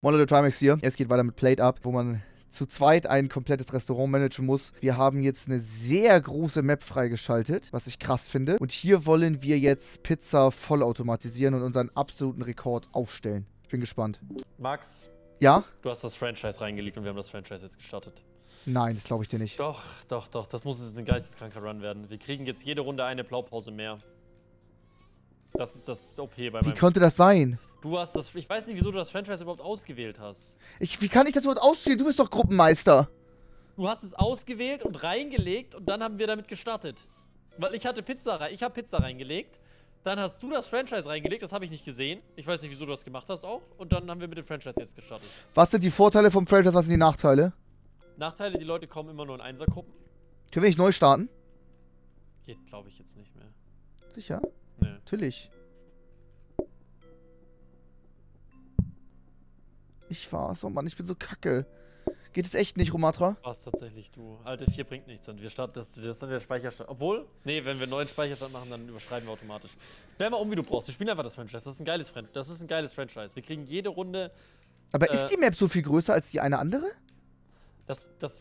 Moin Leute, Trymacs hier. Es geht weiter mit Plate Up, wo man zu zweit ein komplettes Restaurant managen muss. Wir haben jetzt eine sehr große Map freigeschaltet, was ich krass finde. Und hier wollen wir jetzt Pizza vollautomatisieren und unseren absoluten Rekord aufstellen. Ich bin gespannt. Max? Ja? Du hast das Franchise reingelegt und wir haben das Franchise jetzt gestartet. Nein, das glaube ich dir nicht. Doch, doch, doch. Das muss jetzt ein geisteskranker Run werden. Wir kriegen jetzt jede Runde eine Blaupause mehr. Das ist das OP bei meinem... Wie konnte das sein? Du hast das... Ich weiß nicht, wieso du das Franchise überhaupt ausgewählt hast. Wie kann ich das überhaupt auswählen? Du bist doch Gruppenmeister. Du hast es ausgewählt und reingelegt und dann haben wir damit gestartet. Weil ich hatte Pizza reingelegt. Dann hast du das Franchise reingelegt, das habe ich nicht gesehen. Ich weiß nicht, wieso du das gemacht hast auch. Und dann haben wir mit dem Franchise jetzt gestartet. Was sind die Vorteile vom Franchise, was sind die Nachteile? Nachteile, die Leute kommen immer nur in Einsergruppen. Können wir nicht neu starten? Geht, glaube ich, jetzt nicht mehr. Sicher? Nee. Natürlich. Ich war's. Oh Mann, ich bin so kacke. Geht es echt nicht, Rumathra? Was tatsächlich, du. Alte 4 bringt nichts. Und wir starten das dann der Speicherstand. Obwohl, nee, wenn wir einen neuen Speicherstand machen, dann überschreiben wir automatisch. Stell mal um, wie du brauchst. Wir spielen einfach das Franchise. Das ist ein geiles Franchise. Wir kriegen jede Runde... Aber ist die Map so viel größer als die eine andere? Das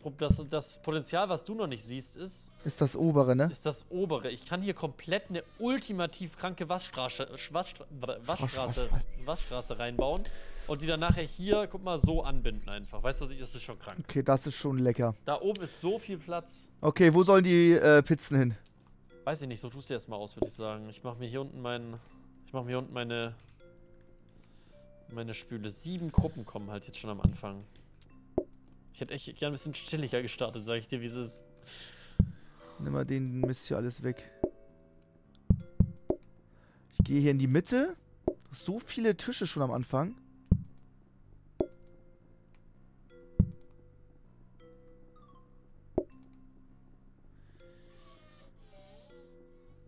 Potenzial, was du noch nicht siehst, ist... Ist das obere, ne? Ist das obere. Ich kann hier komplett eine ultimativ kranke Waschstraße reinbauen und die dann nachher hier, guck mal, so anbinden einfach. Weißt du, das ist schon krank. Okay, das ist schon lecker. Da oben ist so viel Platz. Okay, wo sollen die Pizzen hin? Weiß ich nicht, so tust du erstmal aus, würde ich sagen. Ich mache mir hier unten meine Spüle. 7 Gruppen kommen halt jetzt schon am Anfang. Ich hätte echt gern ein bisschen chilliger gestartet, sag ich dir, wie es ist. Nimm mal den Mist hier alles weg. Ich gehe hier in die Mitte. So viele Tische schon am Anfang.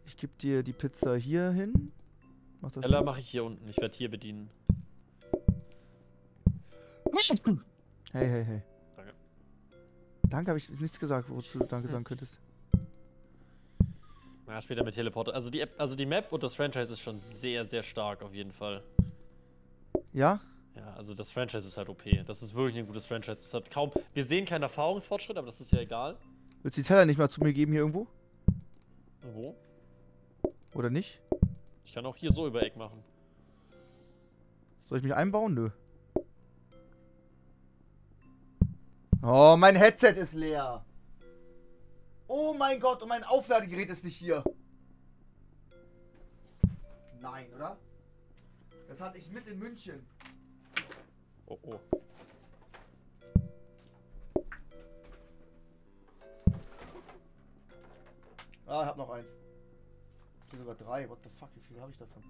Ich gebe dir die Pizza hier hin. Mach das. Ella mache ich hier unten. Ich werde hier bedienen. Hey, hey, hey. Danke, habe ich nichts gesagt, wozu du Danke sagen könntest. Ja, später mit Teleporter. Also die Map und das Franchise ist schon sehr, sehr stark auf jeden Fall. Ja? Ja, also das Franchise ist halt OP. Das ist wirklich ein gutes Franchise. Das hat kaum... Wir sehen keinen Erfahrungsfortschritt, aber das ist ja egal. Willst du die Teller nicht mal zu mir geben hier irgendwo? Wo? Oder nicht? Ich kann auch hier so über Eck machen. Soll ich mich einbauen? Nö. Oh, mein Headset ist leer. Oh mein Gott, und mein Aufladegerät ist nicht hier. Nein, oder? Das hatte ich mit in München. Oh, oh. Ah, ich hab noch eins. Ich hab sogar 3. What the fuck, wie viel habe ich davon?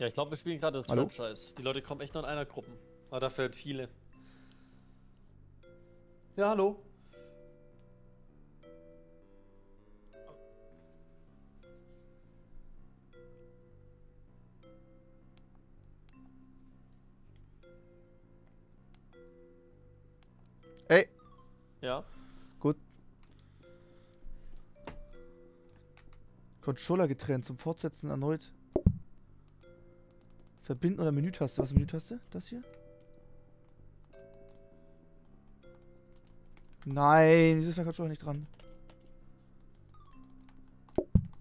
Ja, ich glaube, wir spielen gerade das Hallo? Franchise. Die Leute kommen echt nur in einer Gruppe. Aber dafür halt viele. Ja, hallo. Ey. Ja. Gut. Controller getrennt. Zum Fortsetzen erneut. Verbinden oder Menütaste? Was ist Menütaste? Das hier? Nein, wieso ist mein Controller nicht dran?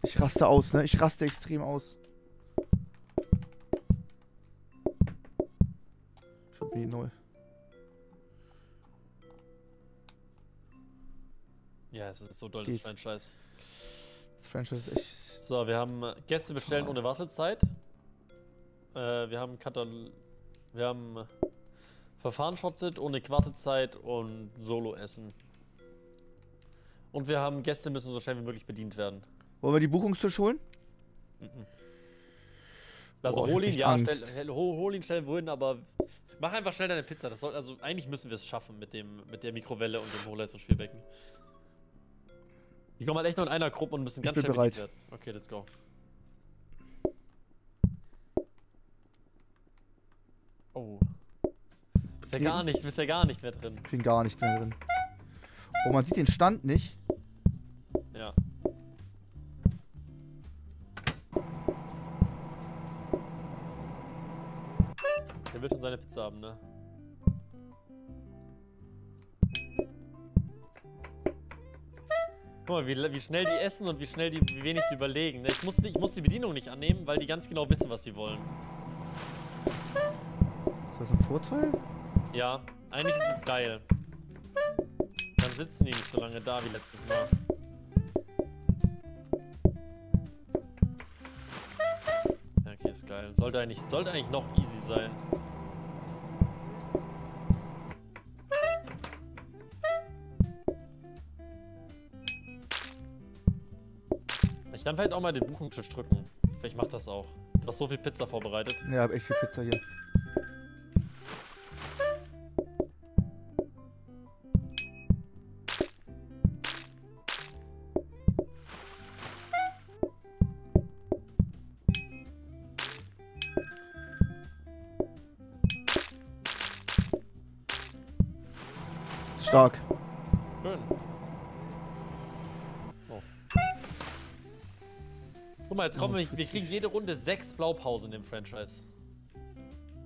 Ich raste aus, ne? Ich raste extrem aus. Ich hab ihn neu. Ja, es ist so doll, das Franchise. Das Franchise ist echt... So, wir haben Gäste bestellen ohne Wartezeit. Wir haben Verfahren-Shotset ohne Wartezeit und Solo-Essen. Und wir haben Gäste müssen so schnell wie möglich bedient werden. Wollen wir die Buchungstisch holen? Mhm. Also hol ihn, ja, hol ihn schnell wohin, aber mach einfach schnell deine Pizza. Das soll, also eigentlich müssen wir es schaffen mit der Mikrowelle und dem Hochleistungsspülbecken. Die kommen halt echt nur in einer Gruppe und müssen ganz schnell bedient werden. Okay, let's go. Oh. Bist ja gar nicht mehr drin. Ich bin gar nicht mehr drin. Oh, man sieht den Stand nicht. Ja. Der will schon seine Pizza haben, ne? Guck mal, wie schnell die essen und wie wenig die überlegen. Ich muss die Bedienung nicht annehmen, weil die ganz genau wissen, was sie wollen. Ist das ein Vorteil? Ja, eigentlich ist es geil. Dann sitzen die nicht so lange da wie letztes Mal. Okay, ist geil. Sollte eigentlich noch easy sein. Ich kann vielleicht auch mal den Buchungstisch drücken. Vielleicht macht das auch. Du hast so viel Pizza vorbereitet. Ja, hab echt viel Pizza hier. Stark. Schön. Oh. Guck mal, jetzt kommen wir kriegen jede Runde 6 Blaupausen in dem Franchise.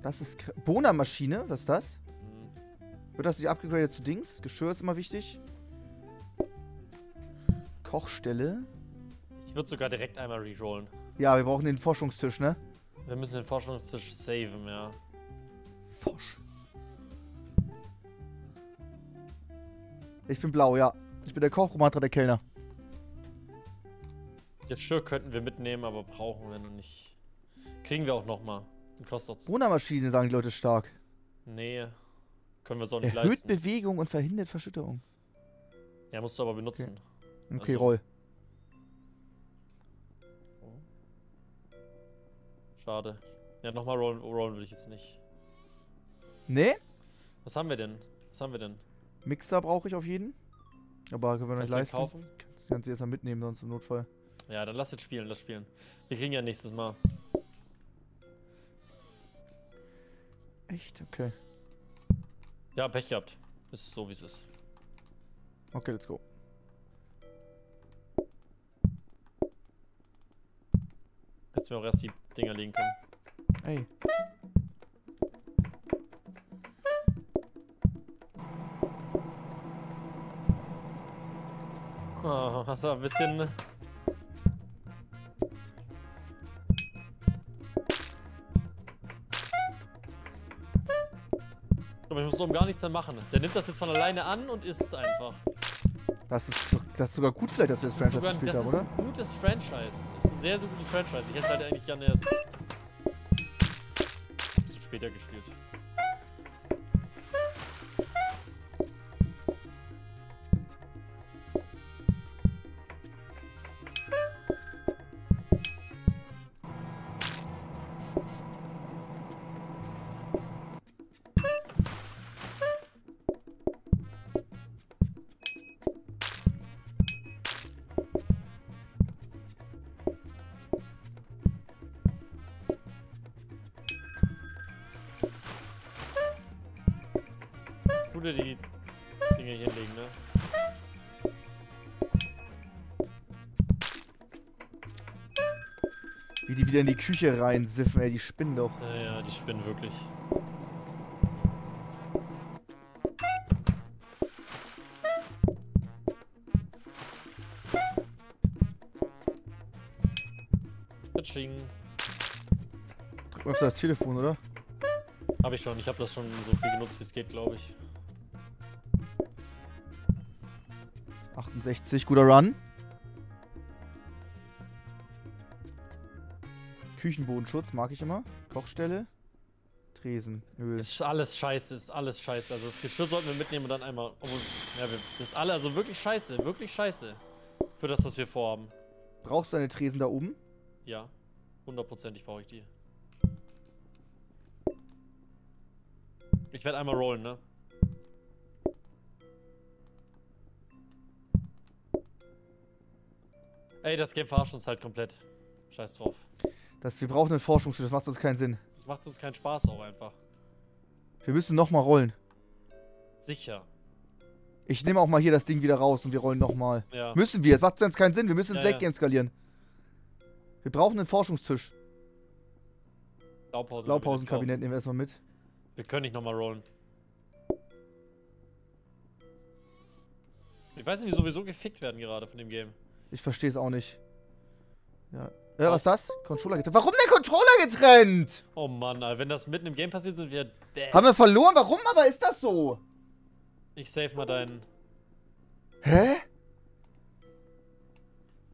Das ist Bohnermaschine, was ist das? Mhm. Wird das nicht abgegradet zu Dings? Geschirr ist immer wichtig. Kochstelle. Ich würde sogar direkt einmal rerollen. Ja, wir brauchen den Forschungstisch, ne? Wir müssen den Forschungstisch saven, ja. Forsch. Ich bin blau, ja. Ich bin der Koch, Rumathra, der Kellner. Geschirr könnten wir mitnehmen, aber brauchen wir noch nicht. Kriegen wir auch nochmal. Bohnermaschine sagen die Leute stark. Nee. Können wir es auch nicht erhöht leisten. Erhöht Bewegung und verhindert Verschütterung. Ja, musst du aber benutzen. Okay, also. Roll. Schade. Ja, nochmal rollen würde ich jetzt nicht. Nee? Was haben wir denn? Mixer brauche ich auf jeden. Aber können wir noch nicht leisten. Kaufen? Kannst du erstmal mitnehmen, sonst im Notfall. Ja, dann lass jetzt spielen, Wir kriegen ja nächstes Mal. Echt? Okay. Ja, Pech gehabt. Ist so, wie es ist. Okay, let's go. Hättest du mir auch erst die Dinger legen können. Ey. Oh, hast du ein bisschen... Aber ich muss oben gar nichts mehr machen. Der nimmt das jetzt von alleine an und isst einfach. Das ist sogar gut vielleicht, dass wir das Franchise gespielt haben, oder? Das ist ein gutes Franchise. Das ist ein sehr, sehr gutes Franchise. Ich hätte es halt eigentlich gerne erst... zu später gespielt. Die Dinge hier hinlegen, ne? Wie die wieder in die Küche reinsiffen, ey, die spinnen doch. Ja, die spinnen wirklich. Katsching. Drück mal auf das Telefon, oder? Hab ich schon, ich hab das schon so viel genutzt, wie es geht, glaube ich. 68, guter Run. Küchenbodenschutz mag ich immer. Kochstelle. Tresen. Öl. Ist alles scheiße, Also das Geschirr sollten wir mitnehmen und dann einmal. Oh, ja, das ist alle, also wirklich scheiße, Für das, was wir vorhaben. Brauchst du eine Tresen da oben? Ja, 100%ig brauche ich die. Ich werde einmal rollen, ne? Ey, das Game verarscht uns halt komplett. Scheiß drauf. Wir brauchen eine Forschungstür, das macht uns keinen Sinn. Das macht uns keinen Spaß auch einfach. Wir müssen nochmal rollen. Sicher. Ich nehme auch mal hier das Ding wieder raus und wir rollen nochmal. Ja. Müssen wir, das macht uns keinen Sinn, wir müssen ins Late Game skalieren. Wir brauchen einen Forschungstisch. Blaupausenkabinett nehmen wir erstmal mit. Wir können nicht nochmal rollen. Ich weiß nicht, wie sowieso gefickt werden gerade von dem Game. Ich verstehe es auch nicht. Ja. Ja, was ist das? Controller getrennt. Warum der Controller getrennt? Oh Mann, Alter. Wenn das mitten im Game passiert, sind wir dead. Haben wir verloren? Warum aber ist das so? Ich save mal deinen... Hä?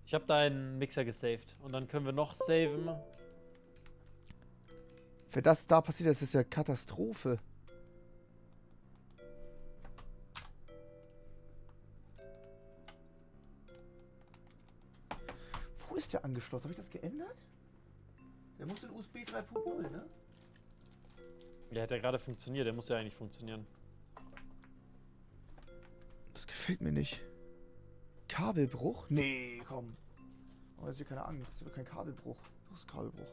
Ich habe deinen Mixer gesaved. Und dann können wir noch saven. Wenn das da passiert, das ist ja Katastrophe. Wo ist der angeschlossen? Habe ich das geändert? Der muss in USB 3.0, ne? Der hat ja gerade funktioniert. Der muss ja eigentlich funktionieren. Das gefällt mir nicht. Kabelbruch? Nee, komm. Oh, jetzt hier keine Angst. Das wird kein Kabelbruch. Das ist Kabelbruch.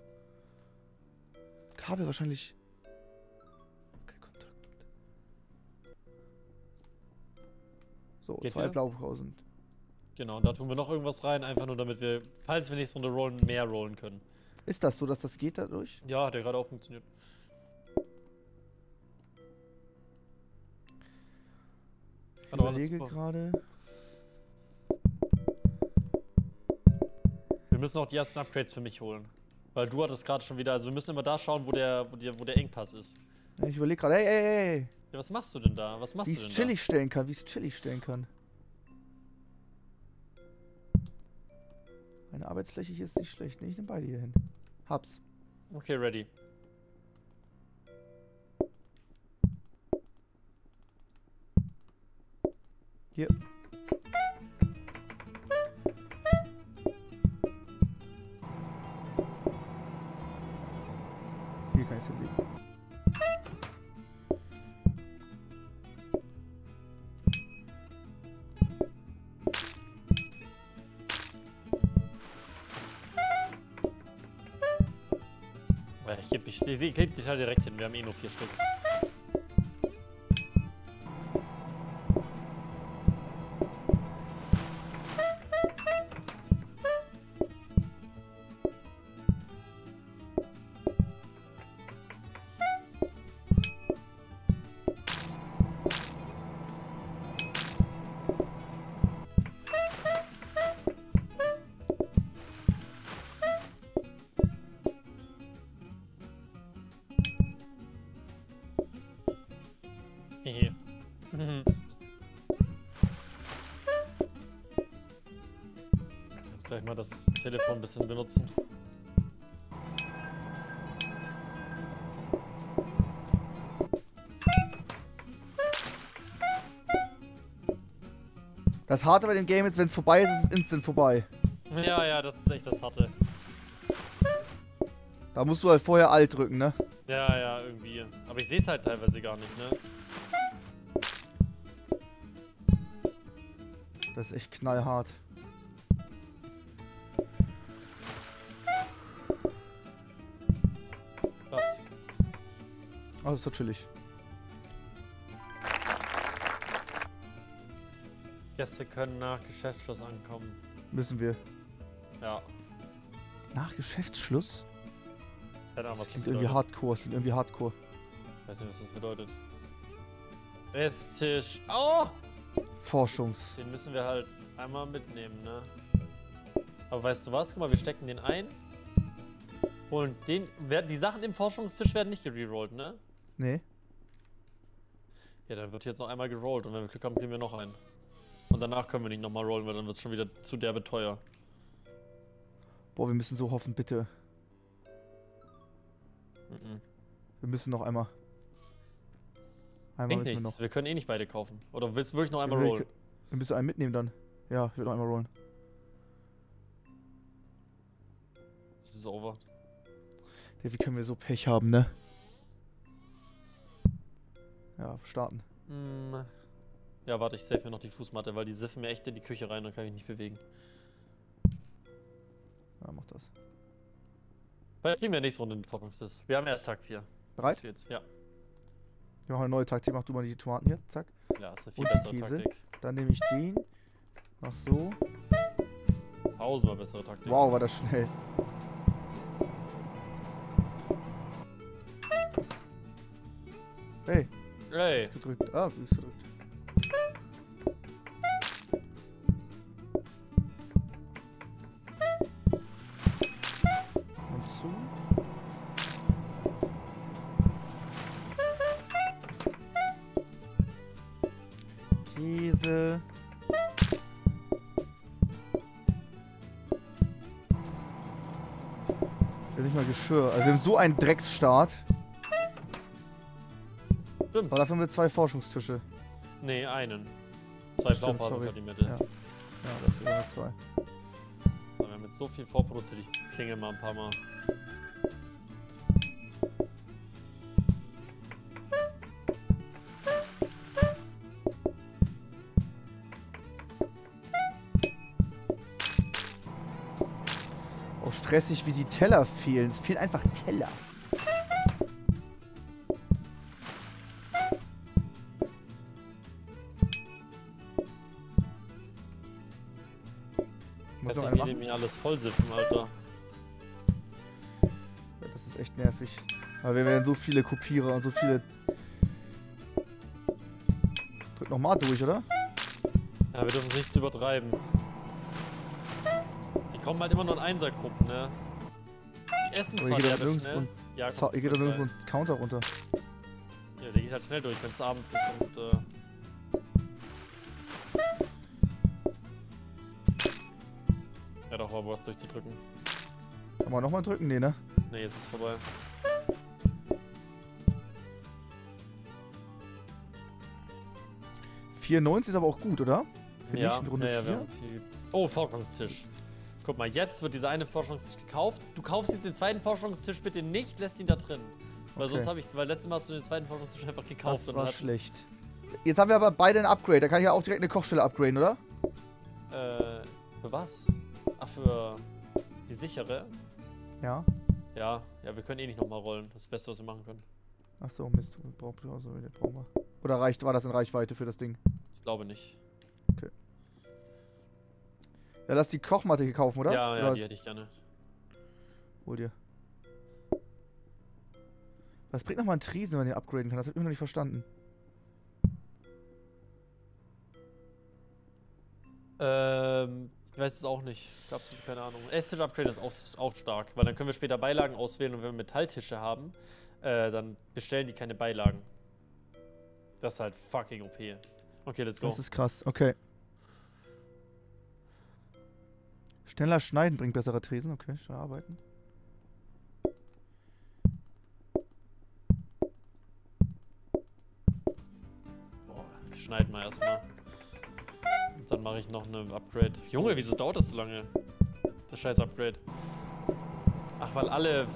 Kabel wahrscheinlich. Kein Kontakt. So, geht 2 Blaupausen. Genau, und da tun wir noch irgendwas rein, einfach nur damit wir, falls wir nächste Runde rollen, mehr rollen können. Ist das so, dass das geht dadurch? Ja, hat ja gerade auch funktioniert. Ich überlege gerade. Wir müssen auch die ersten Upgrades für mich holen. Weil du hattest gerade schon wieder, also wir müssen immer da schauen, wo der Engpass ist. Ich überlege gerade, ey. Ja, was machst du denn da? Was machst du denn da? Wie ich es chillig stellen kann. Meine Arbeitsfläche hier ist nicht schlecht, ne? Ich nehme beide hier hin. Hab's. Okay, ready. Hier. Ich klebe dich halt direkt hin, wir haben eh nur 4 Stück. Mal das Telefon ein bisschen benutzen. Das Harte bei dem Game ist, wenn es vorbei ist, ist es instant vorbei. Ja, das ist echt das Harte. Da musst du halt vorher Alt drücken, ne? Ja, irgendwie. Aber ich sehe es halt teilweise gar nicht, ne? Das ist echt knallhart. Oh, das ist doch chillig. Gäste können nach Geschäftsschluss ankommen. Müssen wir. Ja. Nach Geschäftsschluss? Keine Ahnung, was das bedeutet. Das klingt irgendwie hardcore. Ich weiß nicht, was das bedeutet. Esstisch. Oh! Forschungs. Den müssen wir halt einmal mitnehmen, ne? Aber weißt du was? Guck mal, wir stecken den ein. Und den werden die Sachen im Forschungstisch werden nicht gererollt, ne? Nee. Ja, dann wird jetzt noch einmal gerollt und wenn wir Glück haben, kriegen wir noch einen. Und danach können wir nicht nochmal rollen, weil dann wird es schon wieder zu derbe teuer. Boah, wir müssen so hoffen, bitte. Mhm. Wir müssen noch einmal. Einmal müssen wir noch. Wir können eh nicht beide kaufen. Oder willst du wirklich noch einmal rollen? Wir müssen einen mitnehmen dann. Ja, ich will noch einmal rollen. Das ist over. Ja, wie können wir so Pech haben, ne? Ja, starten. Ja, warte, ich save mir noch die Fußmatte, weil die siffen mir echt in die Küche rein und kann mich nicht bewegen. Ja, mach das. Vielleicht kriegen wir nächste Runde in den Forschungstisch. Wir haben erst Tag 4. Bereit? Los geht's, ja. Ich mache eine neue Taktik, mach du mal die Tomaten hier, zack. Ja, ist eine viel bessere Taktik. Dann nehme ich den, mach so. 1000-mal bessere Taktik. Wow, war das schnell. Hey. Hey. Ist gedrückt. Ah, ist gedrückt. Und zu. Käse. Ist nicht mal Geschirr. Also wir haben so einen Drecksstart. Stimmt. Aber dafür haben wir 2 Forschungstische. Nee, einen. 2 Blauphasen für die Mitte. Ja, dafür haben wir 2. Wir haben jetzt so viel vorproduziert, ich klinge mal ein paar Mal. Auch stressig, wie die Teller fehlen. Es fehlen einfach Teller. Alles vollsippen, Alter. Ja, das ist echt nervig. Aber wir werden so viele Kopierer und so viele... Drück nochmal durch, oder? Ja, wir dürfen es nicht zu übertreiben. Die kommen halt immer nur in Einsergruppen, ne? Die essen zwar derbe schnell. Ja, ihr geht doch nirgendwo einen Counter runter. Ja, der geht halt schnell durch, wenn es abends ist und... doch mal was durchzudrücken. Kann man nochmal drücken? Nee, ne? Nee, jetzt ist es vorbei. ,94 ist aber auch gut, oder? Für ja, nächsten Runde ja, wir haben viel... Oh, Forschungstisch. Guck mal, jetzt wird dieser eine Forschungstisch gekauft. Du kaufst jetzt den zweiten Forschungstisch bitte nicht, lässt ihn da drin. Weil okay. Sonst habe ich, weil letztes Mal hast du den zweiten Forschungstisch einfach gekauft. Das und war schlecht. Jetzt haben wir aber beide ein Upgrade, da kann ich ja auch direkt eine Kochstelle upgraden, oder? Für was? Ach, für die sichere? Ja. Ja, wir können eh nicht nochmal rollen. Das ist das Beste, was wir machen können. Ach so, Mist. Brauchen wir. Oder war das in Reichweite für das Ding? Ich glaube nicht. Okay. Ja, lass die Kochmatte hier kaufen, oder? Ja, oder die hätte ich gerne. Hol dir. Was bringt nochmal ein Tresen, wenn man den upgraden kann? Das habe ich immer noch nicht verstanden. Ich weiß es auch nicht. Ich habe absolut keine Ahnung. Esstisch-Upgrade ist auch stark, weil dann können wir später Beilagen auswählen und wenn wir Metalltische haben, dann bestellen die keine Beilagen. Das ist halt fucking OP. Okay, let's go. Das ist krass, okay. Schneller schneiden bringt bessere Tresen, okay, schneller arbeiten. Boah, schneiden wir erstmal. Dann mache ich noch eine Upgrade. Junge, wieso dauert das so lange? Das scheiß Upgrade. Ach, weil alle...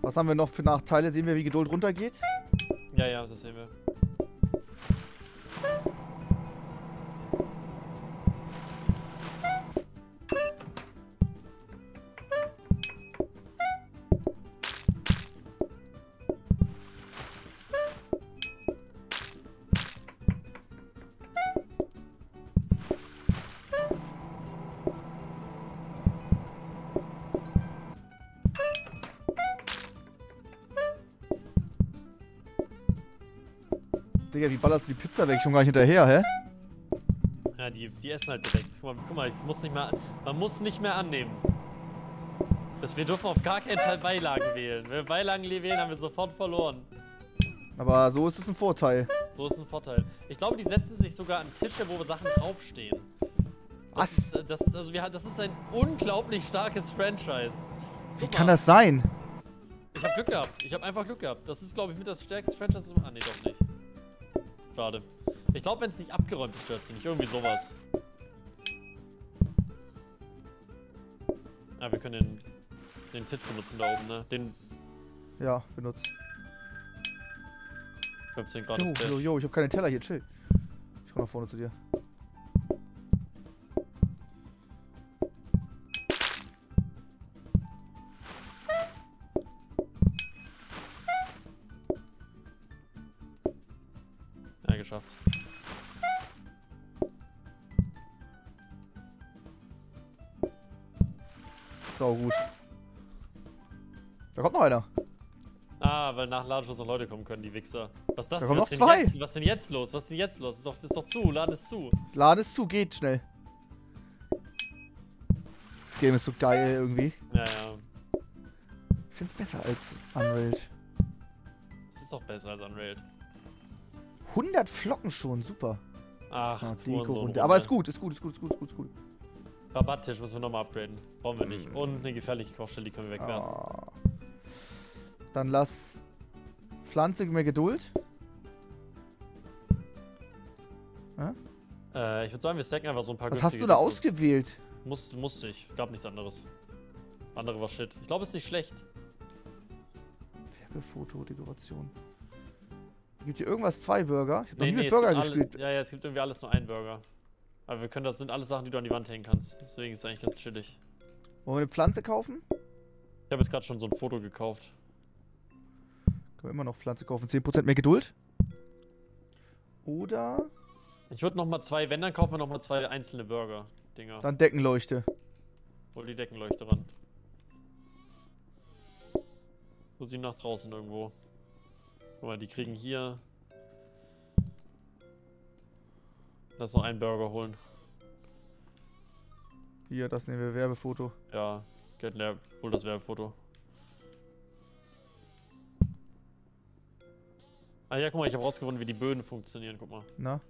Was haben wir noch für Nachteile? Sehen wir, wie Geduld runtergeht? Ja, das sehen wir. Digga, wie ballerst du die Pizza weg? Schon gar nicht hinterher, hä? Ja, die essen halt direkt. Guck mal, man muss nicht mehr annehmen. Wir dürfen auf gar keinen Fall Beilagen wählen. Wenn wir Beilagen wählen, haben wir sofort verloren. Aber so ist es ein Vorteil. So ist es ein Vorteil. Ich glaube, die setzen sich sogar an Tische, wo Sachen draufstehen. Was? Das ist ein unglaublich starkes Franchise. Wie kann das sein? Ich habe Glück gehabt. Ich habe einfach Glück gehabt. Das ist, glaube ich, mit das stärkste Franchise. Ah, nee, doch nicht. Schade. Ich glaube, wenn es nicht abgeräumt ist, stört es nicht. Irgendwie sowas. Ja, wir können den Tisch benutzen da oben, ne? Ja, benutzt. 15 Grad ist Tisch. Jo, ich hab keinen Teller hier, chill. Ich komm nach vorne zu dir. Geschafft. sau gut. Da kommt noch einer. Ah, weil nach Ladenschluss noch Leute kommen können, die Wichser. Was ist das? Da kommen noch zwei. Was denn jetzt los? Was ist denn jetzt los? Ist doch zu, Laden ist zu. Laden ist zu, geht schnell. Das Game ist so geil irgendwie. Ja, ja. Ich find's besser als Unrailed. Es ist auch besser als Unrailed. 100 Flocken schon, super. Ach, ja, Deko. So aber ist gut. Rabatttisch müssen wir nochmal upgraden. Brauchen wir nicht. Und eine gefährliche Kochstelle, die können wir wegwerfen. Ah. Dann lass Pflanze mehr Geduld. Ja? Ich würde sagen, wir stacken einfach so ein paar. Was hast du da ausgewählt? Musste ich. Gab nichts anderes. Andere war shit. Ich glaube, es ist nicht schlecht. Werbefoto, Dekoration. Gibt hier irgendwas zwei Burger? Ich hab noch nie mit Burger gespielt. Ja, es gibt irgendwie alles nur einen Burger. Aber wir können, das sind alles Sachen, die du an die Wand hängen kannst. Deswegen ist es eigentlich ganz chillig. Wollen wir eine Pflanze kaufen? Ich habe jetzt gerade schon so ein Foto gekauft. Können wir immer noch Pflanze kaufen? 10% mehr Geduld? Oder? Ich würde nochmal zwei, wenn dann kaufen wir nochmal zwei einzelne Burger-Dinger. Dann Deckenleuchte. Hol die Deckenleuchte ran. So sie nach draußen irgendwo. Guck mal, die kriegen hier. Lass noch einen Burger holen. Hier, das nehmen wir, Werbefoto. Ja, Get Lab, hol das Werbefoto. Ah ja, guck mal, ich habe rausgefunden, wie die Böden funktionieren, guck mal. Na?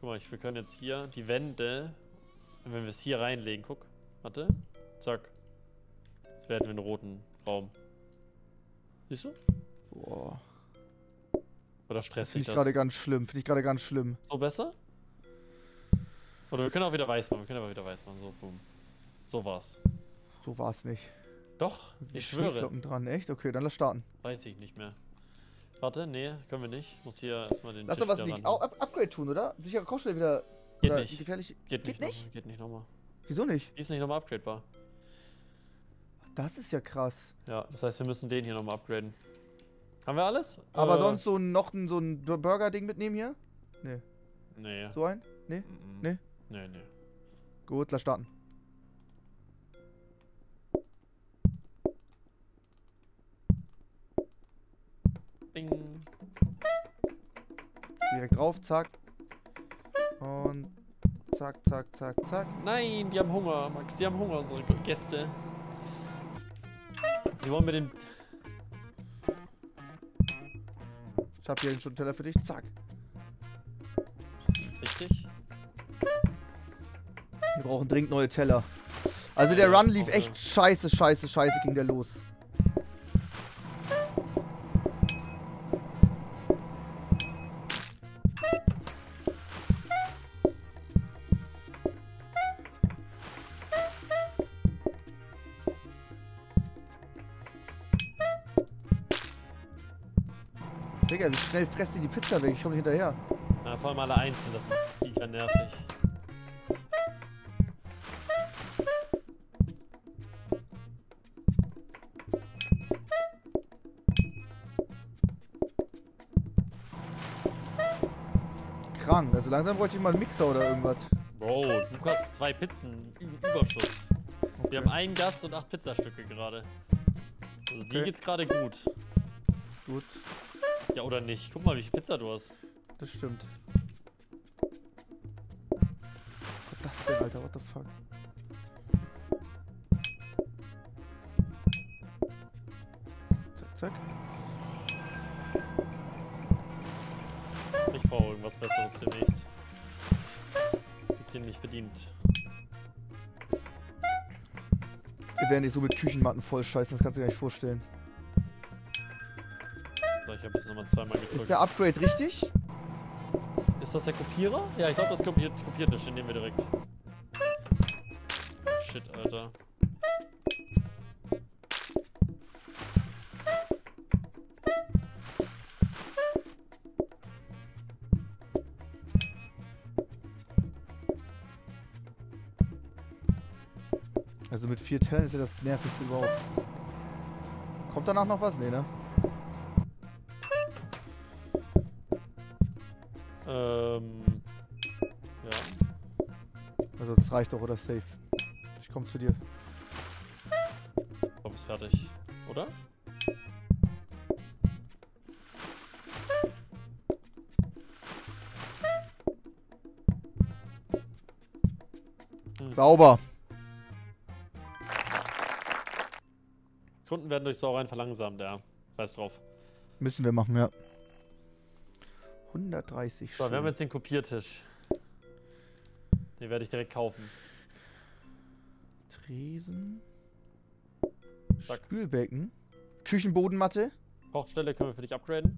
Guck mal, wir können jetzt hier die Wände, wenn wir es hier reinlegen, guck. Warte, zack. Jetzt werden wir einen roten Raum. Siehst du? Boah. Oder stressig das? Finde ich gerade ganz schlimm, So besser? Oder wir können auch wieder weiß machen, so, boom. So war's. So war's nicht. Doch, ich schwöre. Schlocken dran, echt? Okay, dann lass starten. Weiß ich nicht mehr. Warte, nee, können wir nicht. Muss hier erstmal den Tisch wieder ran. Upgrade tun, oder? Sichere Kochstelle wieder. Geht oder nicht. Gefährlich. Geht nicht? Geht nicht nochmal. Wieso nicht? Die ist nicht nochmal upgradebar. Das ist ja krass. Ja, das heißt, wir müssen den hier nochmal upgraden. Haben wir alles? Aber sonst so noch so ein Burger-Ding mitnehmen hier? Nee. Nee. So ein? Nee? Mhm. Nee? Nee, nee. Gut, lass starten. Bing. Direkt drauf, zack. Und zack, zack, zack, zack. Nein, die haben Hunger, Max. Die haben Hunger, unsere Gäste. Sie wollen mit den... Ich hab hier schon einen Teller für dich, zack. Richtig. Wir brauchen dringend neue Teller. Also der Run lief echt scheiße ging der los. Digga, wie schnell fresst ihr die Pizza weg? Ich komm nicht hinterher. Na, vor allem alle einzeln, das ist mega nervig. Krank, also langsam bräuchte ich mal einen Mixer oder irgendwas. Bro, du hast 2 Pizzen im Überschuss. Okay. Wir haben einen Gast und 8 Pizzastücke gerade. Also die geht's gerade gut. Gut. Ja, oder nicht? Guck mal, wie viel Pizza du hast. Das stimmt. Was ist das denn, Alter? What the fuck? Zack, zack. Ich brauche irgendwas Besseres demnächst. Ich bin nicht bedient. Wir werden dich so mit Küchenmatten vollscheißen, das kannst du dir gar nicht vorstellen. Ich habe jetzt nochmal zweimal gedrückt. Ist der Upgrade richtig? Ist das der Kopierer? Ja, ich glaube, das kopiert ist. Den nehmen wir direkt. Shit, Alter. Also mit 4 Tellern ist ja das nervigste überhaupt. Kommt danach noch was? Nee, ne? Ja. Also das reicht doch, oder? Safe. Ich komm zu dir. fertig, oder? Sauber. Kunden werden durch Sauereien verlangsamt, ja. Weiß drauf. Müssen wir machen, ja. 130 Stück. So, wir haben jetzt den Kopiertisch. Den werde ich direkt kaufen. Tresen. Zack. Spülbecken. Küchenbodenmatte. Kochstelle können wir für dich upgraden.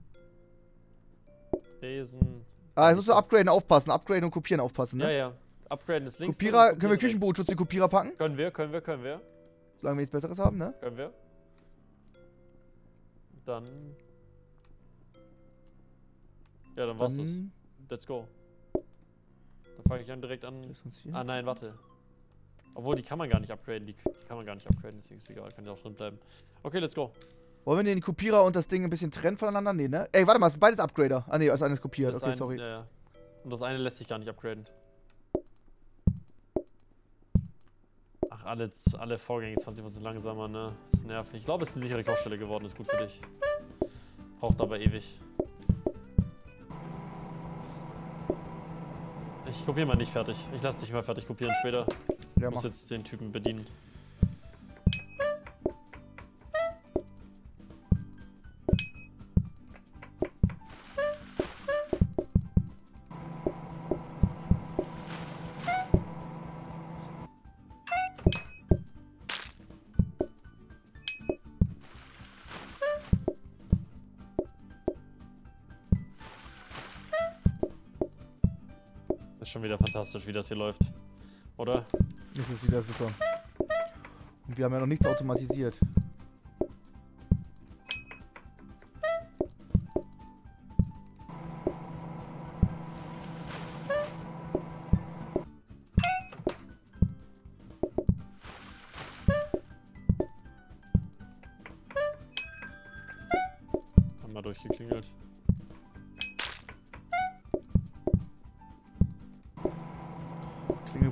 Tresen. Ah, jetzt musst du upgraden, aufpassen. Upgraden und kopieren aufpassen, ne? Ja, ja. Upgraden ist links. Kopierer, können wir Küchenbodenschutz in Kopierer packen? Können wir. Solange wir nichts Besseres haben, ne? Können wir. Dann. Ja, dann war's das. Let's go. Dann fange ich an direkt an. Ah nein, warte. Obwohl, die kann man gar nicht upgraden. Die kann man gar nicht upgraden, deswegen ist egal. Kann ja auch drin bleiben. Okay, let's go. Wollen wir den Kopierer und das Ding ein bisschen trennen voneinander? Nee, ne? Ey, warte mal, es sind beides Upgrader. Ah ne, das eine ist kopiert. Okay, sorry. Ja, ja. Und das eine lässt sich gar nicht upgraden. Ach, alle Vorgänge 20% langsamer, ne? Das ist nervig. Ich glaube, es ist eine sichere Kochstelle geworden. Ist gut für dich. Braucht aber ewig. Ich kopiere mal nicht fertig. Ich lasse dich mal fertig kopieren später. Ja, muss jetzt den Typen bedienen. Schon wieder fantastisch, wie das hier läuft, oder? Das ist wieder super. Und wir haben ja noch nichts automatisiert. Haben wir durchgeklingelt.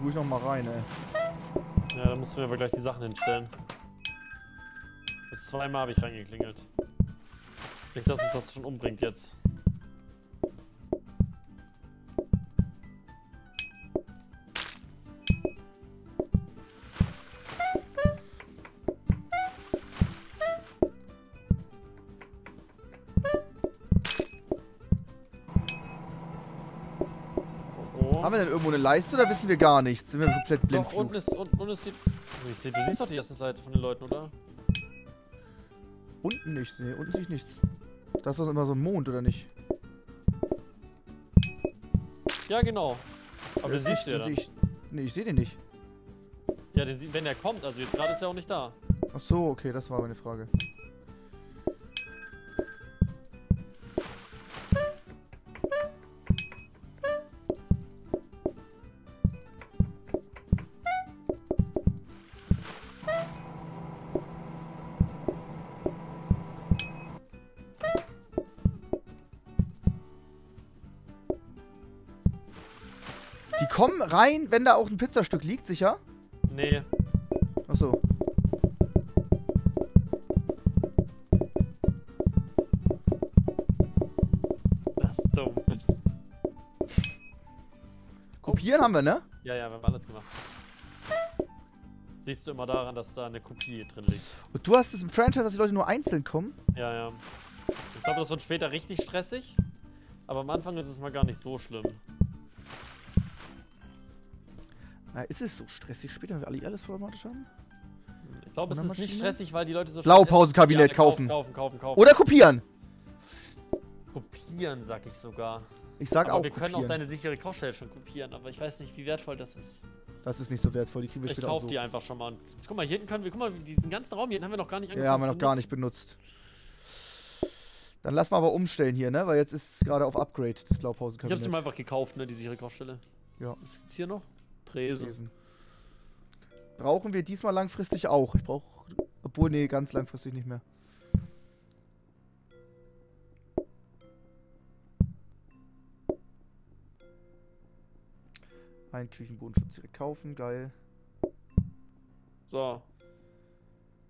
Ruhig noch mal rein, ey. Ja, da musst du mir aber gleich die Sachen hinstellen. Bis zweimal habe ich reingeklingelt. Nicht, dass uns das schon umbringt jetzt. Haben wir denn irgendwo eine Leiste oder wissen wir gar nichts? Sind wir komplett blind? Doch, unten ist die... Du siehst doch die erste Seite von den Leuten, oder? Unten nichts, nee, unten sehe ich nichts. Da ist doch immer so ein Mond, oder nicht? Ja, genau. Aber ja, den siehst du ja dann. Nee, ich sehe den nicht. Ja, den sieht, wenn er kommt, also jetzt gerade ist er auch nicht da. Ach so, okay, das war meine Frage. Komm rein, wenn da auch ein Pizzastück liegt, sicher? Nee. Achso. Das ist dumm. Kopieren haben wir, ne? Ja, ja, wir haben alles gemacht. Siehst du immer daran, dass da eine Kopie drin liegt. Und du hast es im Franchise, dass die Leute nur einzeln kommen? Ja, ja. Ich glaube, das wird später richtig stressig. Aber am Anfang ist es mal gar nicht so schlimm. Ist es so stressig später, wenn wir alles problematisch haben? Ich glaube, es ist nicht stressig, weil die Leute so Blaupausenkabinett kaufen. Kaufen. Oder kopieren! Kopieren, sag ich sogar. Ich sag aber auch, wir kopieren. Können auch deine sichere Kochstelle schon kopieren, aber ich weiß nicht, wie wertvoll das ist. Das ist nicht so wertvoll, die kriegen wir später auch so. Ich kauf die einfach schon mal. Jetzt, guck mal, hier hinten können wir, guck mal, diesen ganzen Raum hier haben wir noch gar nicht angefangen. Ja, haben wir noch gar nicht benutzt. Dann lass mal aber umstellen hier, ne? Weil jetzt ist es gerade auf Upgrade, das Blaupausenkabinett. Ich hab's mir einfach gekauft, ne, die sichere Kochstelle. Ja. Was gibt's hier noch? Tresen. Brauchen wir diesmal langfristig auch. Ich brauche... Obwohl, nee, ganz langfristig nicht mehr. Ein Küchenbodenschutz direkt kaufen, geil. So.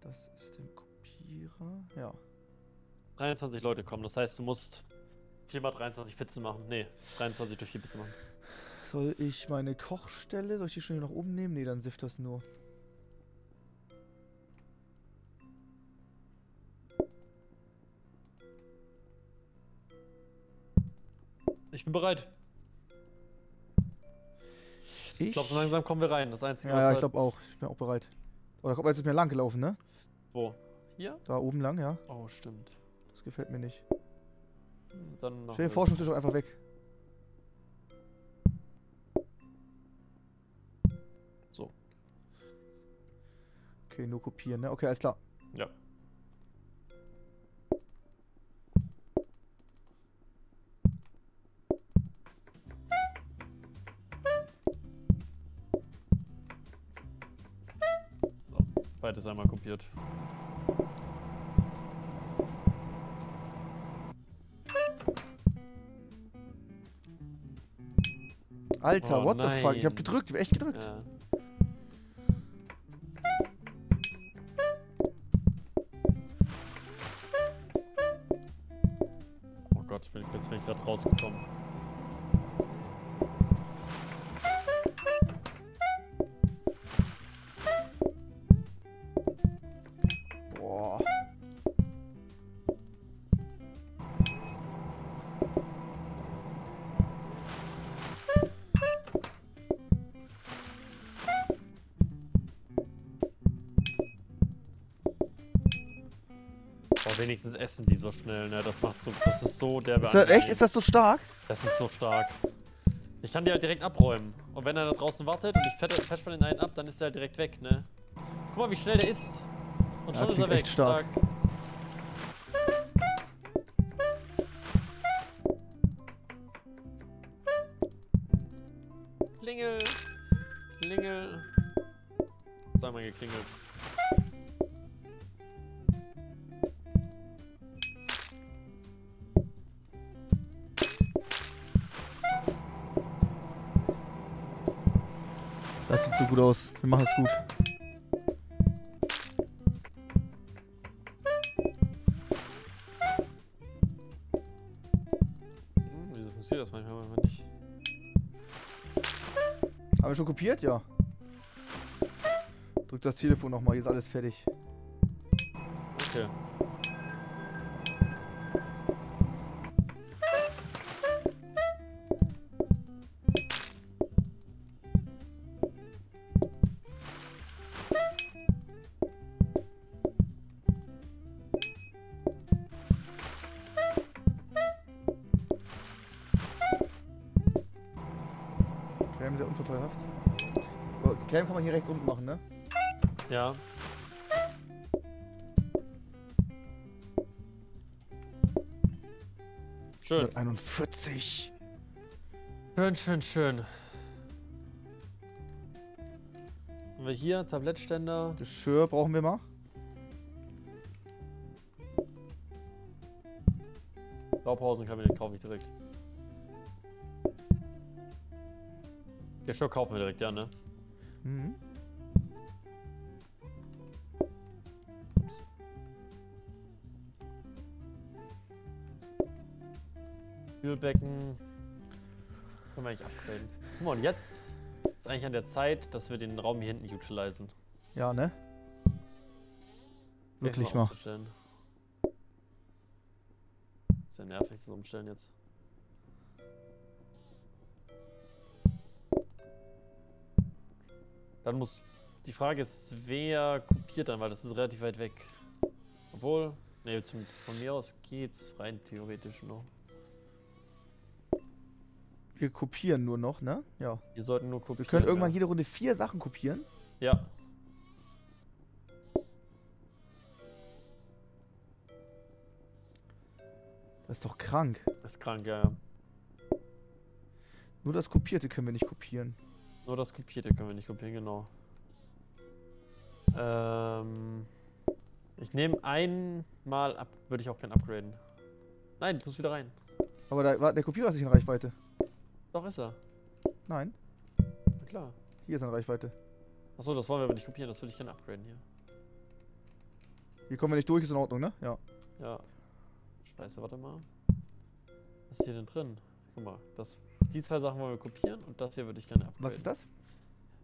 Das ist der Kopierer. Ja. 23 Leute kommen, das heißt, du musst 4×23 Pizzen machen. Ne, 23 durch 4 Pizzen machen. Soll ich meine Kochstelle, soll ich die schon hier nach oben nehmen? Ne, dann sift das nur. Ich bin bereit. Ich glaube, so langsam kommen wir rein. Das Einzige, ja, was ich glaube auch. Ich bin auch bereit. Oh, da kommt man jetzt nicht mehr lang gelaufen, ne? Wo? Hier? Da oben lang, ja. Oh, stimmt. Das gefällt mir nicht. Dann stell den Forschungstisch doch einfach weg. So. Okay, nur kopieren, ne? Okay, alles klar. Ja. Beides einmal kopiert. Alter, oh, what the fuck? Ich hab gedrückt, ich hab echt gedrückt. Ja. Oh Gott, jetzt bin ich gerade rausgekommen. Wenigstens essen die so schnell, ne? Das macht so, das ist so derbe. Echt? Ist das so stark? Das ist so stark. Ich kann die halt direkt abräumen. Und wenn er da draußen wartet und ich fettspanne den einen ab, dann ist er halt direkt weg, ne? Guck mal, wie schnell der ist. Und schon ist er weg. Stark. Zack. Klingel. Klingel. Zweimal geklingelt. Das sieht so gut aus. Wir machen es gut. Wieso funktioniert das manchmal aber nicht? Haben wir schon kopiert? Ja. Drück das Telefon nochmal, hier ist alles fertig. Okay. Kann man hier rechts unten machen, ne? Ja. Schön. 41. Schön, schön, schön. Haben wir hier Tablettständer. Geschirr brauchen wir mal. Laubhausenkabinett kaufe ich direkt. Geschirr kaufen wir direkt, ja, ne? Mhm. Kühlbecken. Können wir nicht upgraden. Guck mal, und jetzt ist eigentlich an der Zeit, dass wir den Raum hier hinten utilisen. Ja, ne? Wirklich mal. Ist ja nervig, das umstellen jetzt. Dann muss. Die Frage ist, wer kopiert dann, weil das ist relativ weit weg. Obwohl, ne, von mir aus geht's rein theoretisch noch. Wir kopieren nur noch, ne? Ja. Wir sollten nur kopieren. Wir können irgendwann jede Runde 4 Sachen kopieren. Ja. Das ist doch krank. Das ist krank, ja. Nur das Kopierte können wir nicht kopieren. Nur das Kopierte können wir nicht kopieren, genau. Ich nehme einmal ab, würde ich auch gerne upgraden. Nein, du musst wieder rein. Aber der Kopierer ist nicht in Reichweite. Doch, ist er. Nein. Na klar. Hier ist er in Reichweite. Achso, das wollen wir aber nicht kopieren, das würde ich gerne upgraden hier. Hier kommen wir nicht durch, ist in Ordnung, ne? Ja. Ja. Scheiße, warte mal. Was ist hier denn drin? Guck mal, das, die zwei Sachen wollen wir kopieren und das hier würde ich gerne upgraden. Was ist das?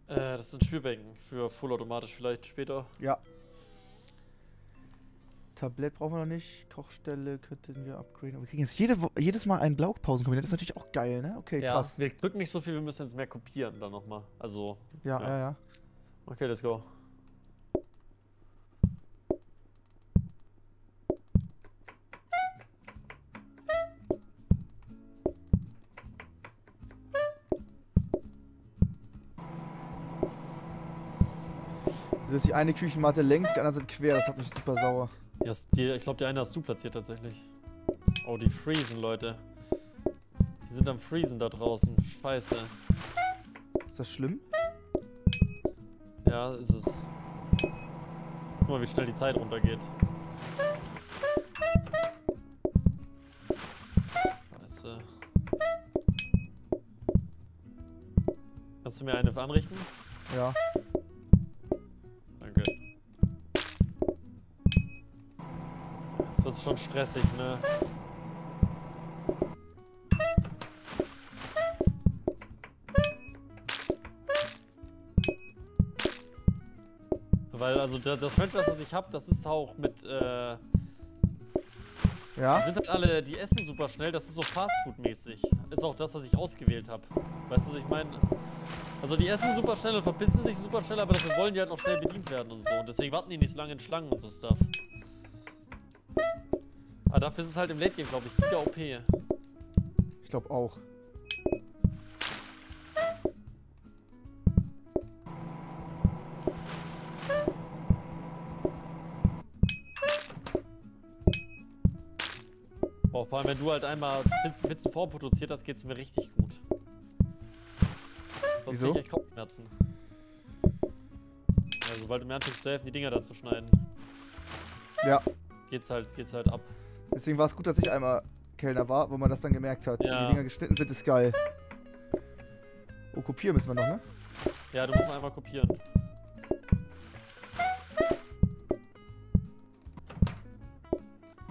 Das sind Spielbecken für vollautomatisch vielleicht später. Ja. Tablett brauchen wir noch nicht, Kochstelle könnten wir upgraden. Wir kriegen jetzt jedes Mal einen Blaupausenkombinat, das ist natürlich auch geil, ne? Okay, ja, krass. Wir drücken nicht so viel, wir müssen jetzt mehr kopieren dann nochmal. Also. Ja, ja, ja, ja. Okay, let's go. Also ist die eine Küchenmatte längs, die anderen sind quer, das hat mich super sauer. Ja, ich glaube, die eine hast du platziert tatsächlich. Oh, die freezen, Leute. Die sind am Freezen da draußen. Scheiße. Ist das schlimm? Ja, ist es. Guck mal, wie schnell die Zeit runtergeht. Scheiße. Kannst du mir eine anrichten? Ja. Das ist schon stressig, ne? Weil, also, das Franchise, was ich hab, das ist auch mit, ja? Die sind halt alle, die essen super schnell, das ist so Fastfood-mäßig. Ist auch das, was ich ausgewählt habe. Weißt du, was ich meine? Also, die essen super schnell und verbissen sich super schnell, aber dafür wollen die halt auch schnell bedient werden und so. Und deswegen warten die nicht so lange in Schlangen und so Stuff. Aber dafür ist es halt im Late Game, glaube ich, giga OP. Ich glaube auch. Boah, vor allem, wenn du halt einmal Pizzen vorproduziert hast, geht's mir richtig gut. Sonst krieg ich echt Kopfschmerzen. Also, sobald du mir anfängst zu helfen, die Dinger da zu schneiden. Ja. Geht's halt ab. Deswegen war es gut, dass ich einmal Kellner war, wo man das dann gemerkt hat. Ja. Wenn die Dinger geschnitten sind, ist geil. Oh, kopieren müssen wir noch, ne? Ja, du musst einmal kopieren.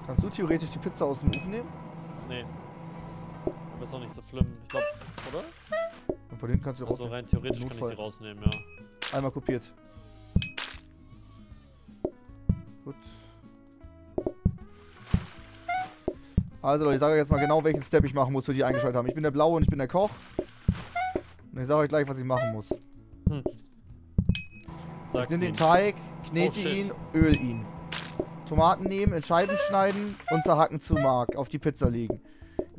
Kannst du theoretisch die Pizza aus dem Ofen nehmen? Nee. Aber ist auch nicht so schlimm. Ich glaube, oder? Und von hinten kannst du rausnehmen. Also rein theoretisch kann ich sie rausnehmen, ja. Einmal kopiert. Gut. Also Leute, ich sage euch jetzt mal genau, welchen Step ich machen muss, für die eingeschaltet haben. Ich bin der Blaue und ich bin der Koch. Und ich sage euch gleich, was ich machen muss. Hm. Ich nehme den Teig, knete ihn, öle ihn. Tomaten nehmen, in Scheiben schneiden und zerhacken zu Mark. Auf die Pizza legen.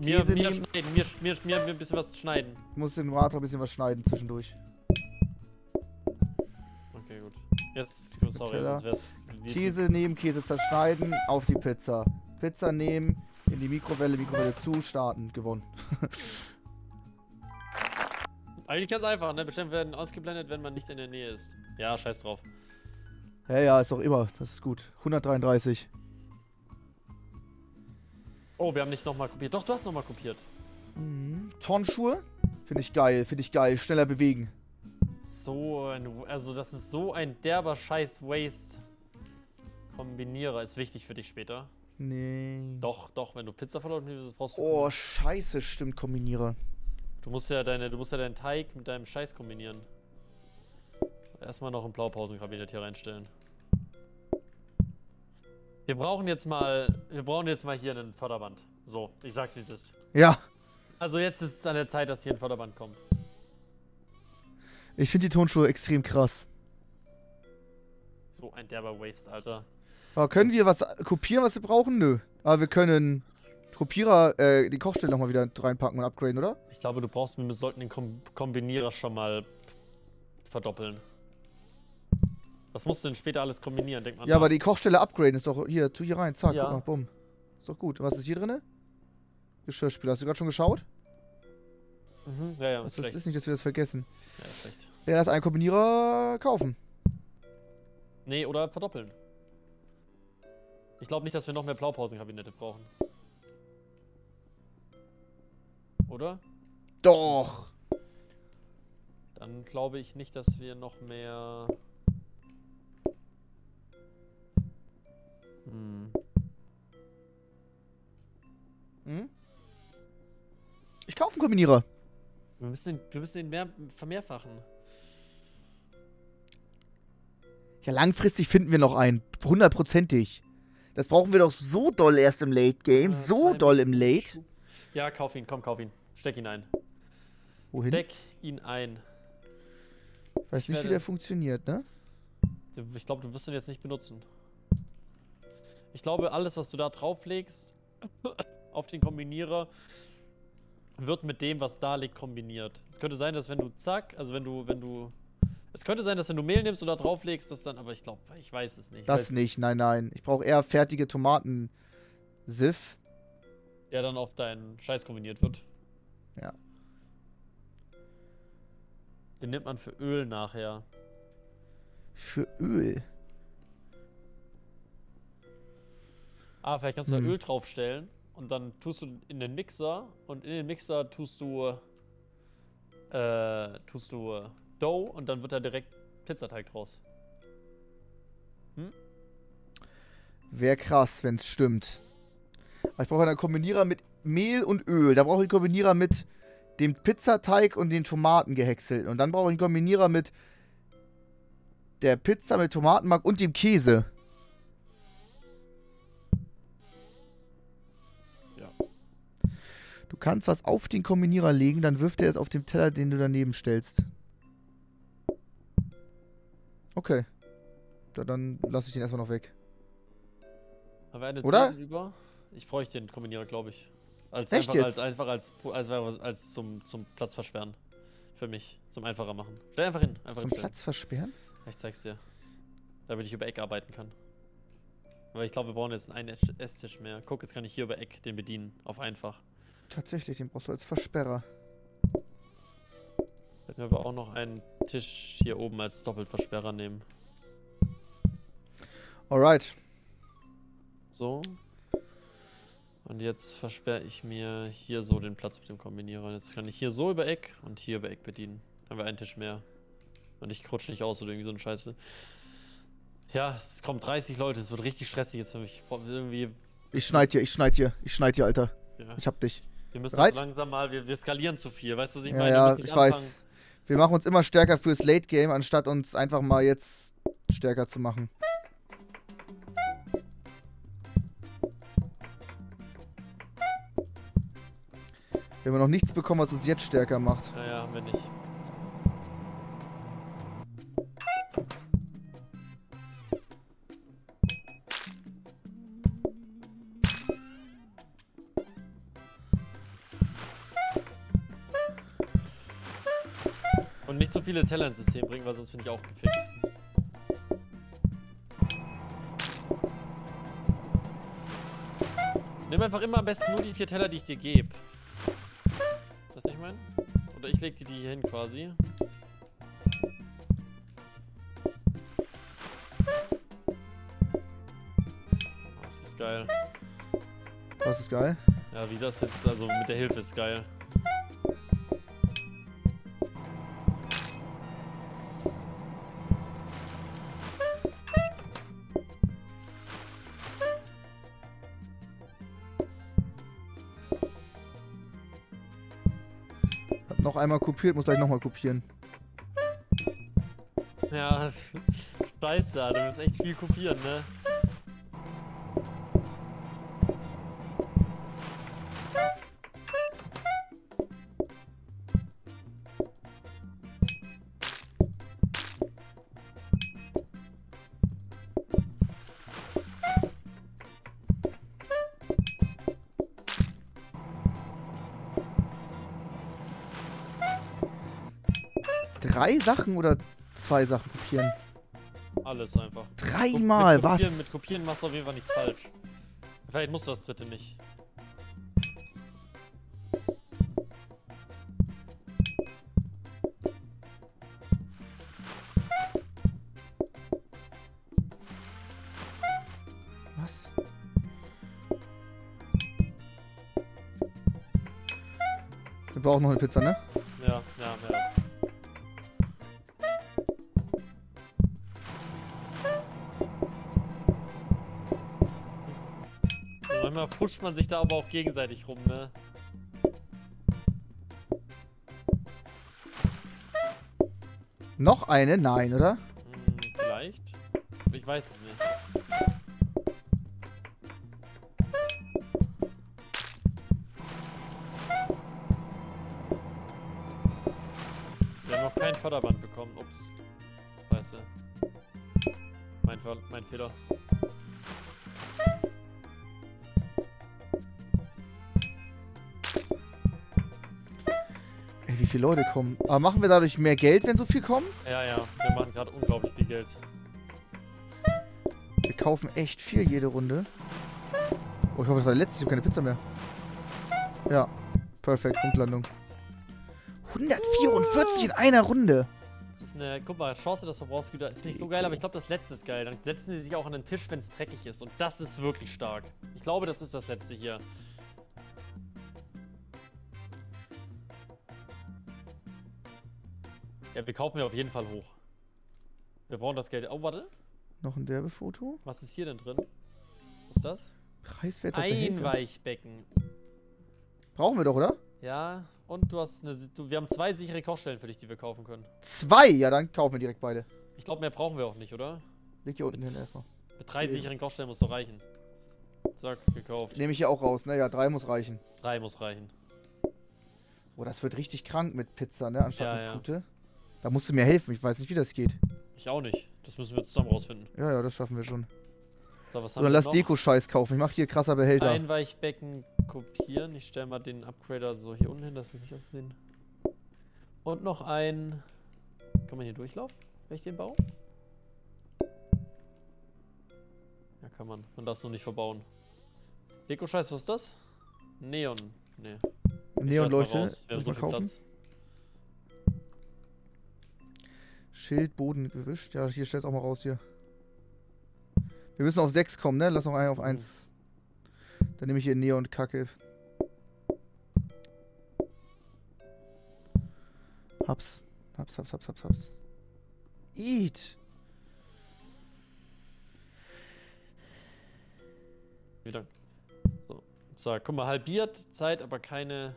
Käse nehmen. Schneiden, mir ein bisschen was schneiden. Ich muss den Rumathra ein bisschen was schneiden zwischendurch. Okay, gut. Jetzt, sorry, sonst wär's... Käse nehmen, Käse zerschneiden, auf die Pizza. Pizza nehmen... In die Mikrowelle, zu, starten, gewonnen. Eigentlich ganz einfach, ne? Bestimmt werden ausgeblendet, wenn man nicht in der Nähe ist. Ja, scheiß drauf. Ja, ja, ist auch immer. Das ist gut. 133. Oh, wir haben nicht nochmal kopiert. Doch, du hast nochmal kopiert. Mhm. Turnschuhe? Finde ich geil, Schneller bewegen. So ein... Also das ist so ein derber scheiß Waste. Kombinierer ist wichtig für dich später. Nee. Doch, doch, wenn du Pizza verloren brauchst du... Oh, scheiße, stimmt, kombiniere. Du musst ja deinen Teig mit deinem Scheiß kombinieren. Erstmal noch ein Blaupausenkabinett hier reinstellen. Wir brauchen jetzt mal hier einen Förderband. So, ich sag's, wie es ist. Ja. Also jetzt ist es an der Zeit, dass hier ein Förderband kommt. Ich finde die Tonschuhe extrem krass. So ein derber Waste, Alter. Aber können wir was kopieren, was wir brauchen? Nö. Aber wir können Kopierer, die Kochstelle nochmal wieder reinpacken und upgraden, oder? Ich glaube, wir sollten den Kombinierer schon mal verdoppeln. Was musst du denn später alles kombinieren, denkt man? Ja, aber die Kochstelle upgraden ist doch hier, tu hier rein, zack, ja. Guck mal, bumm. Ist doch gut. Was ist hier drin? Geschirrspüler. Hast du gerade schon geschaut? Mhm, ja, ja, ist schlecht. Das ist nicht, dass wir das vergessen. Ja, ist schlecht. Ja, lass einen Kombinierer kaufen. Nee, oder verdoppeln. Ich glaube nicht, dass wir noch mehr Blaupausenkabinette brauchen. Oder? Doch! Dann glaube ich nicht, dass wir noch mehr... Hm? Ich kaufe einen Kombinierer. Wir müssen den mehr vermehrfachen. Ja, langfristig finden wir noch einen. 100%ig. Das brauchen wir doch so doll erst im Late Game. Ja, so doll im Late. Ja, kauf ihn. Komm, kauf ihn. Steck ihn ein. Wohin? Steck ihn ein. Ich weiß nicht, wie der funktioniert, ne? Ich glaube, du wirst ihn jetzt nicht benutzen. Ich glaube, alles, was du da drauflegst, auf den Kombinierer, wird mit dem, was da liegt, kombiniert. Es könnte sein, dass wenn du zack, also es könnte sein, dass wenn du Mehl nimmst und da drauflegst, das dann, aber ich glaube, ich weiß es nicht. Das nicht, nein, nein. Ich brauche eher fertige Tomatensiff. Der dann auch dein Scheiß kombiniert wird. Ja. Den nimmt man für Öl nachher. Für Öl? Ah, vielleicht kannst du da Öl draufstellen und dann tust du in den Mixer und in den Mixer tust du Dough und dann wird da direkt Pizzateig draus. Hm? Wäre krass, wenn es stimmt. Aber ich brauche einen Kombinierer mit Mehl und Öl. Da brauche ich einen Kombinierer mit dem Pizzateig und den Tomaten gehäckselt. Und dann brauche ich einen Kombinierer mit der Pizza mit Tomatenmark und dem Käse. Du kannst was auf den Kombinierer legen, dann wirft er es auf dem Teller, den du daneben stellst. Okay. Dann lasse ich den erstmal noch weg. Haben wir eine Dose über? Ich bräuchte den Kombinierer, glaube ich. Einfach als zum Platz versperren. Für mich. Zum einfacher machen. Stell einfach hin. Einfach zum Platz versperren? Ich zeig's dir. Damit ich über Eck arbeiten kann. Weil ich glaube, wir brauchen jetzt einen Esstisch mehr. Guck, jetzt kann ich hier über Eck den bedienen. Auf einfach. Tatsächlich, den brauchst du als Versperrer. Ich werde mir aber auch noch einen Tisch hier oben als Doppelversperrer nehmen. Alright. So. Und jetzt versperre ich mir hier so den Platz mit dem Kombinierer. Jetzt kann ich hier so über Eck und hier über Eck bedienen. Dann haben wir einen Tisch mehr. Und ich rutsche nicht aus oder irgendwie so eine Scheiße. Ja, es kommen 30 Leute. Es wird richtig stressig jetzt für mich. Ich schneid hier, Alter. Ja. Ich hab dich. Wir müssen uns langsam mal, wir skalieren zu viel, weißt du, was ich meine? Ja, ich weiß. Wir machen uns immer stärker fürs Late Game, anstatt uns einfach mal jetzt stärker zu machen. Wir haben noch nichts bekommen, was uns jetzt stärker macht. Naja, haben wir nicht. Nicht so viele Teller ins System bringen, weil sonst bin ich auch gefickt. Nimm einfach immer am besten nur die 4 Teller, die ich dir gebe. Weißt du, was ich meine? Oder ich leg dir die hier hin quasi. Das ist geil. Was ist geil? Ja, wie das jetzt, also mit der Hilfe ist geil. Einmal kopiert, muss gleich nochmal kopieren. Ja, scheiße, du musst echt viel kopieren, ne? Drei Sachen oder 2 Sachen kopieren? Alles einfach. 3-mal, was? Mit Kopieren machst du auf jeden Fall nichts falsch. Vielleicht musst du das 3. nicht. Was? Wir brauchen noch eine Pizza, ne? Ja. Manchmal pusht man sich da aber auch gegenseitig rum, ne? Noch eine? Nein, oder? Hm, vielleicht. Ich weiß es nicht. Wir haben noch kein Förderband bekommen. Ups. Scheiße. Mein Fehler. Ey, wie viele Leute kommen? Aber machen wir dadurch mehr Geld, wenn so viel kommen? Ja, ja. Wir machen gerade unglaublich viel Geld. Wir kaufen echt viel jede Runde. Oh, ich hoffe, das war der letzte. Ich habe keine Pizza mehr. Ja. Perfekt. Punktlandung. 144 in einer Runde. Das ist eine, guck mal, Chance, dass Verbrauchsgüter ist nicht so geil, aber ich glaube, das letzte ist geil. Dann setzen sie sich auch an den Tisch, wenn es dreckig ist. Und das ist wirklich stark. Ich glaube, das ist das letzte hier. Ja, wir kaufen ja auf jeden Fall hoch. Wir brauchen das Geld. Oh, warte. Noch ein Werbefoto. Was ist hier denn drin? Was ist das? Preiswerter Einweichbecken. Brauchen wir doch, oder? Ja, und du hast eine. Wir haben zwei sichere Kochstellen für dich, die wir kaufen können. Zwei? Ja, dann kaufen wir direkt beide. Ich glaube, mehr brauchen wir auch nicht, oder? Leg hier unten hin erstmal. Mit drei sicheren Kochstellen muss doch reichen. Zack, gekauft. Nehme ich hier auch raus, ne? Ja, drei muss reichen. Drei muss reichen. Oh, das wird richtig krank mit Pizza, ne? Anstatt mit Tute. Da musst du mir helfen, ich weiß nicht, wie das geht. Ich auch nicht. Das müssen wir zusammen rausfinden. Ja, ja, das schaffen wir schon. So, was haben wir noch? Lass Deko-Scheiß kaufen. Ich mache hier krasser Behälter. Einweichbecken kopieren. Ich stelle mal den Upgrader so hier unten hin, dass wir es nicht aussehen. Und noch ein... Kann man hier durchlaufen, wenn ich den baue? Ja, kann man. Man darf es noch nicht verbauen. Deko-Scheiß, was ist das? Neon. Nee. Neonleuchte. Wir haben so viel Platz. Schild, Boden gewischt. Ja, hier stellt es auch mal raus hier. Wir müssen auf 6 kommen, ne? Lass noch einen auf 1. Dann nehme ich hier Neon Kacke. Hab's. Hab's. Eat! Vielen Dank. So, guck mal, halbiert Zeit, aber keine...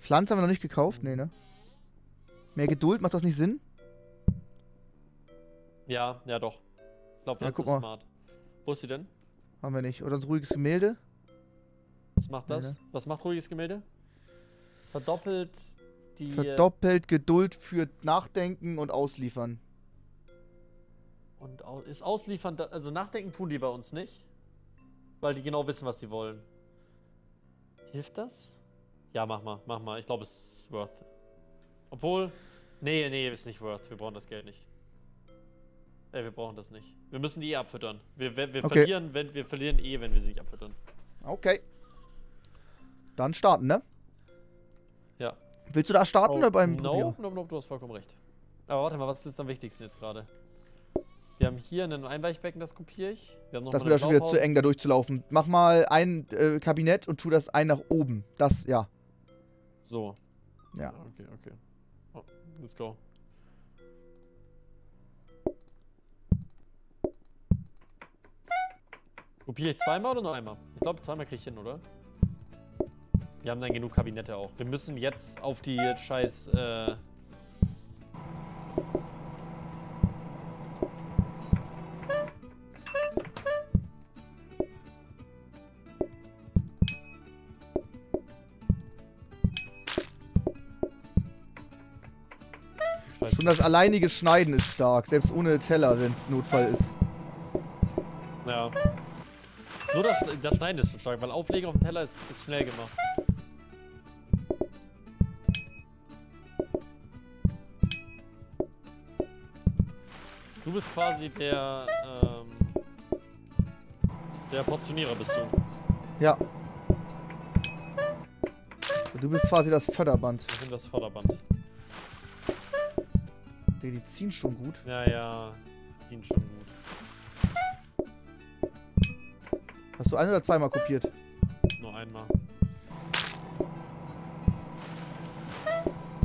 Pflanze haben wir noch nicht gekauft? Nee, ne? Mehr Geduld, macht das nicht Sinn? Ja, ja doch. Ich glaube, das ist smart. Wo ist sie denn? Haben wir nicht. Oder ein ruhiges Gemälde? Was macht das? Nee, ne? Was macht ruhiges Gemälde? Verdoppelt die... Verdoppelt Geduld für Nachdenken und Ausliefern. Und ist Ausliefern... Also Nachdenken tun die bei uns nicht. Weil die genau wissen, was sie wollen. Hilft das? Ja, mach mal, mach mal. Ich glaube, es ist worth. Obwohl... Nee, nee, ist nicht worth. Wir brauchen das Geld nicht. Ey, wir brauchen das nicht. Wir müssen die eh abfüttern. Wir verlieren eh, wenn wir sie nicht abfüttern. Okay. Dann starten, ne? Ja. Willst du da starten oder beim Probier? Nope, du hast vollkommen recht. Aber warte mal, was ist am wichtigsten jetzt gerade? Wir haben hier ein Einweichbecken, das kopiere ich. Wir haben noch das wird ja schon wieder zu eng, da durchzulaufen. Mach mal ein Kabinett und tu das ein nach oben. Das, ja. So. Ja. Okay, okay. Oh, let's go. Kopiere ich zweimal oder nur einmal? Ich glaube, zweimal kriege ich hin, oder? Wir haben dann genug Kabinette auch. Wir müssen jetzt auf die scheiß... Schon das alleinige Schneiden ist stark, selbst ohne Teller, wenn es Notfall ist. Ja. Nur das Schneiden ist schon stark, weil Auflegen auf dem Teller ist schnell gemacht. Du bist quasi der, der Portionierer bist du. Ja. Du bist quasi das Förderband. Ich bin das Förderband. Die ziehen schon gut. Ja, ja, ziehen schon gut. Hast du ein- oder zweimal kopiert? Nur einmal.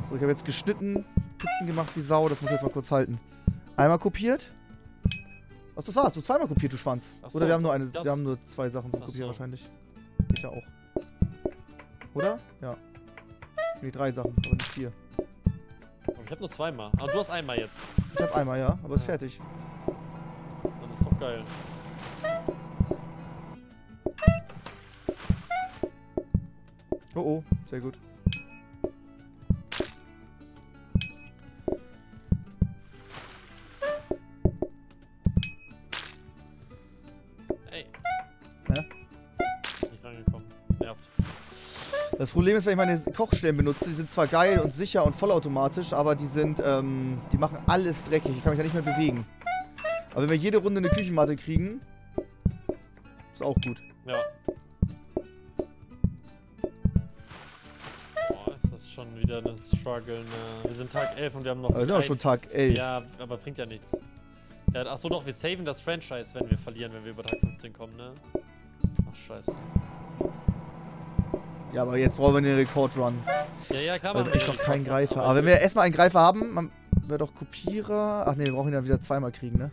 So, ich habe jetzt geschnitten, Pizzen gemacht wie Sau, das muss ich jetzt mal kurz halten. Einmal kopiert. Achso, das war's. Du hast zweimal kopiert, du Schwanz. Achso, oder wir haben nur eine, wir haben nur zwei Sachen zu kopieren wahrscheinlich. Ich ja auch. Oder? Ja. Nee, drei Sachen, aber nicht vier. Ich hab nur zweimal. Aber du hast einmal jetzt. Ich hab einmal, ja. Aber ist fertig. Dann ist doch geil. Oh, oh. Sehr gut. Das Problem ist, wenn ich meine Kochstellen benutze, die sind zwar geil und sicher und vollautomatisch, aber die sind, die machen alles dreckig. Ich kann mich da nicht mehr bewegen. Aber wenn wir jede Runde eine Küchenmatte kriegen, ist auch gut. Ja. Boah, ist das schon wieder eine Struggle, ne? Wir sind Tag 11 und wir haben noch... Wir sind auch schon Tag 11. Ja, aber bringt ja nichts. Ja, ach so, doch, wir saven das Franchise, wenn wir verlieren, wenn wir über Tag 15 kommen, ne? Ach, scheiße. Ja, aber jetzt brauchen wir den Rekord-Run. Ja, ja, klar, man. Ich noch keinen Greifer. Aber wenn wir erstmal einen Greifer haben, man wird doch Kopierer. Ach ne, wir brauchen ihn dann wieder zweimal kriegen, ne?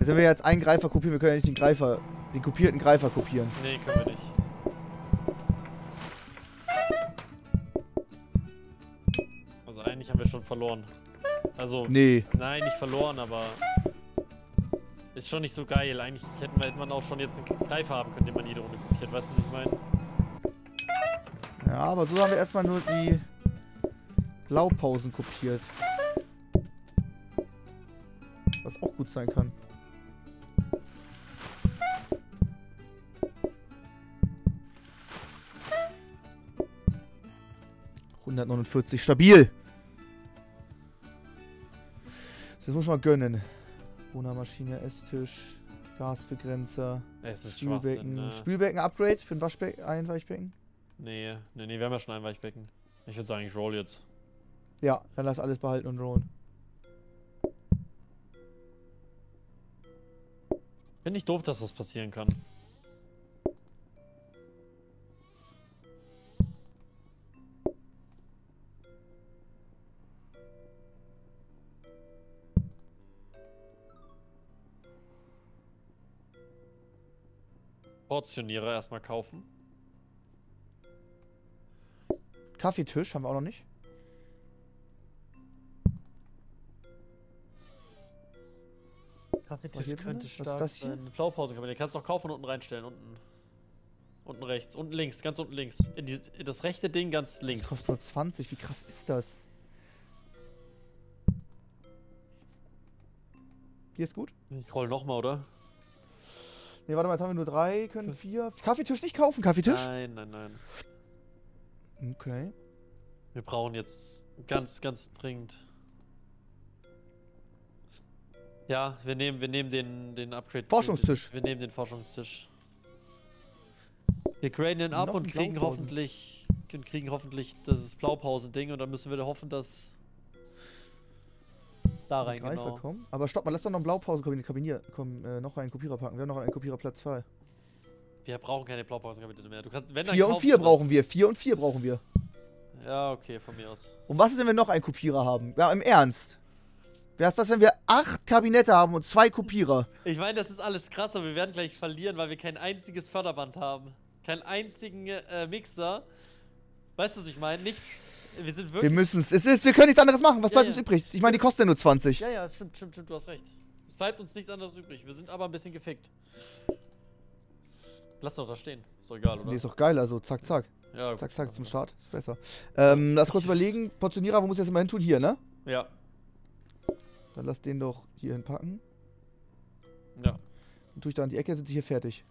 Also wenn wir jetzt einen Greifer kopieren, wir können ja nicht den Greifer, den kopierten Greifer kopieren. Nee, können wir nicht. Also eigentlich haben wir schon verloren. Also, nee. Nein, nicht verloren, aber... Ist schon nicht so geil. Eigentlich hätte man auch schon jetzt einen Greifer haben können, den man jede Runde kopiert. Weißt du, was ich meine? Ja, aber so haben wir erstmal nur die Blaupausen kopiert. Was auch gut sein kann. ...149, stabil! Das muss man gönnen. Bohnermaschine, Esstisch, Gasbegrenzer, es ist Spülbecken. Ne? Spülbecken-Upgrade für ein Einweichbecken? Nee, nee, nee, wir haben ja schon ein Weichbecken. Ich würde sagen, ich roll jetzt. Ja, dann lass alles behalten und rollen. Finde ich doof, dass das passieren kann. Portionierer erstmal kaufen. Kaffeetisch haben wir auch noch nicht. Kaffeetisch könnte stark. Was ist das hier? Eine Blaupause kann man. Den kannst du auch kaufen und unten reinstellen. Unten rechts. Unten links. Ganz unten links. In das rechte Ding ganz links. Das kostet nur 20. Wie krass ist das? Hier ist gut? Ich roll nochmal, oder? Ne, warte mal, jetzt haben wir nur drei, können vier. Kaffeetisch nicht kaufen, Kaffeetisch? Nein, nein, nein. Okay. Wir brauchen jetzt ganz, ganz dringend. Ja, wir nehmen den Upgrade. Forschungstisch. Wir nehmen den Forschungstisch. Wir graden ihn ab und kriegen hoffentlich das Blaupausen-Ding und dann müssen wir da hoffen, dass da rein, genau. Kommen. Aber stopp mal, lass doch noch einen Blaupausen-Kabinier noch einen Kopierer packen. Wir haben noch einen Kopierer Platz 2. Wir brauchen keine Blaupausen-Kabinier mehr. Du kannst, wenn 4 und 4 brauchen wir. 4 und 4 brauchen wir. Ja, okay, von mir aus. Und was ist, wenn wir noch einen Kopierer haben? Ja, im Ernst. Was ist das, wenn wir 8 Kabinette haben und 2 Kopierer? Ich meine, das ist alles krass, aber wir werden gleich verlieren, weil wir kein einziges Förderband haben. Keinen einzigen Mixer. Weißt du, was ich meine? Nichts. Wir sind wirklich... Wir müssen es. Wir können nichts anderes machen. Was bleibt uns übrig? Ich meine, die kosten ja nur 20. Ja, ja, stimmt. Du hast recht. Es bleibt uns nichts anderes übrig. Wir sind aber ein bisschen gefickt. Lass doch da stehen. Ist doch egal, oder? Nee, ist doch geil. Also, zack, zack. Ja, gut, zack, zack zum Start. Ist besser. Lass kurz überlegen. Portionierer, wo muss ich jetzt immer hin tun? Hier, ne? Ja. Dann lass den doch hier hinpacken. Ja. Dann tue ich da an die Ecke, sind sie hier fertig.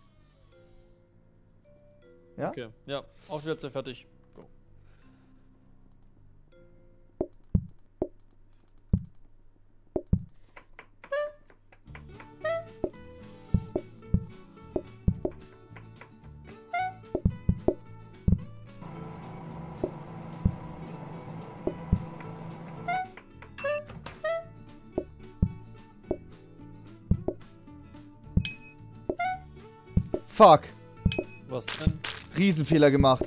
Ja? Okay, ja. Auch wieder sehr fertig. Fuck. Was denn? Riesenfehler gemacht.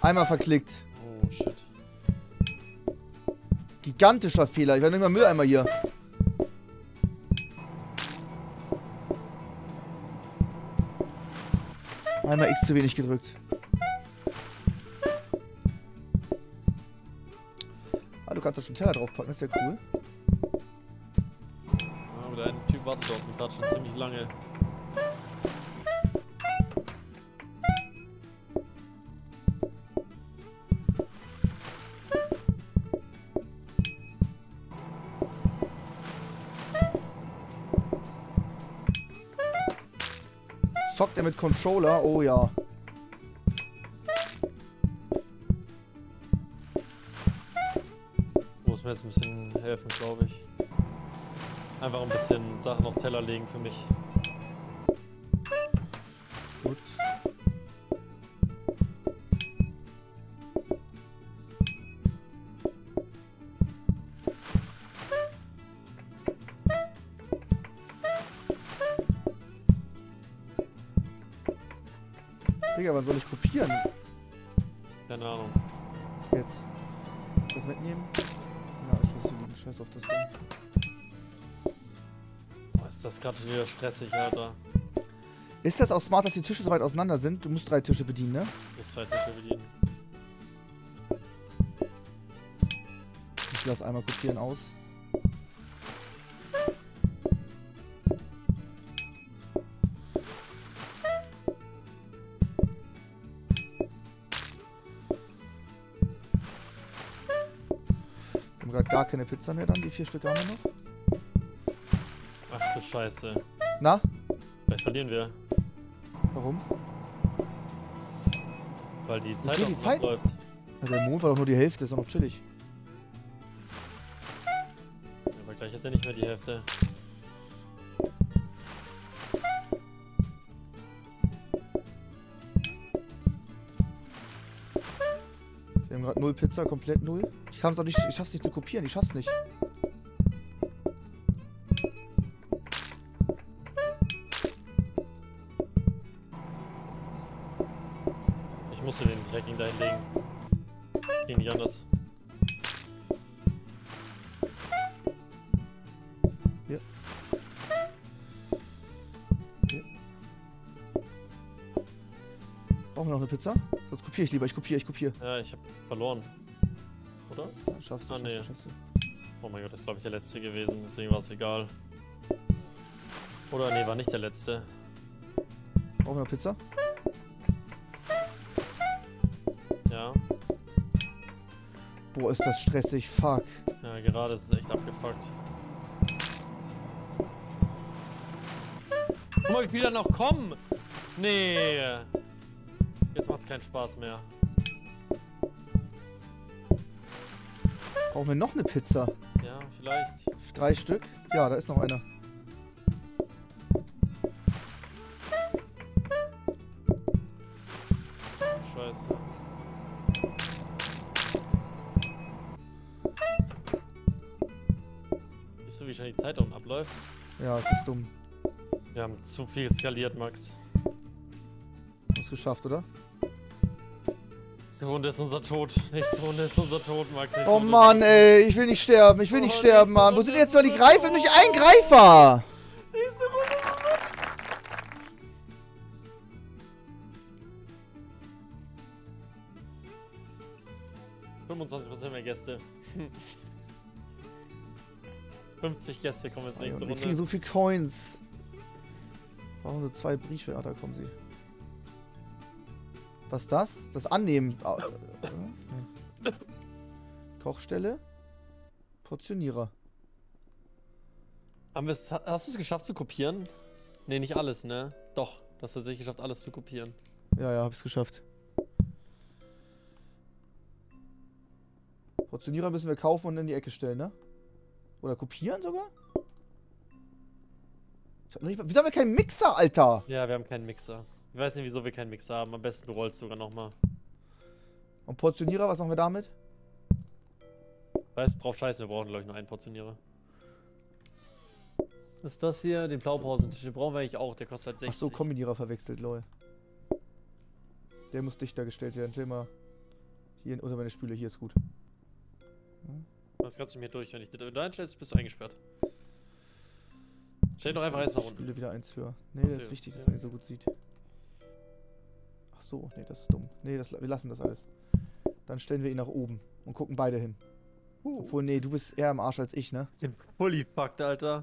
Einmal verklickt. Oh shit. gigantischer Fehler. Ich werde nicht mal Mülleimer hier. Einmal X zu wenig gedrückt. Ah, du kannst da schon Teller draufpacken, das ist ja cool. Ja, aber der Typ wartet auf mich gerade schon ziemlich lange. Zockt er mit Controller? Oh ja. Muss mir jetzt ein bisschen helfen, glaube ich. Einfach ein bisschen Sachen auf Teller legen für mich. Gut. Digga, wann soll ich kopieren? Keine Ahnung. Jetzt. Das mitnehmen? Na, ich muss hier liegen. Scheiß auf das Ding. Boah, ist das gerade wieder stressig, Alter. Ist das auch smart, dass die Tische so weit auseinander sind? Du musst 3 Tische bedienen, ne? Du musst 3 Tische bedienen. Ich lass einmal kopieren aus. Gar keine Pizza mehr dann, die 4 Stück haben wir noch. Ach du Scheiße. Na? Vielleicht verlieren wir. Warum? Weil die Zeit läuft. Ja, der Mond war doch nur die Hälfte, ist doch noch chillig. Ja, aber gleich hat er nicht mehr die Hälfte. Wir haben gerade 0 Pizza, komplett 0. Ich kann es auch nicht, ich schaff's nicht zu kopieren, ich schaff's nicht. Ich musste den Tracking dahin legen. Ging nicht anders. Ja. Ja. Brauchen wir noch eine Pizza? Sonst kopiere ich lieber, ich kopiere. Ja, ich hab verloren. Oder? Ja, schaffst du, schaffst du. Oh mein Gott, das ist glaube ich der letzte gewesen, deswegen war es egal. Oder nee, war nicht der letzte. Brauchen wir eine Pizza? Ja. Boah, ist das stressig, fuck. Ja, gerade ist es echt abgefuckt. Guck mal, ich will da noch kommen! Nee! Jetzt macht's keinen Spaß mehr. Brauchen wir noch eine Pizza? Ja, vielleicht. 3 Stück? Ja, da ist noch einer. Scheiße. Siehst du, wie schon die Zeit unten abläuft? Ja, das ist dumm. Wir haben zu viel skaliert, Max. Hast du geschafft, oder? Nächste Runde ist unser Tod. Nächste Runde ist unser Tod, Max. Oh Mann, ey. Ich will nicht sterben. Ich will nicht sterben, Mann. Wo sind jetzt noch die Greifer? Nicht ein Greifer! Nächste Runde ist unser Tod. 25% mehr Gäste. 50 Gäste kommen jetzt nächste Runde. Wir kriegen so viel Coins. Brauchen nur 2 Briefe. Ah, da kommen sie. Was ist das? Das Annehmen. Okay. Kochstelle. Portionierer. Hast du es geschafft zu kopieren? Ne, nicht alles, ne? Doch, du hast tatsächlich geschafft, alles zu kopieren. Ja, ja, hab's geschafft. Portionierer müssen wir kaufen und in die Ecke stellen, ne? Oder kopieren sogar? Wieso haben wir keinen Mixer, Alter? Ja, wir haben keinen Mixer. Ich weiß nicht, wieso wir keinen Mixer haben. Am besten du rollst sogar nochmal. Und Portionierer, was machen wir damit? Weißt du, drauf scheiße, wir brauchen glaube ich nur einen Portionierer. Ist das hier, den Blaupausentische, den brauchen wir eigentlich auch, der kostet halt 60. Ach so, Kombinierer verwechselt, lol. Der muss dichter gestellt werden, stell mal. Hier unter meine Spüle, hier ist gut. Hm? Das kannst du mir durch. Wenn ich das einstellst, bist du eingesperrt. Stell doch einfach eins nach unten. Ich spiele wieder eins höher. Nee, das ist wichtig, dass man ihn so gut sieht. Ach so, nee, das ist dumm. Nee, wir lassen das alles. Dann stellen wir ihn nach oben und gucken beide hin. Obwohl, nee, du bist eher am Arsch als ich, ne? Ich bin fully fucked, Alter.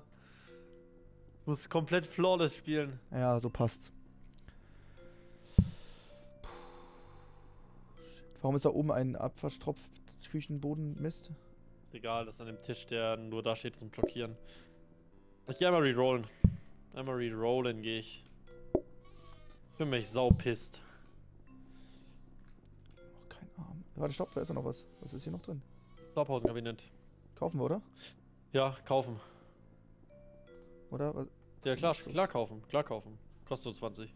Du musst komplett flawless spielen. Ja, so passt's. Warum ist da oben ein abverstropft Küchenbodenmist? Ist egal, das ist an dem Tisch, der nur da steht zum Blockieren. Ich gehe einmal rerollen. Einmal rerollen gehe ich. Ich bin mich saupisst. Oh, kein Arm. Warte, stopp, da ist ja noch was. Was ist hier noch drin? Schlafhausenkabinett. Kaufen wir, oder? Ja, kaufen. Oder? Was? Ja, klar, klar kaufen, klar kaufen. Kostet so 20.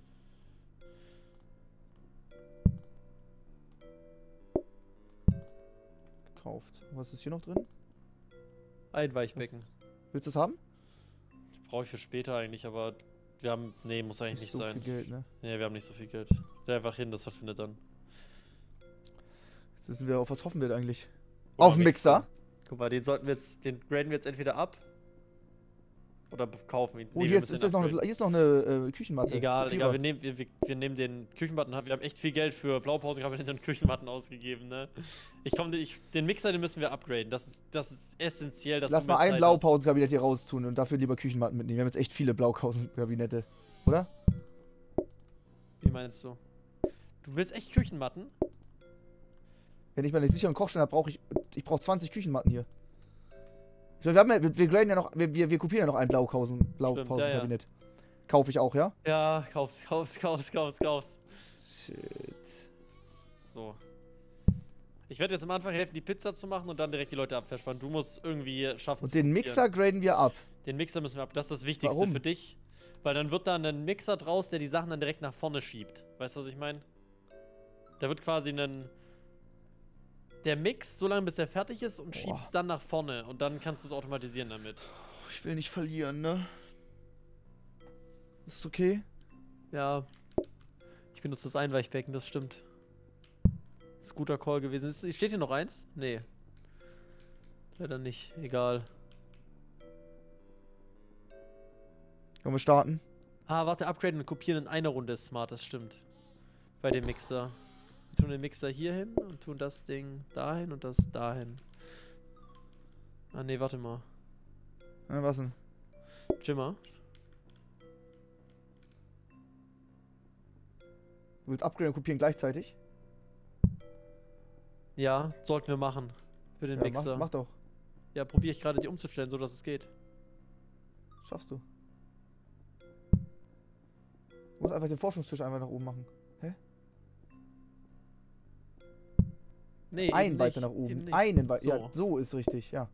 Gekauft. Was ist hier noch drin? Ein Weichbecken. Willst du es haben? Brauche ich für später eigentlich, aber wir haben. Nee, muss eigentlich nicht sein. Nicht so viel Geld, ne? Nee, wir haben nicht so viel Geld. Stell einfach hin, das verschwindet dann. Jetzt wissen wir, auf was hoffen wir eigentlich? Guck auf den Mixer? Guck mal, den sollten wir jetzt. Den graden wir jetzt entweder ab. Oder kaufen ihn. Oh, nee, jetzt ist noch eine, hier ist noch eine Küchenmatte. Egal, egal, wir nehmen den Küchenmatten. Wir haben echt viel Geld für Blaupausenkabinett und Küchenmatten ausgegeben, ne? Den Mixer, den müssen wir upgraden. Das ist essentiell, dass Lass mal ein Blaupausenkabinett hier raus tun und dafür lieber Küchenmatten mitnehmen. Wir haben jetzt echt viele Blaupausenkabinette, oder? Wie meinst du? Du willst echt Küchenmatten? Wenn ich mal nicht sicher einen Kochstein habe, brauche ich. Ich brauche 20 Küchenmatten hier. Ich glaub, wir graden ja noch. Wir kopieren ja noch ein Blaupausenkabinett. Ja, ja. Kauf ich auch, ja? Ja, kauf's. Shit. So. Ich werde jetzt am Anfang helfen, die Pizza zu machen und dann direkt die Leute abverspannen. Du musst irgendwie schaffen. Und den Mixer graden wir ab. Den Mixer müssen wir ab. Das ist das Wichtigste für dich. Weil dann wird da ein Mixer draus, der die Sachen dann direkt nach vorne schiebt. Weißt du, was ich meine? Da wird quasi ein. Der mixt so lange, bis er fertig ist und schiebt es dann nach vorne. Und dann kannst du es automatisieren damit. Ich will nicht verlieren, ne? Ist okay? Ja. Ich benutze das Einweichbecken, das stimmt. Ist ein guter Call gewesen. Steht hier noch eins? Nee. Leider nicht. Egal. Können wir starten? Ah, warte. Upgraden und kopieren in einer Runde ist smart, das stimmt. Bei dem Mixer. Wir tun den Mixer hier hin und tun das Ding dahin und das dahin. Ah ne, warte mal. Ja, was denn? Jimmer. Du willst upgraden und kopieren gleichzeitig? Ja, sollten wir machen. Für den Mixer. Mach doch. Ja, probiere ich gerade die umzustellen, so dass es geht. Schaffst du. Du musst einfach den Forschungstisch nach oben machen. Hä? Nee, einen weiter nach oben. Einen weiter. So. Ja, so ist richtig, ja.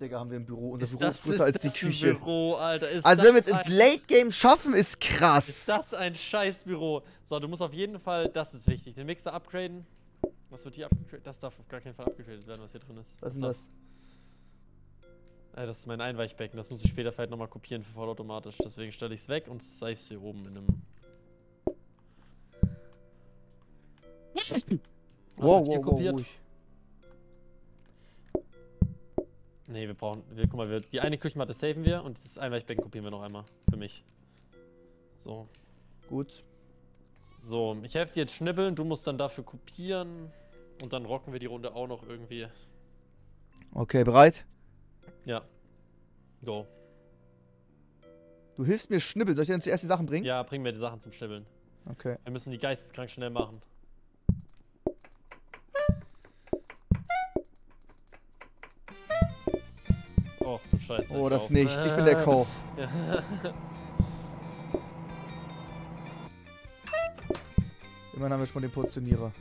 Digga, haben wir im Büro. Unser Büro ist größer als die Küche. Ein Büro, Alter. Also, wenn wir es ins Late Game schaffen, ist krass. Ist das ein scheiß Büro. So, du musst auf jeden Fall, das ist wichtig, den Mixer upgraden. Was wird hier upgraden? Das darf auf gar keinen Fall upgradet werden, was hier drin ist. Was ist denn das? Das ist mein Einweichbecken. Das muss ich später vielleicht nochmal kopieren für vollautomatisch. Deswegen stelle ich es weg und save es hier oben in einem. Wow, nee, wir brauchen. Guck mal, die eine Küchenmatte saven wir und das Einweichbecken kopieren wir noch einmal. Für mich. So. Gut. So, ich helfe dir jetzt schnibbeln, du musst dann dafür kopieren und dann rocken wir die Runde auch noch irgendwie. Okay, bereit? Ja. Go. Du hilfst mir schnibbeln. Soll ich dir dann zuerst die Sachen bringen? Ja, bring mir die Sachen zum Schnibbeln. Okay. Wir müssen die geisteskrank schnell machen. Oh, du Scheiße. Oh, das nicht. Ich bin der Koch. Ja. Immerhin haben wir schon den Portionierer.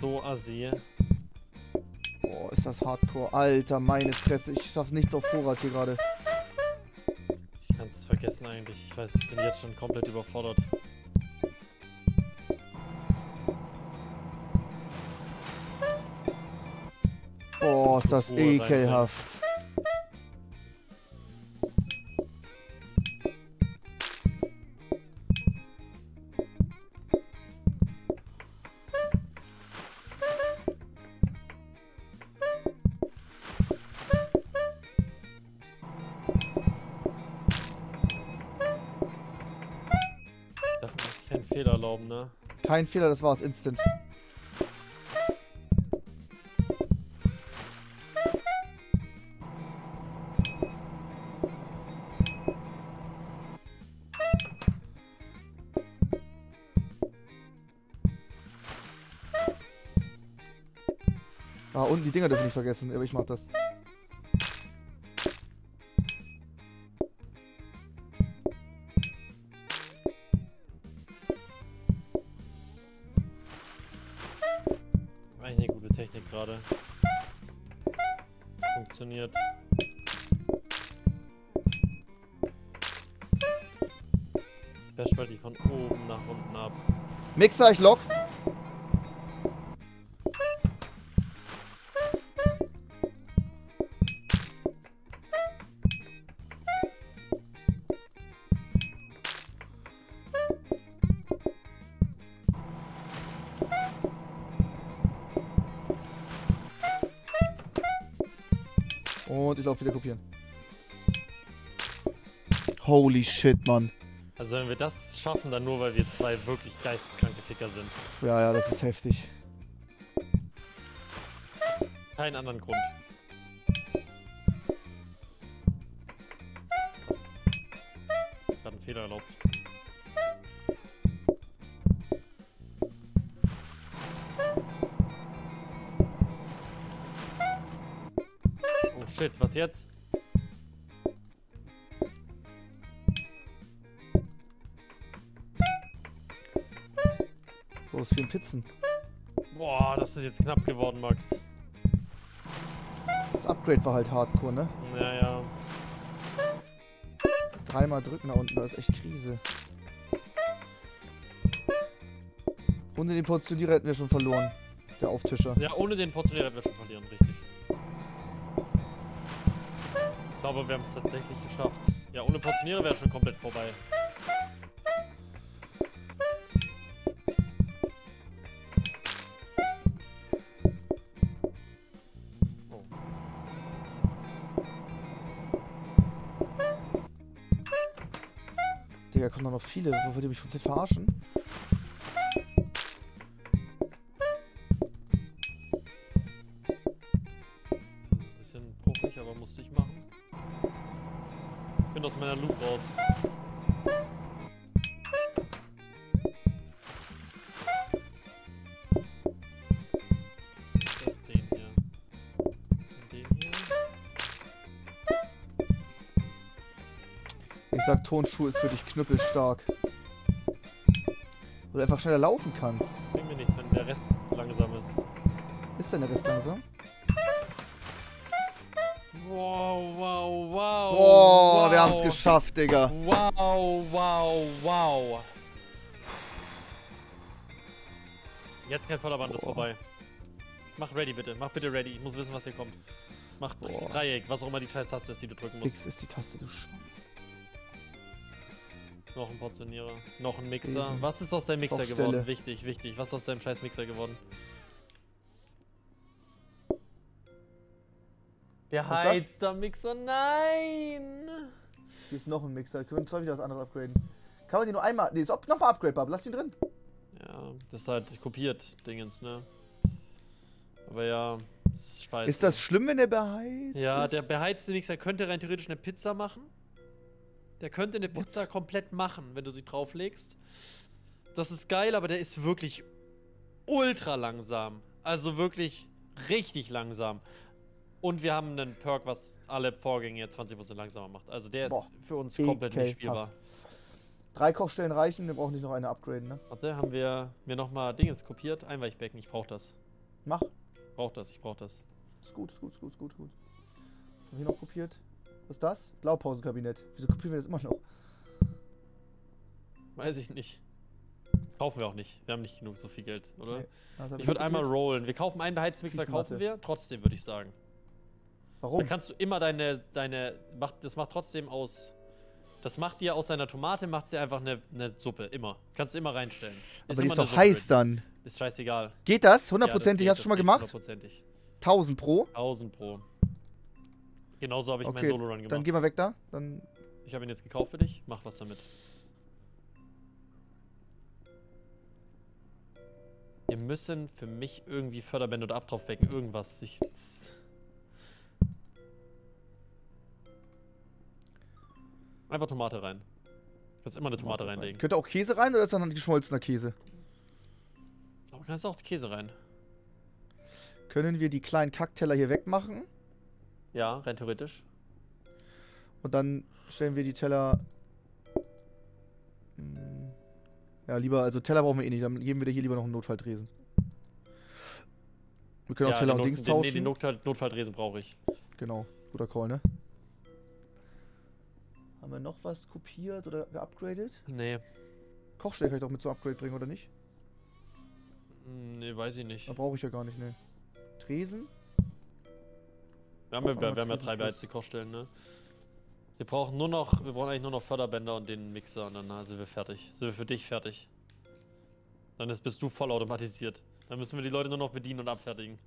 so assi. Boah, ist das hardcore. Alter, meine Fresse. Ich schaff's nichts auf Vorrat hier gerade. Ich kann's vergessen eigentlich. Ich weiß, ich bin jetzt schon komplett überfordert. Boah, ist das ekelhaft. Kein Fehler, das war's, instant. Ah, unten die Dinger dürfen nicht vergessen, aber ich mach das. Funktioniert. Wer spaltet die von oben nach unten ab? Mixer, ich lock! Und ich laufe wieder kopieren. Holy shit, Mann. Also wenn wir das schaffen, dann nur, weil wir zwei wirklich geisteskranke Ficker sind. Ja, ja, das ist heftig. Keinen anderen Grund. Was? Ich hab einen Fehler erlaubt. Shit, was jetzt? Los, vier Pizzen. Boah, das ist jetzt knapp geworden, Max. Das Upgrade war halt hardcore, ne? Ja, ja. Dreimal drücken da unten, da ist echt Krise. Ohne den Portionierer hätten wir schon verloren. Der Auftischer. Ja, ohne den Portionierer hätten wir schon verlieren, richtig. Ich glaube, wir haben es tatsächlich geschafft. Ja, ohne Portioniere wäre schon komplett vorbei. Oh. Digga, kommen da noch viele. Wo wollt ihr mich komplett verarschen? Das ist ein bisschen bruchig, aber musste ich machen. Ich bin aus meiner Loop raus. Das ist den hier. Und den hier. Ich sag, Turnschuh ist für dich knüppelstark. Wo du einfach schneller laufen kannst. Das bringt mir nichts, wenn der Rest langsam ist. Ist denn der Rest langsam? Wow, wow, wow. Boah, wow. Wir haben's geschafft, Digga. Wow, wow, wow. Jetzt kein Vorderband, ist vorbei. Mach ready bitte, mach bitte ready. Ich muss wissen, was hier kommt. Mach Dreieck, was auch immer die scheiß Taste ist, die du drücken musst. X ist die Taste, du Schwanz. Noch ein Portionierer, noch ein Mixer. Was ist aus deinem Mixer geworden? Wichtig, wichtig. Was ist aus deinem scheiß Mixer geworden? Beheizter Mixer, nein! Hier ist noch ein Mixer, können wir uns wieder was anderes upgraden. Kann man die nur einmal, nee, ist nochmal upgradebar, lass ihn drin. Ja, das ist halt kopiert, Dingens, ne? Aber ja, das ist scheiße. Ist das schlimm, wenn der beheizt? Ja, der beheizte Mixer könnte rein theoretisch eine Pizza machen. Der könnte eine Pizza komplett machen, wenn du sie drauflegst. Das ist geil, aber der ist wirklich ultra langsam. Also wirklich richtig langsam. Und wir haben einen Perk, was alle Vorgänge 20% langsamer macht. Also der ist für uns komplett nicht spielbar. 3 Kochstellen reichen, wir brauchen nicht noch eine upgraden, ne? Warte, haben wir mir nochmal Dinges kopiert? Einweichbecken, ich brauche das. Mach. Ich brauch das. Ist gut, ist gut. Was haben wir hier noch kopiert? Was ist das? Blaupausenkabinett. Wieso kopieren wir das immer noch? Weiß ich nicht. Kaufen wir auch nicht. Wir haben nicht genug so viel Geld, oder? Nee. Also ich würde einmal rollen. Wir kaufen einen Heizmixer, kaufen wir. Trotzdem würde ich sagen. Warum? Dann kannst du immer das macht trotzdem aus. Das macht dir aus deiner Tomate, macht dir einfach eine Suppe. Immer. Kannst du immer reinstellen. Ist aber die ist doch heiß dann. Ist scheißegal. Geht das? 100%ig? Ja, hast du schon mal gemacht? 100%ig. 1000 pro? 1000 pro. Genauso habe ich meinen Solo-Run gemacht. Dann geh mal weg da. Dann ich habe ihn jetzt gekauft für dich. Mach was damit. Wir müssen für mich irgendwie Förderbände oder Abtropfbecken, irgendwas. Einfach Tomate rein. Kannst immer eine Tomate reinlegen. Könnte auch Käse rein oder ist dann ein geschmolzener Käse? Aber kannst du auch Käse rein. Können wir die kleinen Kackteller hier wegmachen? Ja, rein theoretisch. Und dann stellen wir die Teller. Ja, lieber, also Teller brauchen wir eh nicht, dann geben wir dir hier lieber noch einen Notfalltresen. Wir können ja auch Teller und Dings tauschen. Nee, den Notfalltresen brauche ich. Genau, guter Call, ne? Haben wir noch was kopiert oder geupgradet? Nee. Kochstelle kann ich doch mit zum Upgrade bringen, oder nicht? Nee, weiß ich nicht. Da brauche ich ja gar nicht, ne? Tresen? Wir haben ja drei beheizte Kochstellen, ne? Wir brauchen eigentlich nur noch Förderbänder und den Mixer und dann sind wir fertig. Sind wir für dich fertig. Dann bist du voll automatisiert. Dann müssen wir die Leute nur noch bedienen und abfertigen.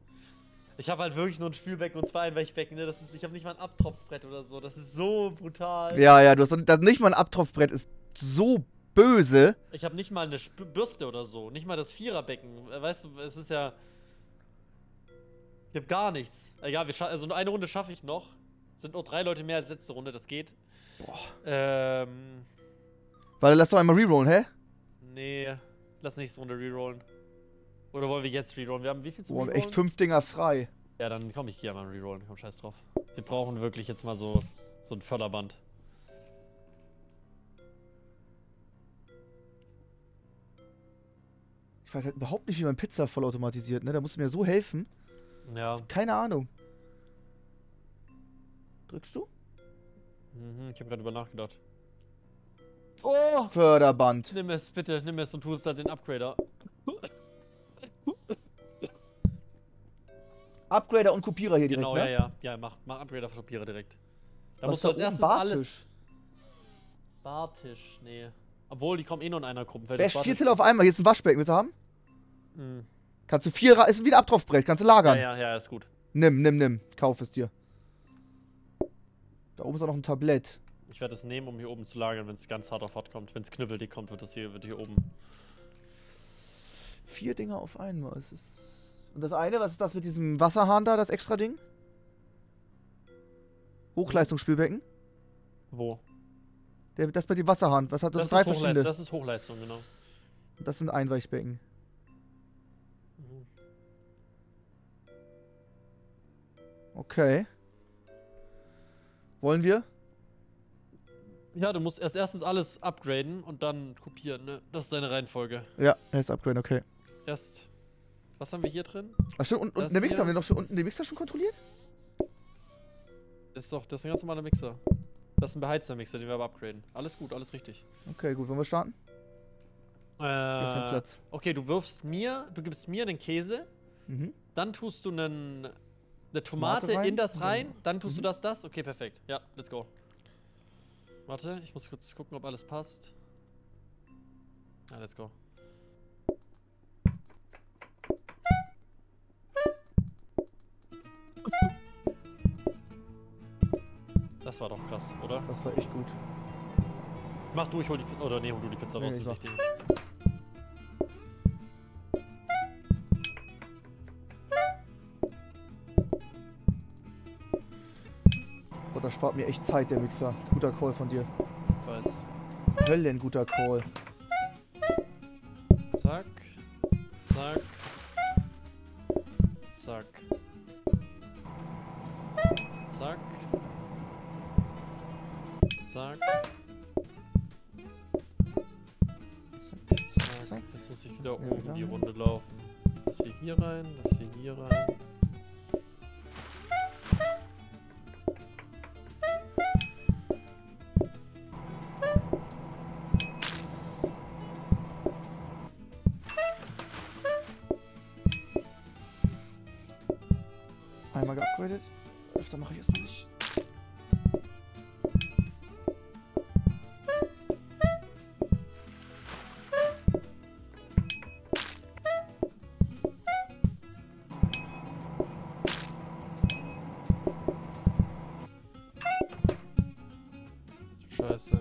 Ich habe halt wirklich nur ein Spülbecken und zwei Einweichbecken, ne? Ich habe nicht mal ein Abtropfbrett oder so. Das ist so brutal. Ja, ja, du hast nicht mal ein Abtropfbrett, ist so böse. Ich habe nicht mal eine Bürste oder so. Nicht mal das Viererbecken. Weißt du, es ist ja. Ich habe gar nichts. Egal, also eine Runde schaffe ich noch. Sind nur 3 Leute mehr als letzte Runde, das geht. Boah. Warte, lass doch einmal rerollen, hä? Nee, lass nächste Runde rerollen. Oder wollen wir jetzt rerollen? Wir haben wie viel zu rerollen? Echt 5 Dinger frei. Ja, dann komm, ich geh einmal rerollen, komm, scheiß drauf. Wir brauchen wirklich jetzt mal so ein Förderband. Ich weiß halt überhaupt nicht, wie man Pizza vollautomatisiert, ne? Da musst du mir so helfen. Ja. Keine Ahnung. Drückst du? Mhm, ich habe gerade drüber nachgedacht. Oh! Förderband. Nimm es, bitte, nimm es und tu es dann den Upgrader. Upgrader und Kopierer hier direkt, ne? Genau, ja. Ja, mach Upgrader für Kopierer direkt. Da musst du als erstes alles... Bartisch, nee. Obwohl, die kommen eh nur in einer Gruppe. Wer 4 Teller auf einmal? Hier ist ein Waschbecken, willst du haben? Mhm. Kannst du 4... Ist wie ein Abtropfbrett, kannst du lagern. Ja, ist gut. Nimm. Kauf es dir. Da oben ist auch noch ein Tablett. Ich werde es nehmen, um hier oben zu lagern, wenn es ganz hart auf hart kommt. Wenn es knüppeldick kommt, wird hier oben. 4 Dinger auf einmal. Und das eine, was ist das mit diesem Wasserhahn da, das extra Ding? Hochleistungsspülbecken? Wo? Das mit dem Wasserhahn. Was hat das? Das ist Hochleistung, genau. Und das sind Einweichbecken. Mhm. Okay. Wollen wir? Ja, du musst als erstes alles upgraden und dann kopieren, ne? Das ist deine Reihenfolge. Ja, erst upgraden, okay. Erst. Was haben wir hier drin? Ach, stimmt, und der Mixer. Haben wir doch schon unten den Mixer schon kontrolliert? Das ist ein ganz normaler Mixer. Das ist ein beheizter Mixer, den wir aber upgraden. Alles gut, alles richtig. Okay, gut, wollen wir starten? Okay, du gibst mir den Käse, dann tust du einen. Eine Tomate rein, in das rein, dann tust du das. Okay, perfekt. Ja, let's go. Warte, ich muss kurz gucken, ob alles passt. Ja, let's go. Das war doch krass, oder? Das war echt gut. Mach du, ich hol die Pizza. Oder nee, hol du die Pizza raus, das ist wichtig. Das spart mir echt Zeit, der Mixer. Guter Call von dir. Ich weiß. Höllen guter Call. Zack. Zack. Zack. Zack. Zack. Zack. Jetzt muss ich wieder oben die Runde laufen. Das hier rein, das hier rein. Einmal geupgradet. Öfter mache ich erstmal nicht. Scheiße.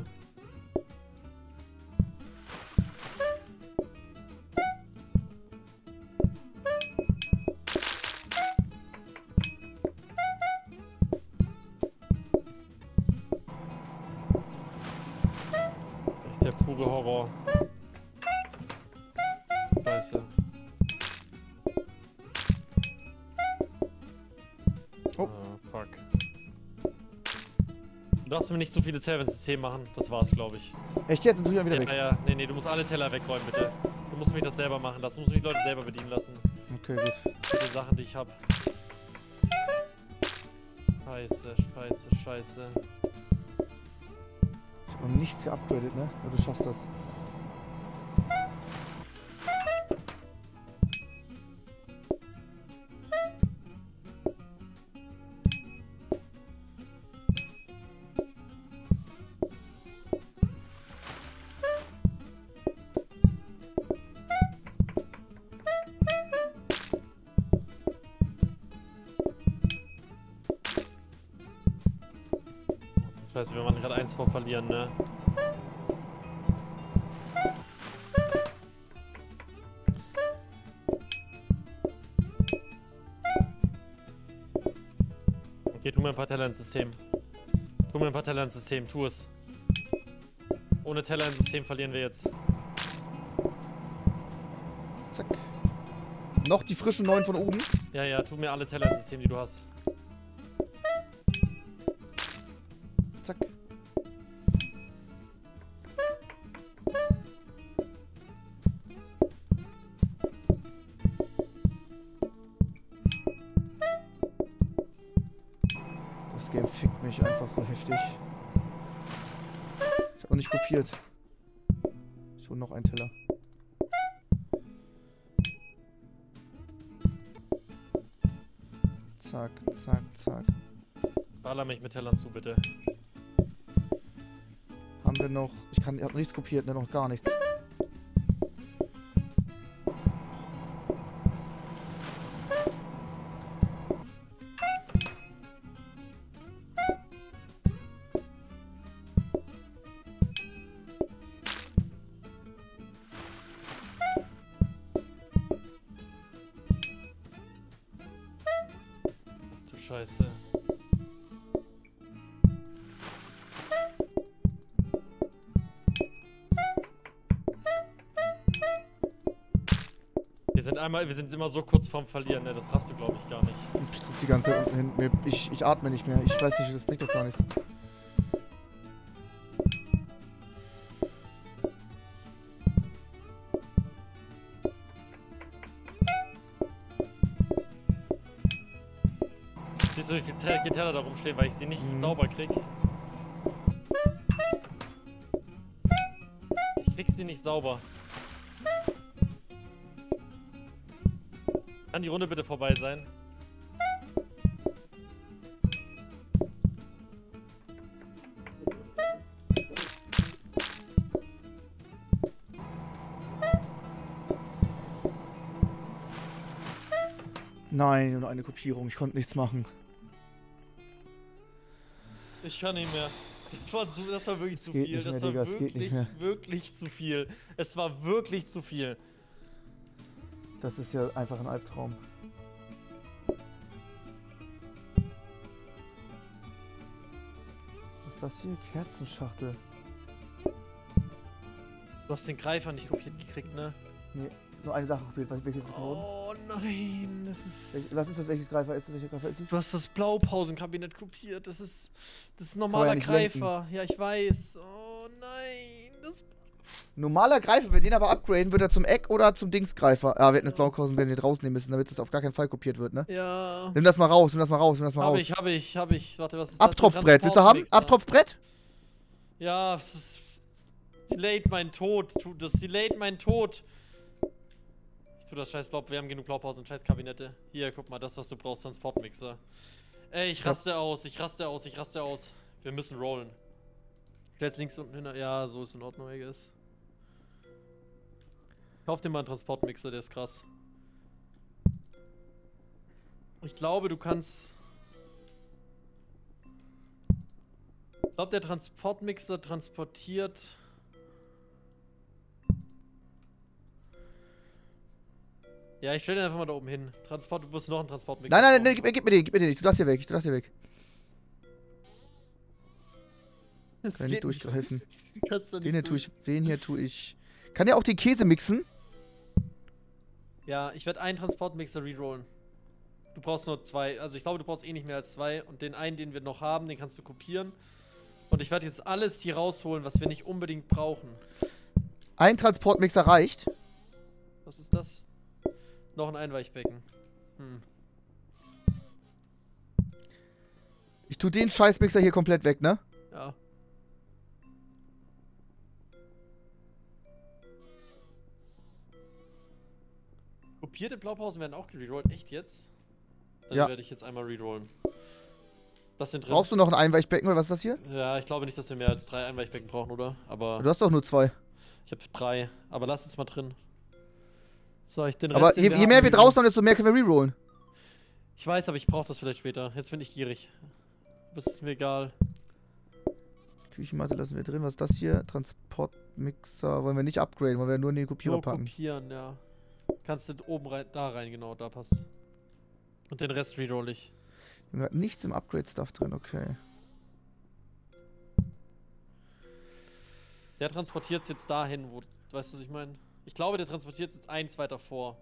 Echt der pure Horror. Scheiße. Oh, fuck. Du darfst mir nicht so viele Zellwände machen, das war's, glaube ich. Echt jetzt? Dann tu ich auch wieder weg. Ja. Nee, nee, du musst alle Teller wegräumen, bitte. Du musst mich das selber machen lassen, du musst mich die Leute selber bedienen lassen. Okay, gut. Mit den Sachen, die ich hab. Scheiße, scheiße, scheiße. Ich hab noch nichts geupgradet, ne? Aber du schaffst das. Scheiße, wir machen gerade eins vor verlieren, ne? Okay, tu mir ein paar Teller ins System. Tu mir ein paar Teller ins System, tu es. Ohne Teller im System verlieren wir jetzt. Zack. Noch die frischen neuen von oben? Ja, ja, tu mir alle Teller ins System, die du hast. Zack. Das Game fickt mich einfach so heftig. Ich hab auch nicht kopiert. Schon noch ein Teller. Zack, zack, zack. Baller mich mit Tellern zu, bitte. Noch, ich hab nichts kopiert, ne, noch gar nichts. Ach du Scheiße. Wir sind immer so kurz vorm Verlieren, ne? Das raffst du, glaube ich, gar nicht. Ich guck die ganze Zeit unten hin. Ich atme nicht mehr. Ich weiß nicht, das bringt doch gar nichts. Siehst du, wie viele Teller da rumstehen, weil ich sie nicht sauber krieg? Ich krieg sie nicht sauber. Kann die Runde bitte vorbei sein? Nein, nur eine Kopierung. Ich konnte nichts machen. Ich kann nicht mehr. Das war wirklich zu viel. Das war wirklich zu viel. Es war wirklich zu viel. Das ist ja einfach ein Albtraum. Was ist das hier? Kerzenschachtel. Du hast den Greifer nicht kopiert gekriegt, ne? Nee, nur eine Sache kopiert. Welches ist oh nein, das ist... Was ist das? Welches Greifer ist das? Welcher Greifer ist das? Du hast das Blaupausenkabinett kopiert. Das ist ein normaler Greifer. Lenken. Ja, ich weiß. Oh nein, das... Normaler Greifer, wenn wir den aber upgraden, wird er zum Eck oder zum Dingsgreifer. Ah, wir hätten das Blaukausenbeeren hier rausnehmen müssen, damit das auf gar keinen Fall kopiert wird, ne? Ja. Nimm das mal raus, nimm das mal raus, nimm das mal raus. Hab ich. Warte, was ist das? Abtropfbrett, willst du haben? Abtropfbrett? Ja, das ist... Delayed mein Tod, das delayed mein Tod. Ich tu das scheiß Blau, wir haben genug Blaupausen und scheiß Kabinette. Hier, guck mal, das, was du brauchst, Transportmixer. Ey, ich raste aus. Wir müssen rollen. Stell's links unten hin, ja, so ist in Ordnung, I guess. Kauf dir mal einen Transportmixer, der ist krass. Ich glaube, du kannst... Ich glaube, der Transportmixer transportiert... Ja, ich stell den einfach mal da oben hin. Transport, du musst noch einen Transportmixer. Nein, gib mir den, ich tu das hier weg, Das kann ich nicht durchgreifen. Den hier tu ich... Kann der auch den Käse mixen? Ja, ich werde einen Transportmixer rerollen. Du brauchst nur zwei. Also ich glaube, du brauchst eh nicht mehr als zwei. Und den einen, den wir noch haben, den kannst du kopieren. Und ich werde jetzt alles hier rausholen, was wir nicht unbedingt brauchen. Ein Transportmixer reicht. Was ist das? Noch ein Einweichbecken. Hm. Ich tue den Scheißmixer hier komplett weg, ne? Ja. Kopierte Blaupausen werden auch gerollt. Echt jetzt? Dann werde ich jetzt einmal rerollen. Das sind drin. Brauchst du noch ein Einweichbecken oder was ist das hier? Ja, ich glaube nicht, dass wir mehr als drei Einweichbecken brauchen, oder? Aber du hast doch nur zwei. Ich habe drei. Aber lass es mal drin. So, ich den Rest. Aber je mehr wir draußen haben, desto mehr können wir rerollen. Ich weiß, aber ich brauche das vielleicht später. Jetzt bin ich gierig. Das ist mir egal. Küchenmatte lassen wir drin. Was ist das hier? Transportmixer. Wollen wir nicht upgraden, wollen wir nur in den Kopierer packen. Kopieren, ja. Kannst du oben rein, da rein, genau, da passt. Und den Rest reroll ich. Wir hatten nichts im Upgrade-Stuff drin, okay. Der transportiert jetzt dahin, wo, weißt du, was ich meine? Ich glaube, der transportiert jetzt eins weiter vor.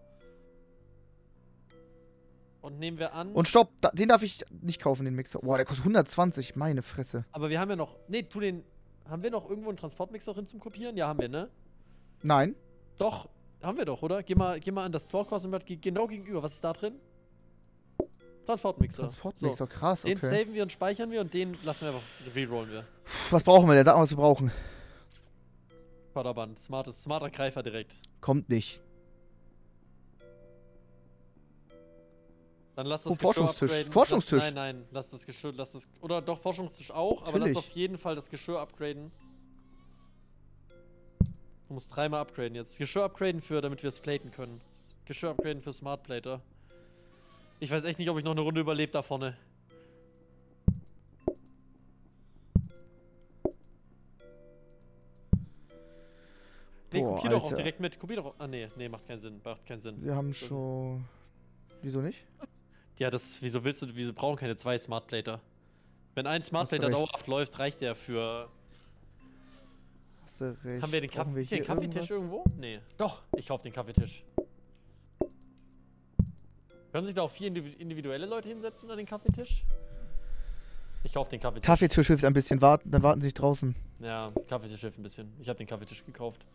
Und nehmen wir an... Und stopp, den darf ich nicht kaufen, den Mixer. Boah, der kostet 120, meine Fresse. Aber wir haben ja noch... Ne, tu den... Haben wir noch irgendwo einen Transportmixer drin zum Kopieren? Ja, haben wir, ne? Nein. Doch... Haben wir doch, oder? Geh mal an das Blaukausenblatt genau gegenüber. Was ist da drin? Transportmixer. Transportmixer, so. Krass, okay. Den saven wir und speichern wir und den lassen wir einfach, rerollen wir. Was brauchen wir denn? Sag mal, was wir brauchen. Quaderband, smarter Greifer direkt. Kommt nicht. Dann lass das Geschirr upgraden. Forschungstisch. Nein, lass das Geschirr, oder doch, Forschungstisch auch, natürlich. Aber lass auf jeden Fall das Geschirr upgraden. Du musst dreimal upgraden jetzt. Geschirr upgraden damit wir es platen können. Geschirr upgraden für Smart Plater. Ich weiß echt nicht, ob ich noch eine Runde überlebe da vorne. Ne, kopier doch auch direkt mit. Kopier doch auch. Ah, nee, macht keinen Sinn. Wir haben schon... Wieso nicht? Ja, wieso brauchen keine zwei Smart Plater? Wenn ein Smart Plater dauerhaft läuft, reicht der für... Recht. Haben wir den Kaffeetisch irgendwo? Nee. Doch, ich kaufe den Kaffeetisch. Können sich da auch 4 individuelle Leute hinsetzen an den Kaffeetisch? Ich kaufe den Kaffeetisch. Kaffeetisch hilft ein bisschen, dann warten sie sich draußen. Ja, Kaffeetisch hilft ein bisschen. Ich habe den Kaffeetisch gekauft.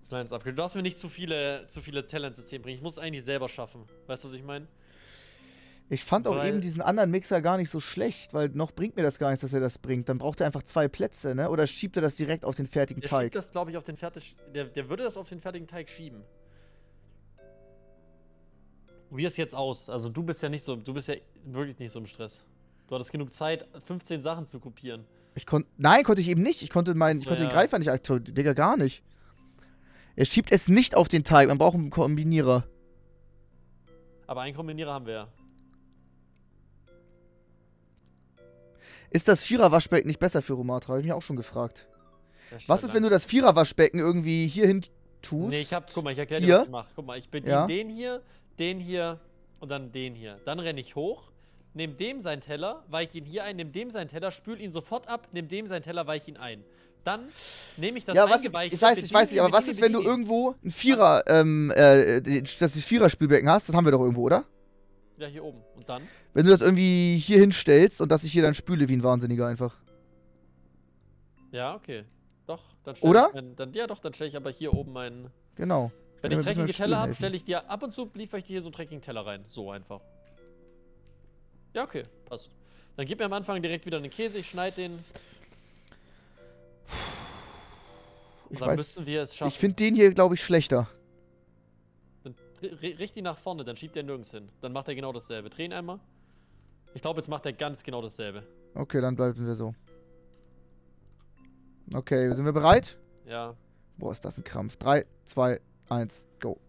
Das Lines Upgrade. Du darfst mir nicht zu viele Talent-Systeme bringen. Ich muss eigentlich selber schaffen. Weißt du, was ich meine? Ich fand auch eben diesen anderen Mixer gar nicht so schlecht, weil noch bringt mir das gar nichts, dass er das bringt. Dann braucht er einfach zwei Plätze, ne? Oder schiebt er das direkt auf den fertigen Teig? Der schiebt das, glaube ich, auf den fertigen... Der würde das auf den fertigen Teig schieben. Probier's jetzt aus. Also du bist ja nicht so... Du bist ja wirklich nicht so im Stress. Du hattest genug Zeit, 15 Sachen zu kopieren. Nein, konnte ich eben nicht. Ich konnte den Greifer nicht aktivieren. Digga, gar nicht. Er schiebt es nicht auf den Teig. Man braucht einen Kombinierer. Aber einen Kombinierer haben wir ja. Ist das Vierer-Waschbecken nicht besser für Rumathra? Habe ich mich auch schon gefragt. Was ist, wenn du das Vierer-Waschbecken irgendwie hier hin tust? Nee, guck mal, ich erkläre dir, was ich mache. Guck mal, ich bediene den hier und dann den hier. Dann renne ich hoch, nehme dem seinen Teller, weiche ihn hier ein, nehme dem seinen Teller, spül ihn sofort ab, nehme dem seinen Teller, weiche ihn ein. Dann nehme ich das eingeweichte. Ich weiß nicht, aber was ist, wenn du irgendwo ein Vierer, das Vierer-Spülbecken hast? Das haben wir doch irgendwo, oder? Ja, hier oben. Und dann? Wenn du das irgendwie hier hinstellst und dass ich hier dann spüle wie ein Wahnsinniger einfach. Ja, okay. Doch, dann stelle ich. Oder? Ja, doch, dann stelle ich aber hier oben meinen. Genau. Wenn ich dreckige Teller habe, stelle ich dir ab und zu, liefere ich dir hier so einen dreckigen Teller rein. So einfach. Ja, okay, passt. Dann gib mir am Anfang direkt wieder einen Käse, ich schneide den. Und dann müssten wir es schaffen. Ich finde den hier, glaube ich, schlechter. Dann richt ihn nach vorne, dann schiebt er nirgends hin. Dann macht er genau dasselbe. Dreh ihn einmal. Ich glaube, jetzt macht er ganz genau dasselbe. Okay, dann bleiben wir so. Okay, sind wir bereit? Ja. Boah, ist das ein Krampf. 3, 2, 1, go.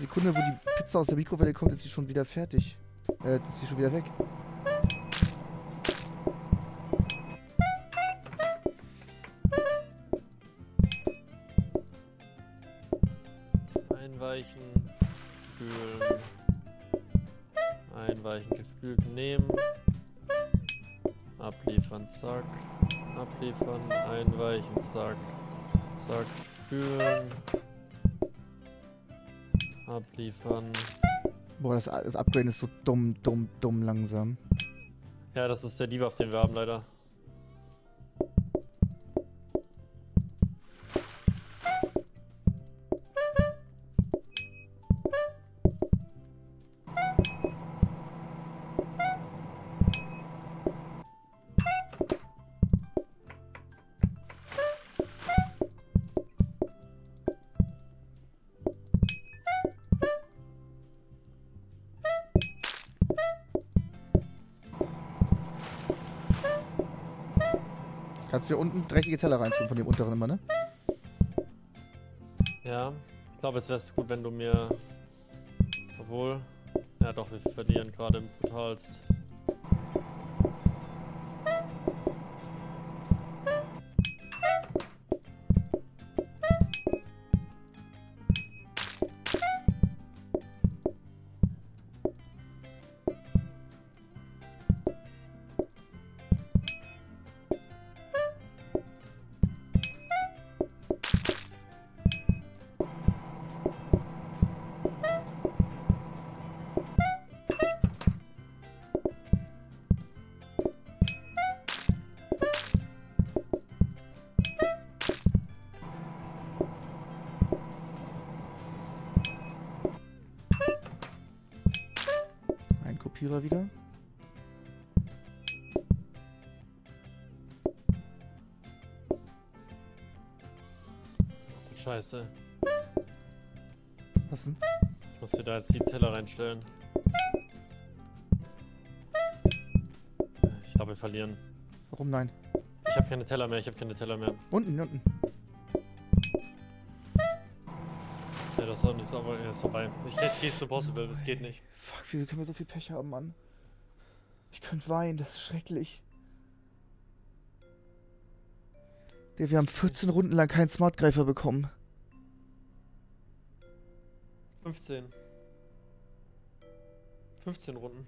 Sekunde, wo die Pizza aus der Mikrowelle kommt, ist sie schon wieder fertig. Ist sie schon wieder weg. Einweichen, kühlen. Einweichen, gekühlt nehmen. Abliefern, zack. Abliefern, einweichen, zack. Zack, kühlen. Abliefern. Boah, das Upgrade ist so dumm langsam. Ja, das ist der Debuff, den wir haben, leider. Kannst du hier unten dreckige Teller reintun, von dem unteren immer, ne? Ja, ich glaube, es wäre gut, wenn du mir... Obwohl... Ja doch, wir verlieren gerade brutalst. Wieder. Scheiße. Was denn? Ich muss dir da jetzt die Teller reinstellen. Ich glaube, wir verlieren. Warum nein? Ich habe keine Teller mehr, Unten. Ja, das ist vorbei. Jetzt gehst du Possible, es geht nicht. Fuck, wieso können wir so viel Pech haben, Mann? Ich könnte weinen, das ist schrecklich. Digga, wir haben 14 Runden lang keinen Smartgreifer bekommen. 15. 15 Runden.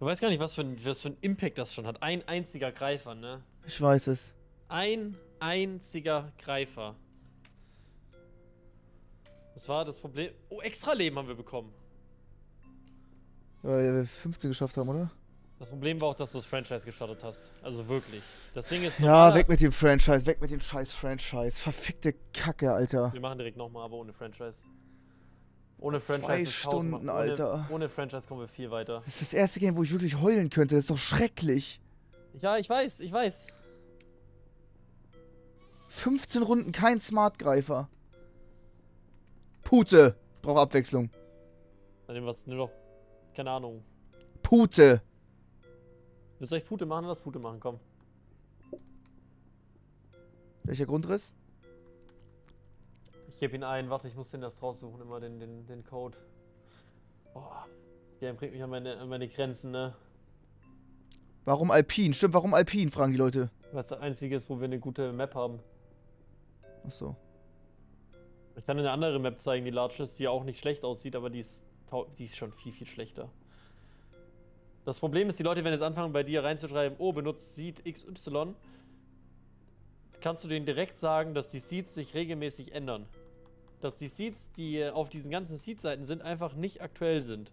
Man weiß gar nicht, was für ein Impact das schon hat. Ein einziger Greifer, ne? Ich weiß es. Ein einziger Greifer. Das war das Problem. Oh, extra Leben haben wir bekommen. Weil wir 15 geschafft haben, oder? Das Problem war auch, dass du das Franchise gestartet hast. Also wirklich. Das Ding ist normal. Ja, weg mit dem Franchise, weg mit dem scheiß Franchise. Verfickte Kacke, Alter. Wir machen direkt nochmal, aber ohne Franchise. Ohne Franchise 2 Stunden, Alter. Ohne Franchise kommen wir viel weiter. Das ist das erste Game, wo ich wirklich heulen könnte. Das ist doch schrecklich. Ja, ich weiß. 15 Runden, kein Smartgreifer. Pute. Brauche Abwechslung. Dann nehmen wir es nur noch. Keine Ahnung. Pute. Willst du euch Pute machen? Lass Pute machen, komm. Welcher Grundriss? Ich gebe ihn ein. Warte, ich muss den erst raussuchen. Immer den Code. Boah. Der bringt mich an meine Grenzen, ne? Warum Alpin? Stimmt, warum Alpin, fragen die Leute. Was das einzige ist, wo wir eine gute Map haben. Ach so. Ich kann eine andere Map zeigen, die large ist, die auch nicht schlecht aussieht, aber die ist schon viel, viel schlechter. Das Problem ist, die Leute werden jetzt anfangen, bei dir reinzuschreiben, oh, benutzt Seed XY. Kannst du denen direkt sagen, dass die Seeds sich regelmäßig ändern. Dass die Seeds, die auf diesen ganzen Seed-Seiten sind, einfach nicht aktuell sind.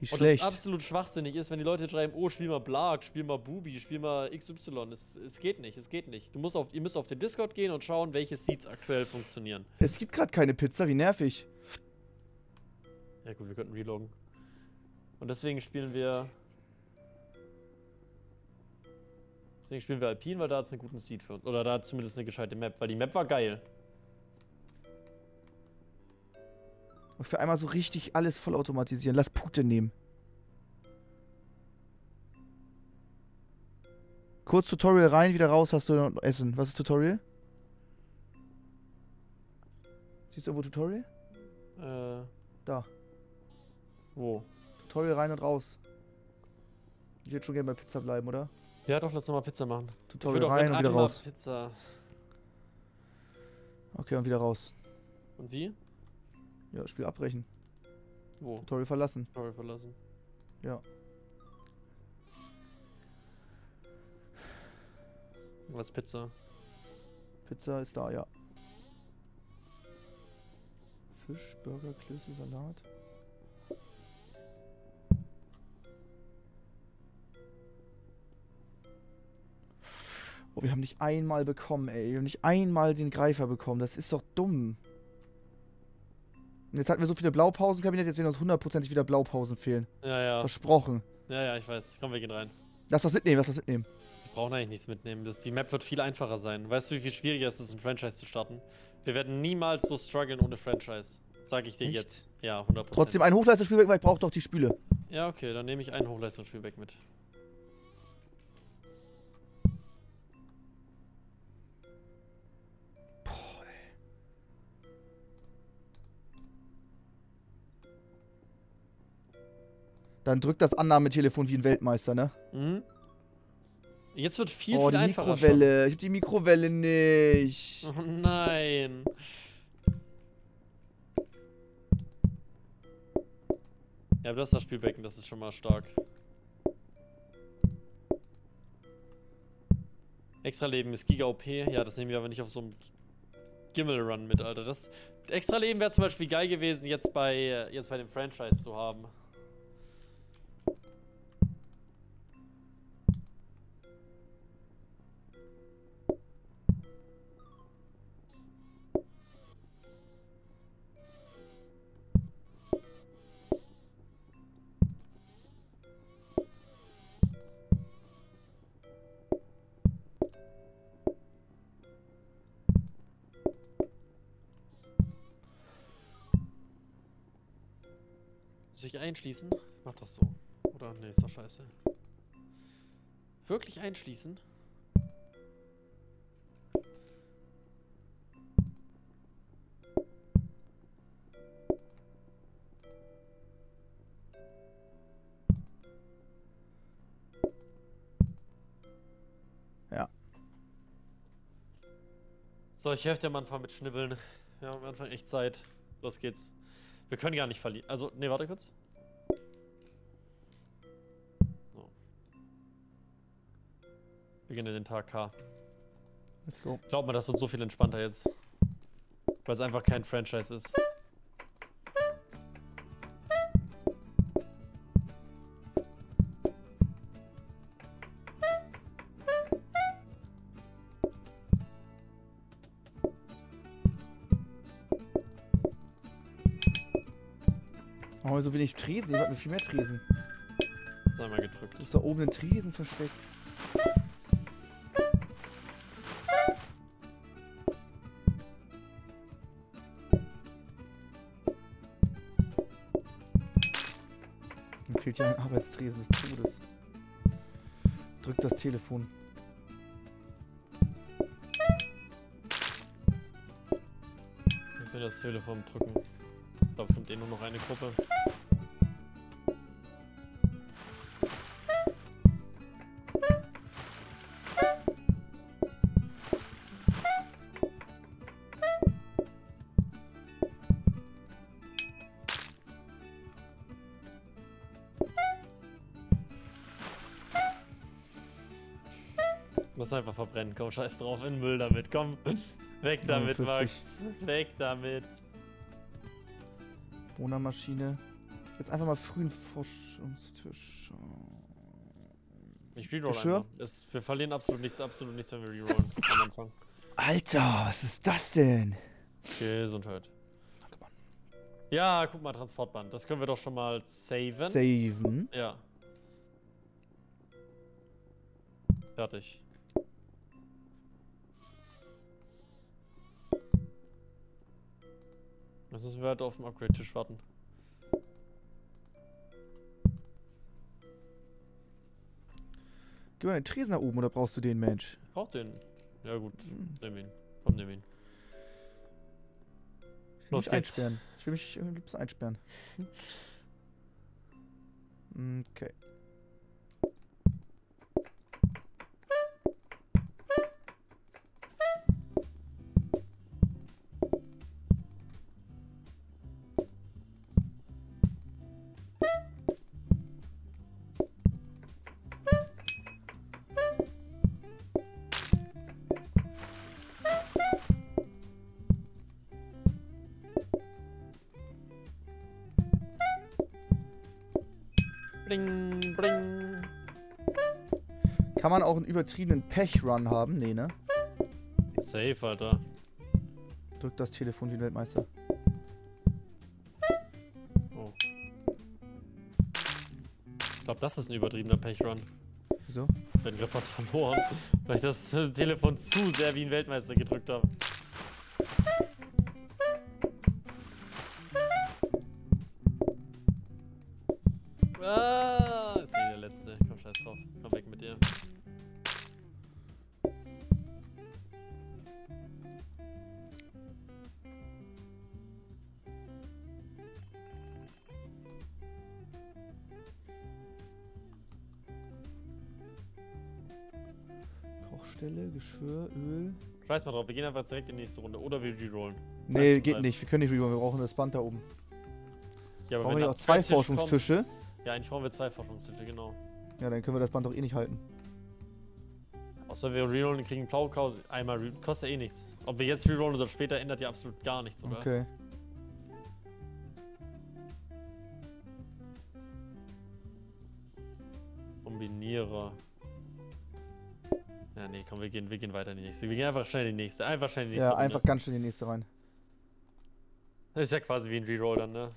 Wie schlecht. Und das absolut schwachsinnig ist, wenn die Leute schreiben, oh, spiel mal Blarg, spiel mal Bubi, spiel mal XY. Es geht nicht, es geht nicht. Ihr müsst auf den Discord gehen und schauen, welche Seeds aktuell funktionieren. Es gibt gerade keine Pizza, wie nervig. Ja gut, wir könnten reloggen. Und deswegen spielen wir Alpin, weil da hat es einen guten Seed für uns. Oder da hat zumindest eine gescheite Map, weil die Map war geil. Und für einmal so richtig alles vollautomatisieren. Lass Pute nehmen. Kurz Tutorial rein, wieder raus, hast du noch Essen. Was ist Tutorial? Siehst du irgendwo Tutorial? Da. Wo? Tutorial rein und raus. Ich würde schon gerne bei Pizza bleiben, oder? Ja doch, lass nochmal Pizza machen. Tutorial rein und wieder raus. Pizza. Okay, und wieder raus. Und wie? Ja, Spiel abbrechen. Wo? Tutorial verlassen. Tutorial verlassen. Ja. Was Pizza? Pizza ist da, ja. Fisch, Burger, Klöße, Salat. Oh, wir haben nicht einmal bekommen, ey. Wir haben nicht einmal den Greifer bekommen. Das ist doch dumm. Jetzt hatten wir so viele Blaupausenkabinette, jetzt werden uns hundertprozentig wieder Blaupausen fehlen. Ja, ja. Versprochen. Ja, ja, ich weiß. Komm, wir gehen rein. Lass was mitnehmen, lass was mitnehmen. Wir brauchen eigentlich nichts mitnehmen. Die Map wird viel einfacher sein. Weißt du, wie viel schwieriger es ist, ein Franchise zu starten? Wir werden niemals so strugglen ohne Franchise. Sag ich dir echt? Jetzt. Ja, 100%. Trotzdem ein Hochleistungsspielwerk, weil ich brauche doch die Spüle. Ja, okay, dann nehme ich ein Hochleistungsspielwerk mit. Dann drückt das Annahmetelefon wie ein Weltmeister, ne? Mhm. Jetzt wird viel, viel einfacher. Oh, die Mikrowelle. Schon. Ich hab die Mikrowelle nicht. Oh nein. Ja, aber das ist das Spielbecken, das ist schon mal stark. Extra Leben ist Giga OP. Ja, das nehmen wir aber nicht auf so einem Gimmel-Run mit, Alter. Das Extra Leben wäre zum Beispiel geil gewesen, jetzt bei dem Franchise zu haben. Sich einschließen? Mach doch so. Oder? Ne, ist doch scheiße. Wirklich einschließen? Ja. So, ich helfe dir am Anfang mit Schnibbeln. Ja, am Anfang echt Zeit. Los geht's. Wir können gar nicht verlieren. Also, ne, warte kurz. So. Beginne den Tag K. Let's go. Glaub mal, das wird so viel entspannter jetzt. Weil es einfach kein Franchise ist. So wenig Tresen, ich hab mir viel mehr Tresen. Sei mal gedrückt. Du hast da oben einen Tresen versteckt. Mir fehlt ja ein Arbeitstresen des Todes. Drück das Telefon. Ich will das Telefon drücken. Ich glaube, es kommt eh nur noch eine Gruppe. Muss einfach verbrennen, komm, scheiß drauf, in den Müll damit, komm. Weg damit, 49. Max, weg damit. Bohnermaschine. Jetzt einfach mal früh einen Forschungstisch. Ich reroll einfach. Wir verlieren absolut nichts, wenn wir rerollen am Anfang. Alter, was ist das denn? Gesundheit. Ja, guck mal, Transportband. Das können wir doch schon mal saven. Saven? Ja. Fertig. Jetzt müssen wir halt auf dem Upgrade-Tisch warten. Gib mal den Tresen nach oben, oder brauchst du den, Mensch? Ich brauch den. Ja gut, nimm ihn. Komm, nimm ihn. Los geht's. Ich will mich am liebsten einsperren. Okay. Bling, bling. Kann man auch einen übertriebenen Pech-Run haben? Nee, ne? Safe, Alter. Drückt das Telefon den Weltmeister. Oh. Ich glaube, das ist ein übertriebener Pech-Run. Wieso? Den Griff fast verloren, weil ich das Telefon zu sehr wie ein Weltmeister gedrückt habe. Stelle, Geschirr, Öl. Scheiß mal drauf, wir gehen einfach direkt in die nächste Runde. Oder wir rerollen. Nee, geht nicht. Wir können nicht rerollen. Wir brauchen das Band da oben. Ja, aber brauchen wir auch zwei Forschungstische? Ja, eigentlich brauchen wir zwei Forschungstische, genau. Ja, dann können wir das Band doch eh nicht halten. Außer wir rerollen und kriegen Plaukau. Einmal kostet eh nichts. Ob wir jetzt rerollen oder später, ändert ja absolut gar nichts, oder? Okay. Kombinierer. Ja, nee, komm, wir gehen weiter in die nächste. Wir gehen einfach schnell in die nächste. Einfach schnell in die nächste. Ja, einfach ganz schnell in die nächste rein. Das ist ja quasi wie ein Reroll dann, ne?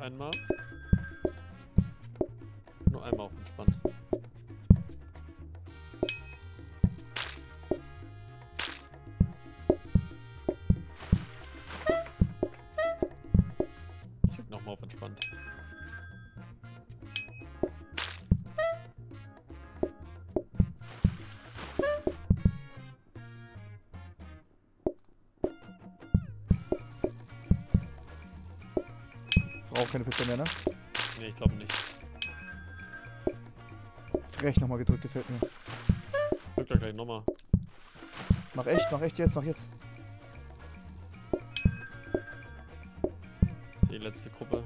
Einmal. Nur einmal auf entspannt. Ich drück nochmal auf entspannt. Keine Pizza mehr, ne? Nee, ich glaube nicht. Frech nochmal gedrückt, gefällt mir. Drück da gleich nochmal. Mach echt jetzt. Das ist die letzte Gruppe.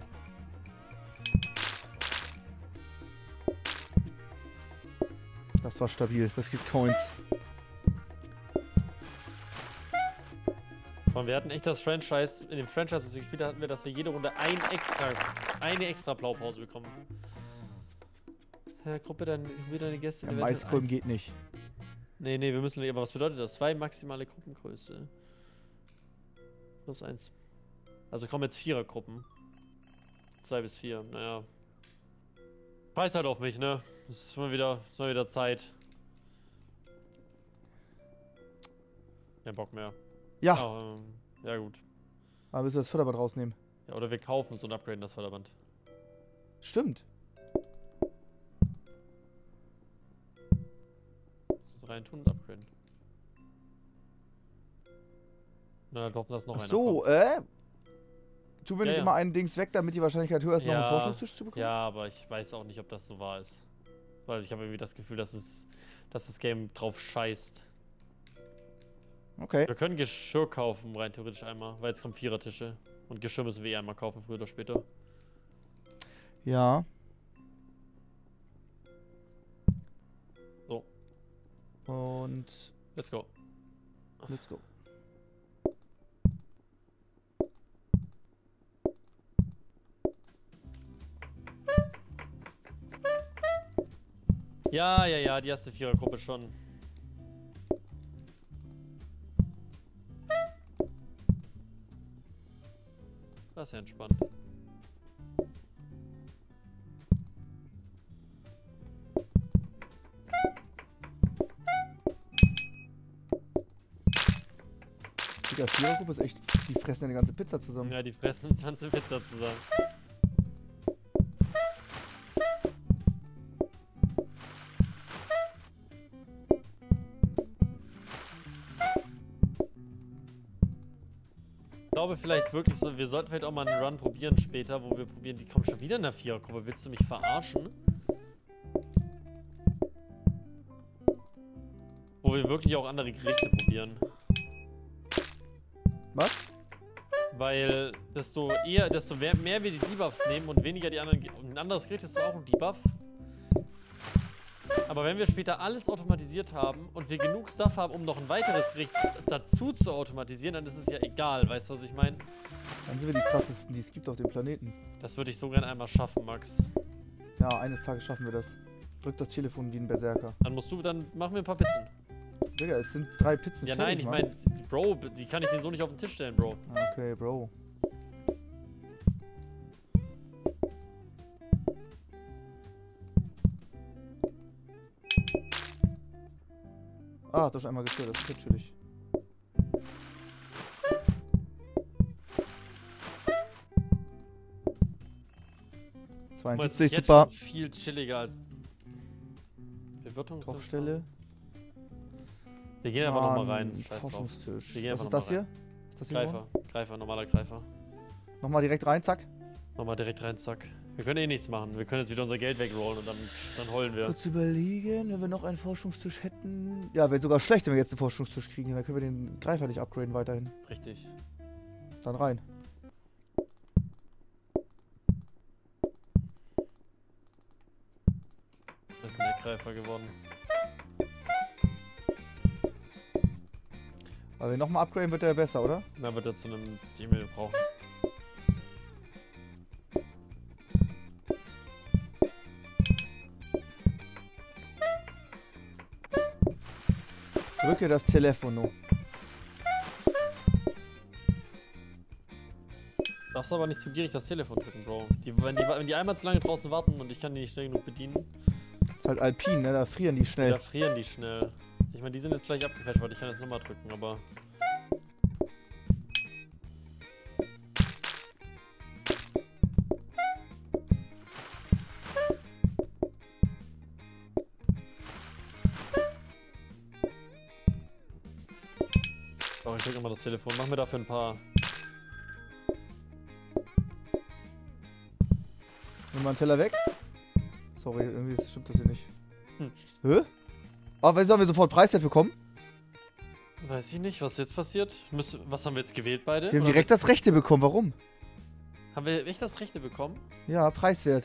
Das war stabil, das gibt Coins. Man, wir hatten echt das Franchise, in dem Franchise, das wir gespielt hatten, dass wir jede Runde eine extra Blaupause bekommen. Herr Gruppe, dann wieder eine Gäste. Ja, Maiskolben geht nicht. Nee, wir müssen, aber was bedeutet das? 2 maximale Gruppengröße. +1. Also kommen jetzt 4er-Gruppen. 2 bis 4, naja. Scheiß halt auf mich, ne? Es ist mal wieder Zeit. Kein Bock mehr. Ja. Oh, ja gut. Aber müssen wir das Förderband rausnehmen? Ja, oder wir kaufen es und upgraden das Förderband. Stimmt. Lass uns rein tun und upgraden. Na, dann hoffen, dass noch einer kommt. tu mir nicht immer einen Dings weg, damit die Wahrscheinlichkeit höher ist, noch einen Forschungstisch zu bekommen. Ja, aber ich weiß auch nicht, ob das so wahr ist. Weil ich habe irgendwie das Gefühl, dass das Game drauf scheißt. Okay. Wir können Geschirr kaufen, rein theoretisch einmal, weil jetzt kommen Vierertische. Und Geschirr müssen wir eh einmal kaufen, früher oder später. Ja. So. Und... let's go. Let's go. Ja, ja, ja, die erste Vierergruppe schon. Das ist ja entspannt. Die Vierergruppe ist echt, die fressen ja eine ganze Pizza zusammen. Ja, die fressen eine ganze Pizza zusammen. Ich glaube vielleicht wirklich so, wir sollten vielleicht auch mal einen Run probieren später, wo wir probieren, die kommen schon wieder in der Vierergruppe. Willst du mich verarschen? Wo wir wirklich auch andere Gerichte probieren. Was? Weil desto mehr wir die Debuffs nehmen und weniger die anderen, ein anderes Gericht ist auch ein Debuff. Aber wenn wir später alles automatisiert haben und wir genug Stuff haben, um noch ein weiteres Gericht dazu zu automatisieren, dann ist es ja egal, weißt du, was ich meine? Dann sind wir die krassesten, die es gibt auf dem Planeten. Das würde ich so gern einmal schaffen, Max. Ja, eines Tages schaffen wir das. Drück das Telefon wie ein Berserker. Dann machen wir ein paar Pizzen. Digga, es sind 3 Pizzen. Ja, nein, ich meine, Bro, die kann ich denen so nicht auf den Tisch stellen, Bro. Okay, Bro. Ah, hat doch schon einmal gestört, das ist chillig. Das ist jetzt super. Schon viel chilliger als Bewirtungsstelle. Wir gehen einfach nochmal rein. Scheiß drauf. Was ist das hier? Greifer, normaler Greifer. Nochmal direkt rein, zack. Nochmal direkt rein, zack. Wir können eh nichts machen. Wir können jetzt wieder unser Geld wegrollen und dann heulen wir. Kurz überlegen, wenn wir noch einen Forschungstisch hätten. Ja, wäre sogar schlecht, wenn wir jetzt einen Forschungstisch kriegen. Dann können wir den Greifer nicht upgraden weiterhin. Richtig. Dann rein. Das ist ein Eckgreifer geworden. Aber wenn wir nochmal upgraden, wird der besser, oder? Na, wird er zu einem Team, den wir brauchen. Drücke das Telefono. Du darfst aber nicht zu gierig das Telefon drücken, Bro. Wenn die einmal zu lange draußen warten und ich kann die nicht schnell genug bedienen. Das ist halt alpin, ne? Da frieren die schnell. Da frieren die schnell. Ich meine, die sind jetzt gleich abgefälscht, weil ich kann jetzt nochmal drücken, aber... ich drücke immer das Telefon. Mach mir dafür ein paar. Nimm mal einen Teller weg. Sorry, irgendwie stimmt das hier nicht. Hä? Aber sollen wir sofort Preis dafür bekommen? Weiß ich nicht, was jetzt passiert. Was haben wir jetzt gewählt beide? Wir haben direkt das Rechte bekommen, warum? Haben wir echt das Rechte bekommen? Ja, preiswert.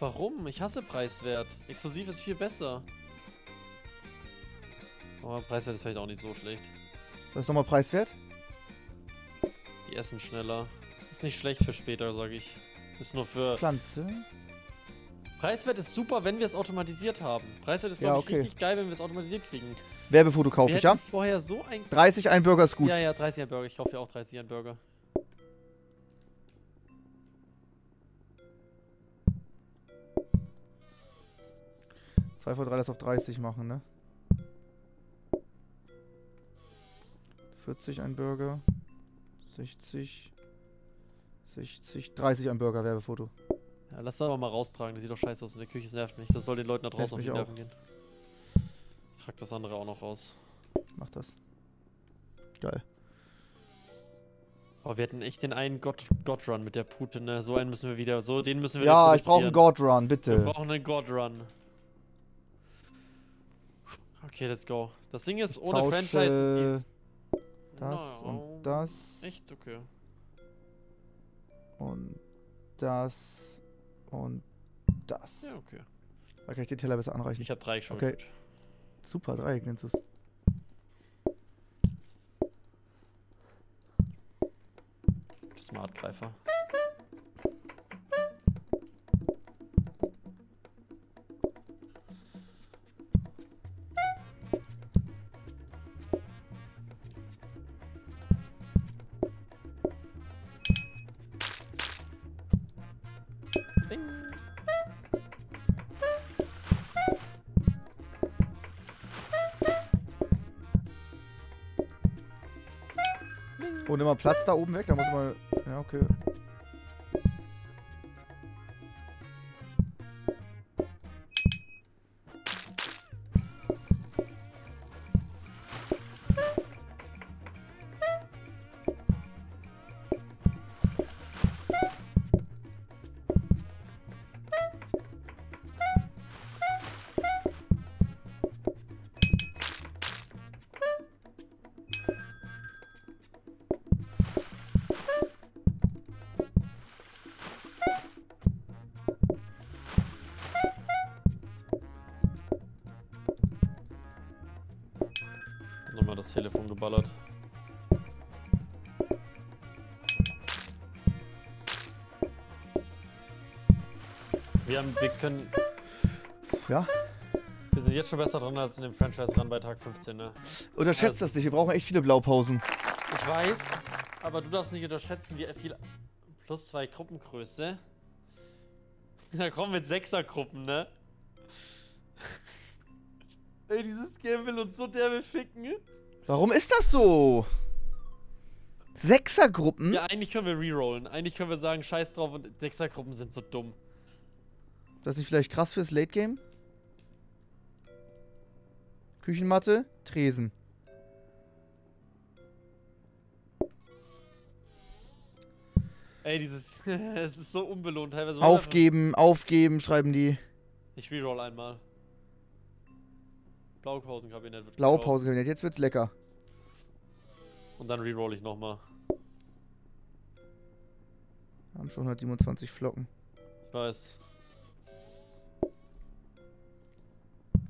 Warum? Ich hasse preiswert. Exklusiv ist viel besser. Aber preiswert ist vielleicht auch nicht so schlecht. Was ist nochmal preiswert? Die essen schneller. Ist nicht schlecht für später, sag ich. Ist nur für... Pflanze? Preiswert ist super, wenn wir es automatisiert haben. Preiswert ist, glaube ich, richtig geil, wenn wir es automatisiert kriegen. Werbefoto kaufe ich, ja? Vorher so ein... 30 ein Burger ist gut. Ja, ja, 30 ein Burger. Ich kaufe ja auch 30 ein Burger. Zwei vor 3 das auf 30 machen, ne? 40 ein Burger, 60, 30 ein Burger, Werbefoto. Ja, lass das aber mal raustragen, das sieht doch scheiße aus in der Küche, das nervt mich. Das soll den Leuten da draußen auf die Nerven gehen. Ich trage das andere auch noch raus. Mach das. Geil. Oh, wir hatten echt den einen God-Run mit der Pute, ne? So einen müssen wir wieder, so den müssen wir... Ja, ich brauche einen God-Run, bitte. Wir brauchen einen God-Run. Okay, let's go. Das Ding ist, ohne Franchise ist die... Das und das. Echt? Okay. Und das und das. Ja, okay. Da kann ich den Teller besser anreichen. Ich habe Dreieck schon. Okay. Gut. Super, Dreieck nennst du es. Smartgreifer. Oh, nimm mal Platz da oben weg, da muss man... Ja, okay. Das Telefon geballert. Wir können... Ja? Wir sind jetzt schon besser dran als in dem Franchise-Run bei Tag 15, ne? Unterschätzt das nicht, wir brauchen echt viele Blaupausen. Ich weiß, aber du darfst nicht unterschätzen, wie viel... Plus 2 Gruppengröße. Da kommen wir mit 6er-Gruppen, ne? Ey, dieses Game will uns so derbe ficken. Warum ist das so? 6er-Gruppen? Ja, eigentlich können wir rerollen. Eigentlich können wir sagen, scheiß drauf und 6er-Gruppen sind so dumm. Das ist nicht vielleicht krass fürs Late-Game? Küchenmatte, Tresen. Ey, dieses... Es ist so unbelohnt teilweise. Aufgeben, aufgeben, schreiben die. Ich reroll einmal. Blaupausenkabinett wird Blaupausenkabinett, jetzt wird's lecker. Und dann reroll ich nochmal. Haben schon 127 Flocken. Ich weiß.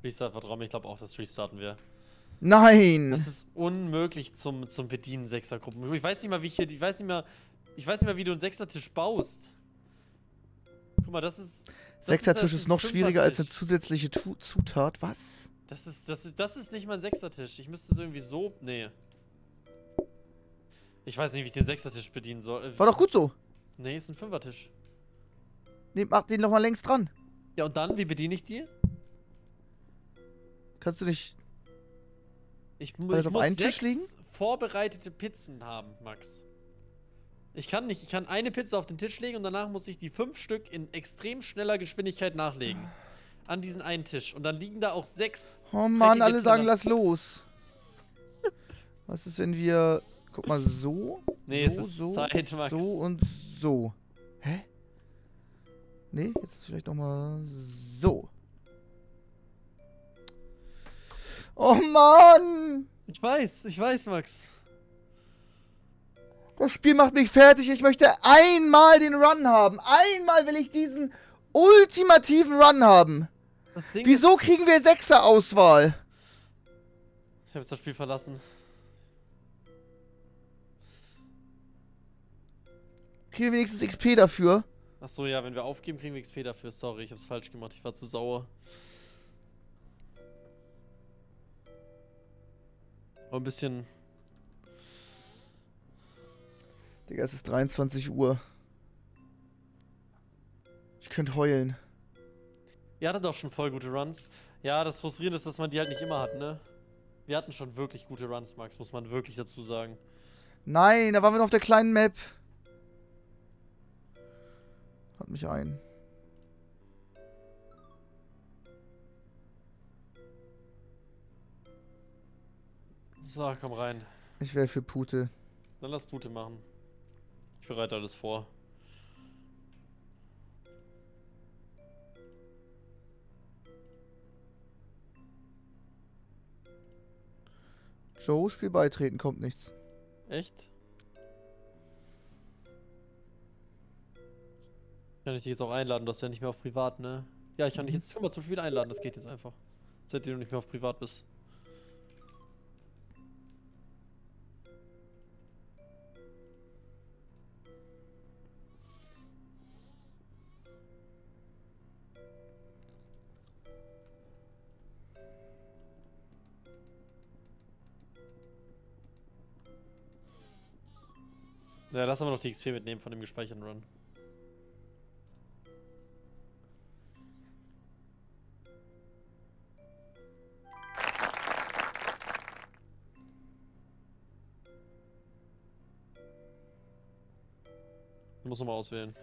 Restart, vertrau mir, ich glaube auch, das restarten wir. Nein! Das ist unmöglich zum Bedienen 6er-Gruppen. Ich weiß nicht mal, wie ich hier, ich weiß nicht mal, wie du einen 6er-Tisch baust. Guck mal, das ist... 6er-Tisch ist noch schwieriger als eine zusätzliche Zutat, was? Das ist nicht mal ein 6er-Tisch. Ich müsste es irgendwie so... Nee. Ich weiß nicht, wie ich den 6er-Tisch bedienen soll. War doch gut so. Nee, ist ein 5er-Tisch. Nee, mach den nochmal längs dran. Ja, und dann? Wie bediene ich die? Kannst du nicht... Ich muss 6 vorbereitete Pizzen haben, Max. Ich kann nicht. Ich kann eine Pizza auf den Tisch legen und danach muss ich die 5 Stück in extrem schneller Geschwindigkeit nachlegen. An diesen einen Tisch. Und dann liegen da auch 6... Oh Mann, alle sagen, lass los. Was ist, wenn wir... Guck mal, so... Nee, so, es ist so, Zeit, Max. So und so. Hä? Nee, jetzt ist vielleicht nochmal so. Oh Mann! Ich weiß, Max. Das Spiel macht mich fertig. Ich möchte einmal den Run haben. Einmal will ich diesen ultimativen Run haben. Wieso kriegen wir 6er-Auswahl? Ich habe das Spiel verlassen. Kriegen wir wenigstens XP dafür? Achso, ja, wenn wir aufgeben, kriegen wir XP dafür. Sorry, ich hab's falsch gemacht, ich war zu sauer. War ein bisschen... Digga, es ist 23 Uhr. Ich könnte heulen. Ihr hattet doch schon voll gute Runs. Ja, das Frustrierende ist, dass man die halt nicht immer hat, ne? Wir hatten schon wirklich gute Runs, Max, muss man wirklich dazu sagen. Nein, da waren wir noch auf der kleinen Map. Hat mich ein. So, komm rein. Ich wäre für Pute. Dann lass Pute machen. bereite alles vor. Joe, Spiel beitreten, kommt nichts. Echt? Kann ich dich jetzt auch einladen, du hast ja nicht mehr auf privat, ne? Ja, ich kann dich jetzt zum Spiel einladen, das geht jetzt einfach. Seitdem du nicht mehr auf privat bist. Ja, lass aber noch die XP mitnehmen von dem gespeicherten Run. Ich muss nochmal auswählen.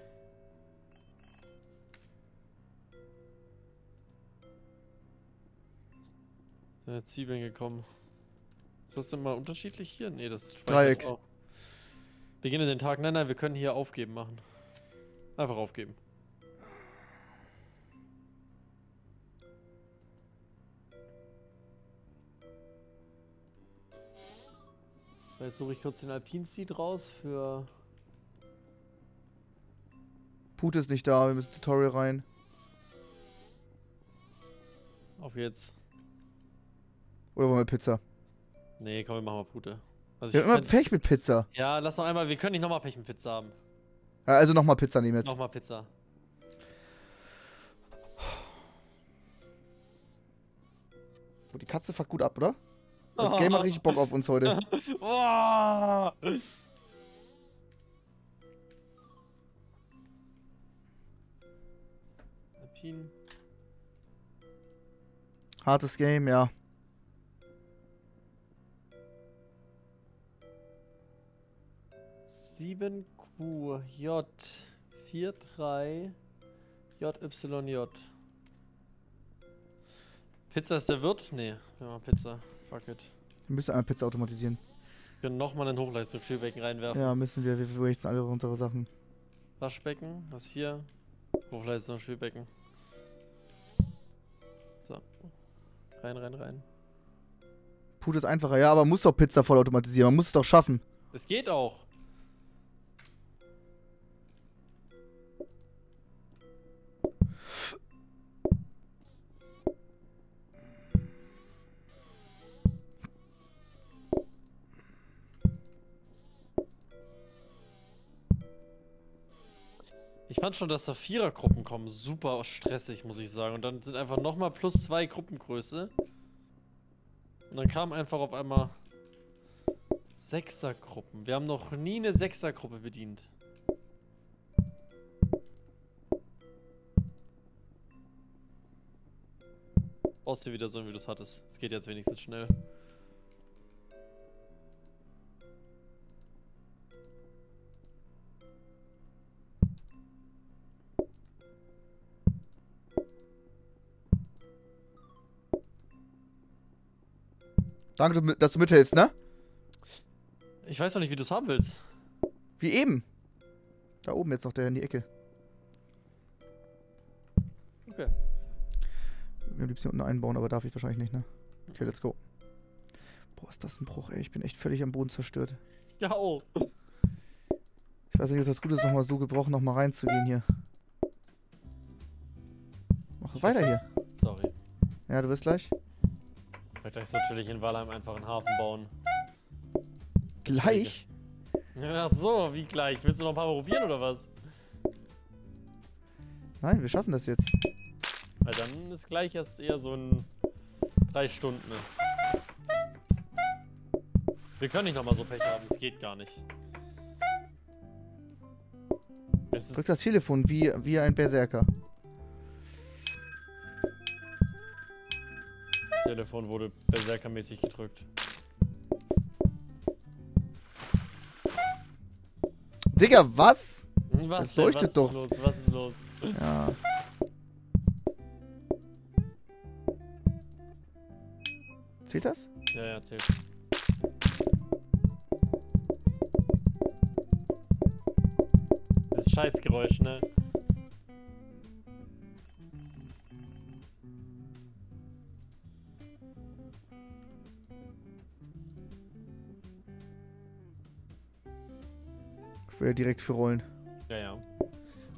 Da sind Zwiebeln gekommen. Ist das denn mal unterschiedlich hier? Nee, das ist Dreieck. Auch. Beginne den Tag. Nein, nein, wir können hier aufgeben machen. Einfach aufgeben. So, jetzt suche ich kurz den Alpin-Seed raus für... Pute ist nicht da, wir müssen Tutorial rein. Auf jetzt. Oder wollen wir Pizza? Nee, komm, wir machen mal Pute. Also wir haben immer Pech mit Pizza. Ja, lass noch einmal, wir können nicht nochmal Pech mit Pizza haben. Ja, also nochmal Pizza nehmen jetzt. Nochmal Pizza. Oh, die Katze fuckt gut ab, oder? Das Game hat richtig Bock auf uns heute. Oh. Hartes Game, ja. J43JYJ. Pizza ist der Wirt? Nee, wir machen Pizza. Fuck it. Wir müssen einmal Pizza automatisieren. Wir können nochmal ein Hochleistungsspülbecken reinwerfen. Ja, müssen wir. Wir richten alle unsere Sachen. Waschbecken, das hier. Hochleistungsspülbecken. So. Rein, rein, rein. Pute ist einfacher, ja, aber man muss doch Pizza voll automatisieren. Man muss es doch schaffen. Es geht auch. Ich fand schon, dass da Vierergruppen kommen, super stressig, muss ich sagen. Und dann sind einfach nochmal +2 Gruppengröße. Und dann kamen einfach auf einmal Sechsergruppen. Wir haben noch nie eine Sechsergruppe bedient. Brauchst du wieder so, wie du es hattest. Es geht jetzt wenigstens schnell. Danke, dass du mithilfst, ne? Ich weiß noch nicht, wie du es haben willst. Wie eben. Da oben jetzt noch der in die Ecke. Okay. Mir am liebsten unten einbauen, aber darf ich wahrscheinlich nicht, ne? Okay, let's go. Boah, ist das ein Bruch, ey. Ich bin echt völlig am Boden zerstört. Ja, oh. Ich weiß nicht, ob das gut ist, nochmal so gebrochen, nochmal reinzugehen hier. Mach weiter hier. Sorry. Ja, du bist gleich. Gleich natürlich in Walheim einfach einen Hafen bauen. Gleich? Ach so, wie gleich? Willst du noch ein paar Mal probieren oder was? Nein, wir schaffen das jetzt. Weil dann ist gleich erst eher so ein 3 Stunden. Ne? Wir können nicht nochmal so Pech haben, es geht gar nicht. Drück das Telefon wie ein Berserker. Telefon wurde berserkermäßig gedrückt. Digga, was? Das leuchtet doch. Was ist los? Ja. Zählt das? Ja, ja, zählt. Scheißgeräusch, ne? Ich will ja direkt für rollen. Ja, ja.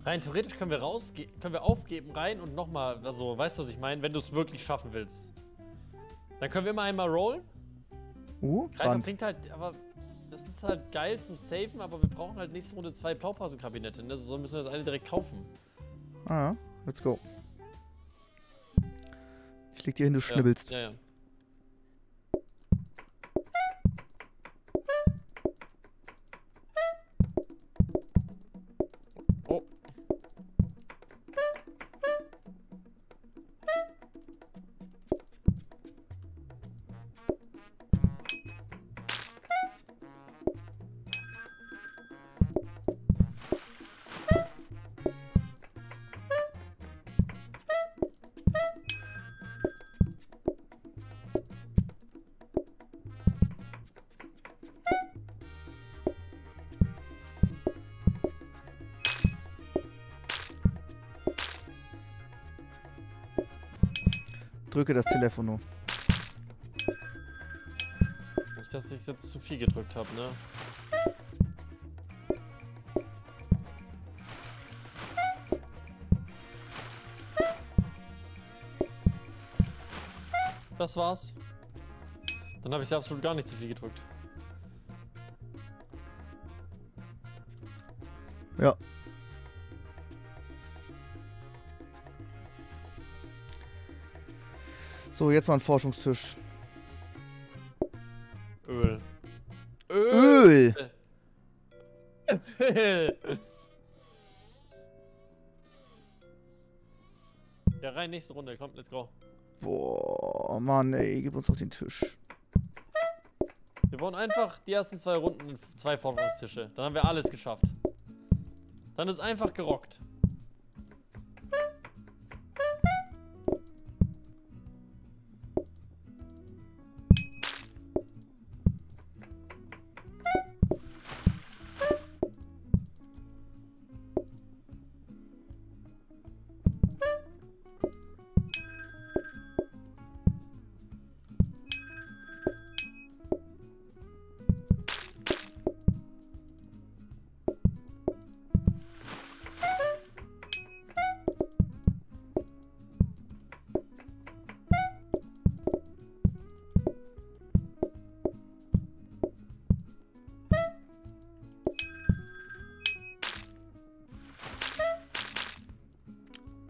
Rein theoretisch können wir rausgehen, können wir aufgeben rein und nochmal, also, weißt du, was ich meine? Wenn du es wirklich schaffen willst. Dann können wir immer einmal rollen. Greifen klingt halt, aber das ist halt geil zum Saven, aber wir brauchen halt nächste Runde 2 Blaupausenkabinette, ne? So müssen wir das eine direkt kaufen. Ah, let's go. Ich leg dir hin, du schnibbelst. Ja, ja. Drücke das Telefon nur. Nicht, dass ich jetzt zu viel gedrückt habe, ne? Das war's. Dann habe ich ja absolut gar nicht zu viel gedrückt. Ja. So, jetzt mal ein Forschungstisch. Öl. Öl! Öl! Ja, rein, nächste Runde, kommt, let's go. Boah, Mann, ey, gib uns doch den Tisch. Wir bauen einfach die ersten 2 Runden 2 Forschungstische. Dann haben wir alles geschafft. Dann ist einfach gerockt.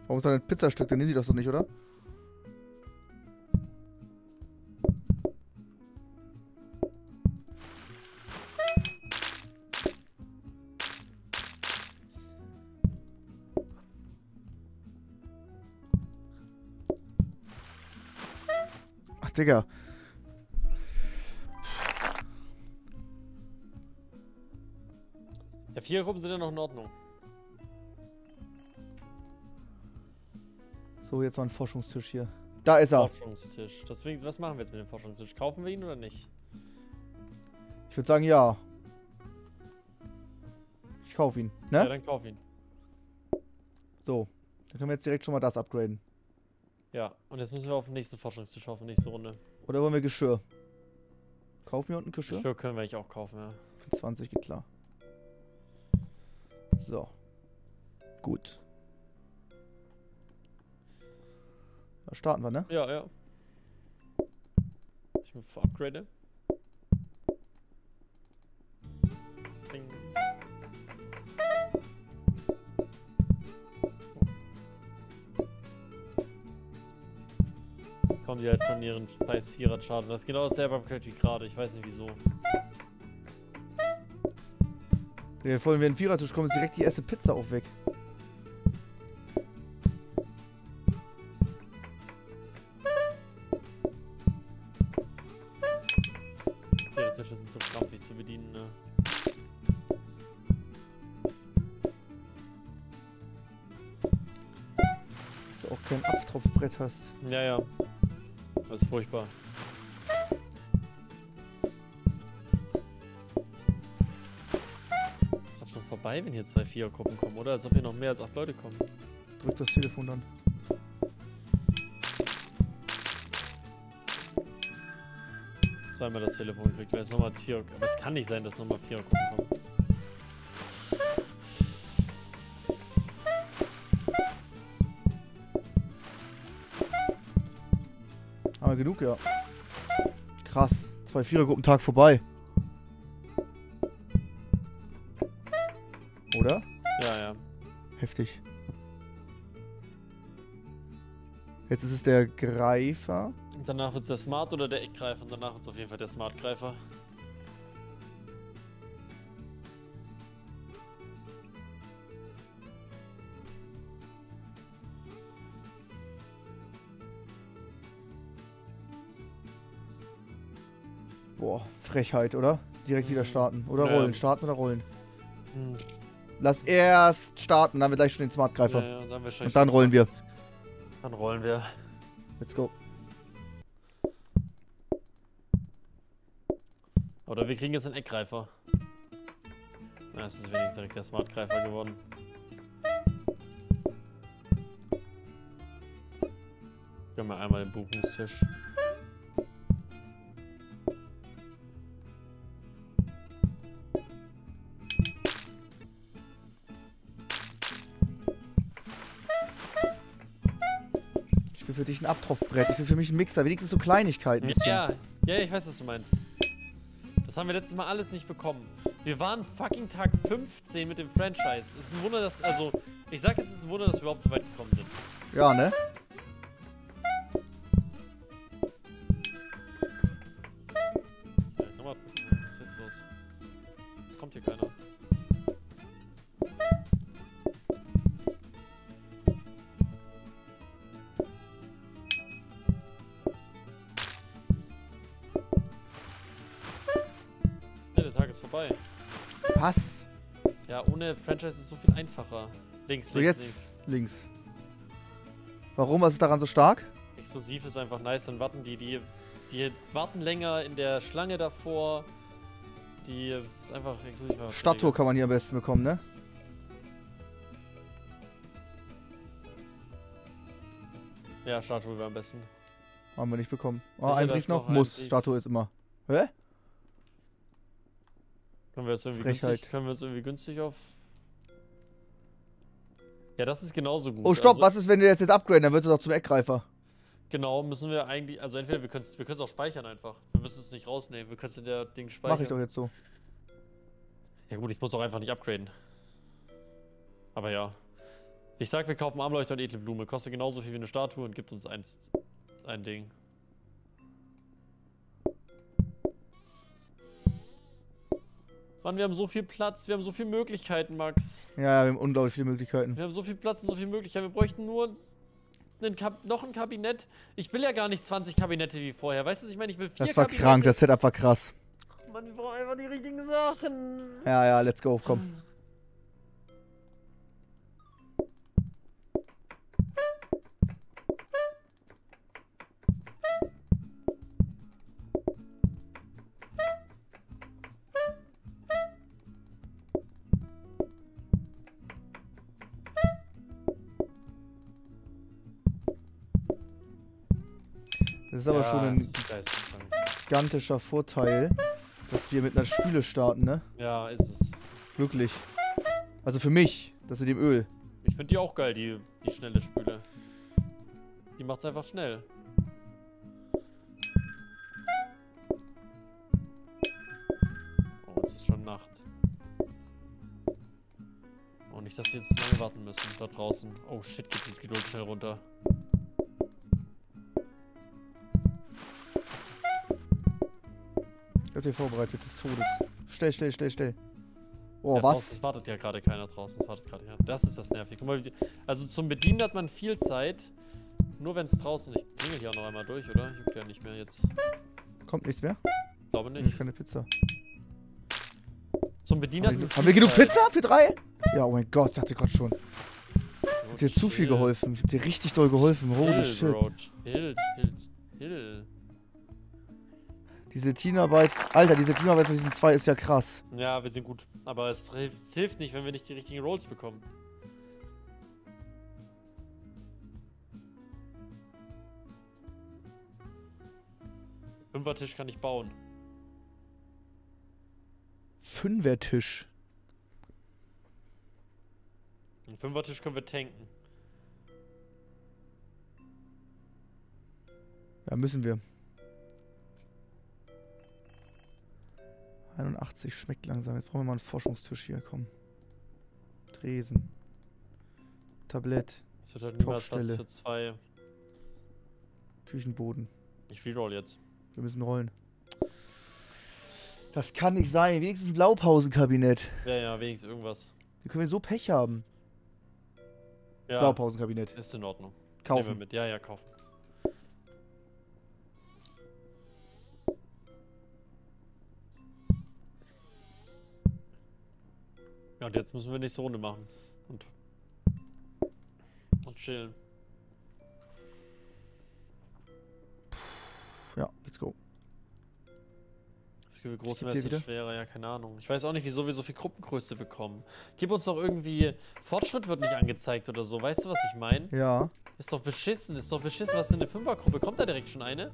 Warum ist da ein Pizzastück? Den nehmen die das doch nicht, oder? Ach, Digga. Ja, 4 Gruppen sind ja noch in Ordnung. So, jetzt mal ein Forschungstisch hier. Da ist er. Forschungstisch. Deswegen, was machen wir jetzt mit dem Forschungstisch? Kaufen wir ihn oder nicht? Ich würde sagen, ja. Ich kaufe ihn, ne? Ja, dann kauf ihn. So, dann können wir jetzt direkt schon mal das upgraden. Ja, und jetzt müssen wir auf den nächsten Forschungstisch, auf die nächste Runde. Oder wollen wir Geschirr? Kaufen wir unten Geschirr? Geschirr können wir eigentlich auch kaufen, ja. Für 20 geht klar. So. Gut. Da starten wir, ne? Ja, ja. Ich bin verupgrade. Ding. Kommen die halt von ihren scheiß 4er-Schaden. Das ist genau dasselbe Upgrade wie gerade. Ich weiß nicht wieso. Ja, vor allem, wenn wir in den 4er-Tisch kommen, ist direkt die erste Pizza auch weg. Hast. Ja, ja. Das ist furchtbar. Das ist doch schon vorbei, wenn hier zwei Vierergruppen kommen, oder? Als ob hier noch mehr als 8 Leute kommen. Drück das Telefon dann. Zweimal das Telefon gekriegt, weil es nochmal Tier. Aber es kann nicht sein, dass nochmal Vierergruppen kommen. Haben wir genug, ja. Krass, 2 Vierergruppentag vorbei. Oder? Ja, ja. Heftig. Jetzt ist es der Greifer. Und danach wird es der Smart oder der Eckgreifer. Und danach wird es auf jeden Fall der Smartgreifer. Boah, Frechheit, oder? Direkt wieder starten. Oder rollen. Starten oder rollen? Lass erst starten, dann haben wir gleich schon den Smartgreifer. Ja, ja, dann haben wir schon. Und dann rollen wir. Dann rollen wir. Let's go. Oder wir kriegen jetzt einen Eckgreifer. Na, es ist wenigstens direkt der Smartgreifer geworden. Wir haben ja einmal den Buchungstisch. Für dich ein Abtropfbrett, für mich ein Mixer, wenigstens so Kleinigkeiten. Ja, ja, ich weiß, was du meinst. Das haben wir letztes Mal alles nicht bekommen. Wir waren fucking Tag 15 mit dem Franchise. Es ist ein Wunder, dass, also, ich sag, es ist ein Wunder, dass wir überhaupt so weit gekommen sind. Ja, ne? Nochmal, was ist jetzt los? Es kommt hier keiner. Was? Ja, ohne Franchise ist es so viel einfacher. Links, so links, jetzt links. Warum? Was ist daran so stark? Exklusiv ist einfach nice, dann warten die warten länger in der Schlange davor. Die ist einfach exklusiv. Statue kann man hier am besten bekommen, ne? Ja, Statue wäre am besten. Haben wir nicht bekommen. Oh, ein Ries noch? Muss. Statue ist immer. Hä? Können wir uns irgendwie günstig auf... Ja, das ist genauso gut. Oh, stopp, also, was ist, wenn wir das jetzt upgraden? Dann wird es auch zum Eckgreifer. Genau, müssen wir eigentlich... Also entweder wir können es auch speichern einfach. Wir müssen es nicht rausnehmen, wir können es in der Ding speichern. Mach ich doch jetzt so. Ja gut, ich muss auch einfach nicht upgraden. Aber ja. Ich sag, wir kaufen Armleuchter und edle Blume. Kostet genauso viel wie eine Statue und gibt uns ein Ding. Mann, wir haben so viel Platz, wir haben so viele Möglichkeiten, Max. Ja, wir haben unglaublich viele Möglichkeiten. Wir haben so viel Platz und so viele Möglichkeiten. Wir bräuchten nur noch ein Kabinett. Ich will ja gar nicht 20 Kabinette wie vorher. Weißt du, was ich meine? Ich will 4 Kabinette. Das war krank, das Setup war krass. Mann, wir brauchen einfach die richtigen Sachen. Ja, ja, let's go, komm. Das ist aber ja, schon ein gigantischer Vorteil, dass wir mit einer Spüle starten, ne? Ja, ist es. Wirklich. Also für mich, das mit dem Öl. Ich finde die auch geil, die schnelle Spüle. Die macht's einfach schnell. Oh, es ist schon Nacht. Oh, nicht, dass sie jetzt lange warten müssen, da draußen. Oh shit, geht die Geduld schnell runter. Vorbereitet des Todes. Schnell, schnell, schnell, schnell. Oh, ja, was? Draußen, es wartet ja gerade keiner draußen. Es wartet gerade keiner. Das ist das Nervige. Guck mal, also zum Bedienen hat man viel Zeit. Nur wenn es draußen nicht. Ich klingel hier auch noch einmal durch, oder? Juckt ja nicht mehr jetzt. Kommt nichts mehr? Ich glaube nicht. Ich keine Pizza. Zum Bedienen haben wir genug Zeit. Pizza für 3? Ja, oh mein Gott, dachte ich gerade schon. Ich hab dir zu viel geholfen. Ich hab dir richtig doll geholfen. Holy shit. Hild, Hild, Hild. Diese Teamarbeit, Alter, diese Teamarbeit von diesen zwei ist ja krass. Ja, wir sind gut, aber es hilft nicht, wenn wir nicht die richtigen Rolls bekommen. Fünfertisch kann ich bauen. Fünfertisch? Den Fünfertisch können wir tanken. Ja, müssen wir. 81 schmeckt langsam. Jetzt brauchen wir mal einen Forschungstisch hier. Komm. Tresen. Tablett. Es wird halt niemals Platz für zwei. Küchenboden. Ich reroll jetzt. Wir müssen rollen. Das kann nicht sein. Wenigstens ein Blaupausenkabinett. Ja, ja, wenigstens irgendwas. Da können wir so Pech haben. Ja, Blaupausenkabinett. Ist in Ordnung. Kaufen. Nehmen wir mit. Ja, ja, kaufen. Ja, und jetzt müssen wir nächste Runde machen. Und chillen. Ja, let's go. Es gibt große Messer, schwerer, ja, keine Ahnung. Ich weiß auch nicht, wieso wir so viel Gruppengröße bekommen. Gib uns doch irgendwie... Fortschritt wird nicht angezeigt oder so, weißt du, was ich meine? Ja. Ist doch beschissen, ist doch beschissen. Was ist denn eine Fünfergruppe? Kommt da direkt schon eine?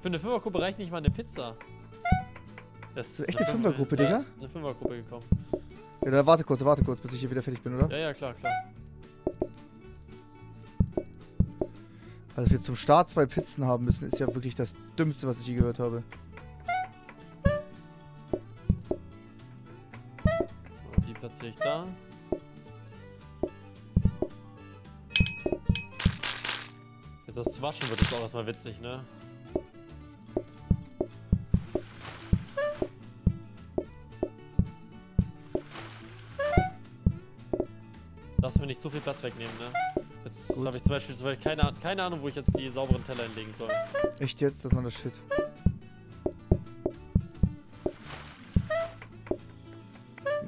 Für eine Fünfergruppe reicht nicht mal eine Pizza. Das ist echt eine Fünfergruppe, Digga? Das ist eine Fünfergruppe gekommen. Ja, dann warte kurz, bis ich hier wieder fertig bin, oder? Ja, ja, klar, klar. Also, dass wir zum Start zwei Pizzen haben müssen, ist ja wirklich das Dümmste, was ich je gehört habe. Und die platziere ich da. Jetzt das zu waschen wird jetzt auch erstmal witzig, ne? Lass mir nicht zu viel Platz wegnehmen, ne? Jetzt habe ich zum Beispiel keine Ahnung, wo ich jetzt die sauberen Teller hinlegen soll. Echt jetzt? Das war das Shit.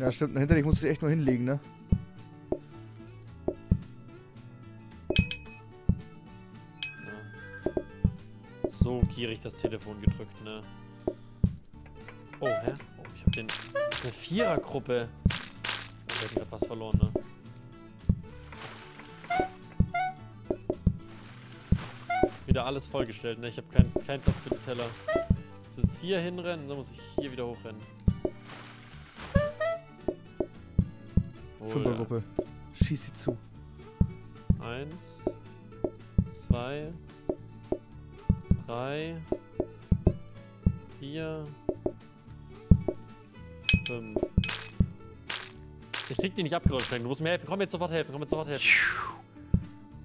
Ja, stimmt. Hinter dich musst du dich echt nur hinlegen, ne? Ja. So gierig das Telefon gedrückt, ne? Oh, hä? Oh, ich hab den... Das ist eine Vierergruppe. Oh, wir hatten gerade was verloren, ne? Wieder alles vollgestellt, ne? Ich habe keinen Platz für den Teller. Ich muss jetzt hier hinrennen, dann muss ich hier wieder hochrennen. Oh, Fünfergruppe. Ja. Schieß sie zu. 1, 2, 3, 4, 5. Ich krieg die nicht abgeräumt, du musst mir helfen. Komm jetzt sofort helfen, komm jetzt sofort helfen.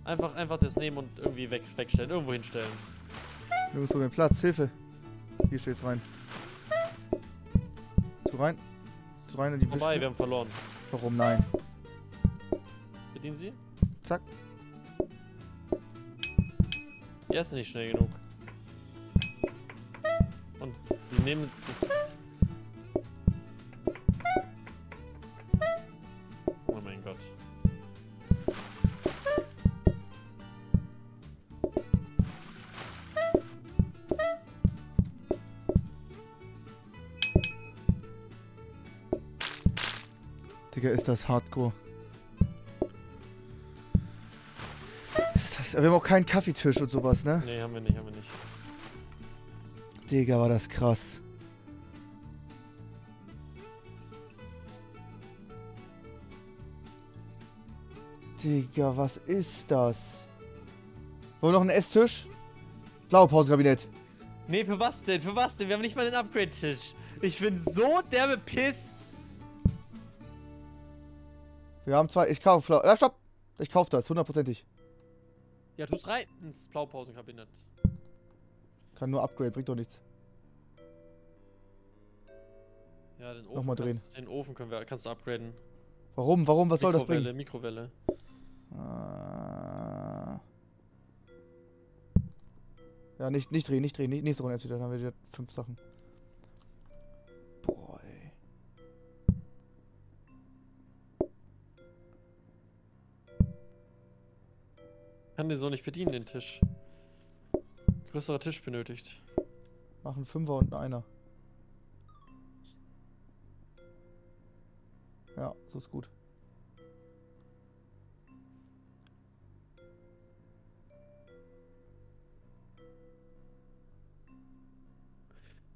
Einfach das nehmen und irgendwie wegstellen, irgendwo hinstellen. Du musst den Platz, Hilfe. Hier steht's rein. Zu rein in die Büsche. Vorbei, wir haben verloren. Warum? Nein. Bedienen Sie. Zack. Der ist nicht schnell genug. Und wir nehmen das... Oh mein Gott. Digga, ist das Hardcore. Wir haben auch keinen Kaffeetisch und sowas, ne? Ne, haben wir nicht. Digga, war das krass. Digga, was ist das? Wollen wir noch einen Esstisch? Blaupausenkabinett. Ne, für was denn? Für was denn? Wir haben nicht mal einen Upgrade-Tisch. Ich bin so derbe Piss. Wir haben zwei, ich kaufe, ja, stopp! Ich kaufe das, hundertprozentig. Ja, tu's rein ins Blaupausenkabinett. Kann nur upgraden, bringt doch nichts. Ja, den Ofen. Nochmal drehen. Den Ofen kannst du upgraden. Warum, was soll das bringen? Mikrowelle. Ja, nicht drehen, nächste Runde jetzt wieder, dann haben wir wieder 5 Sachen. Ich kann den so nicht bedienen, den Tisch. Größerer Tisch benötigt. Machen 5er und einen 1er. Ja, so ist gut.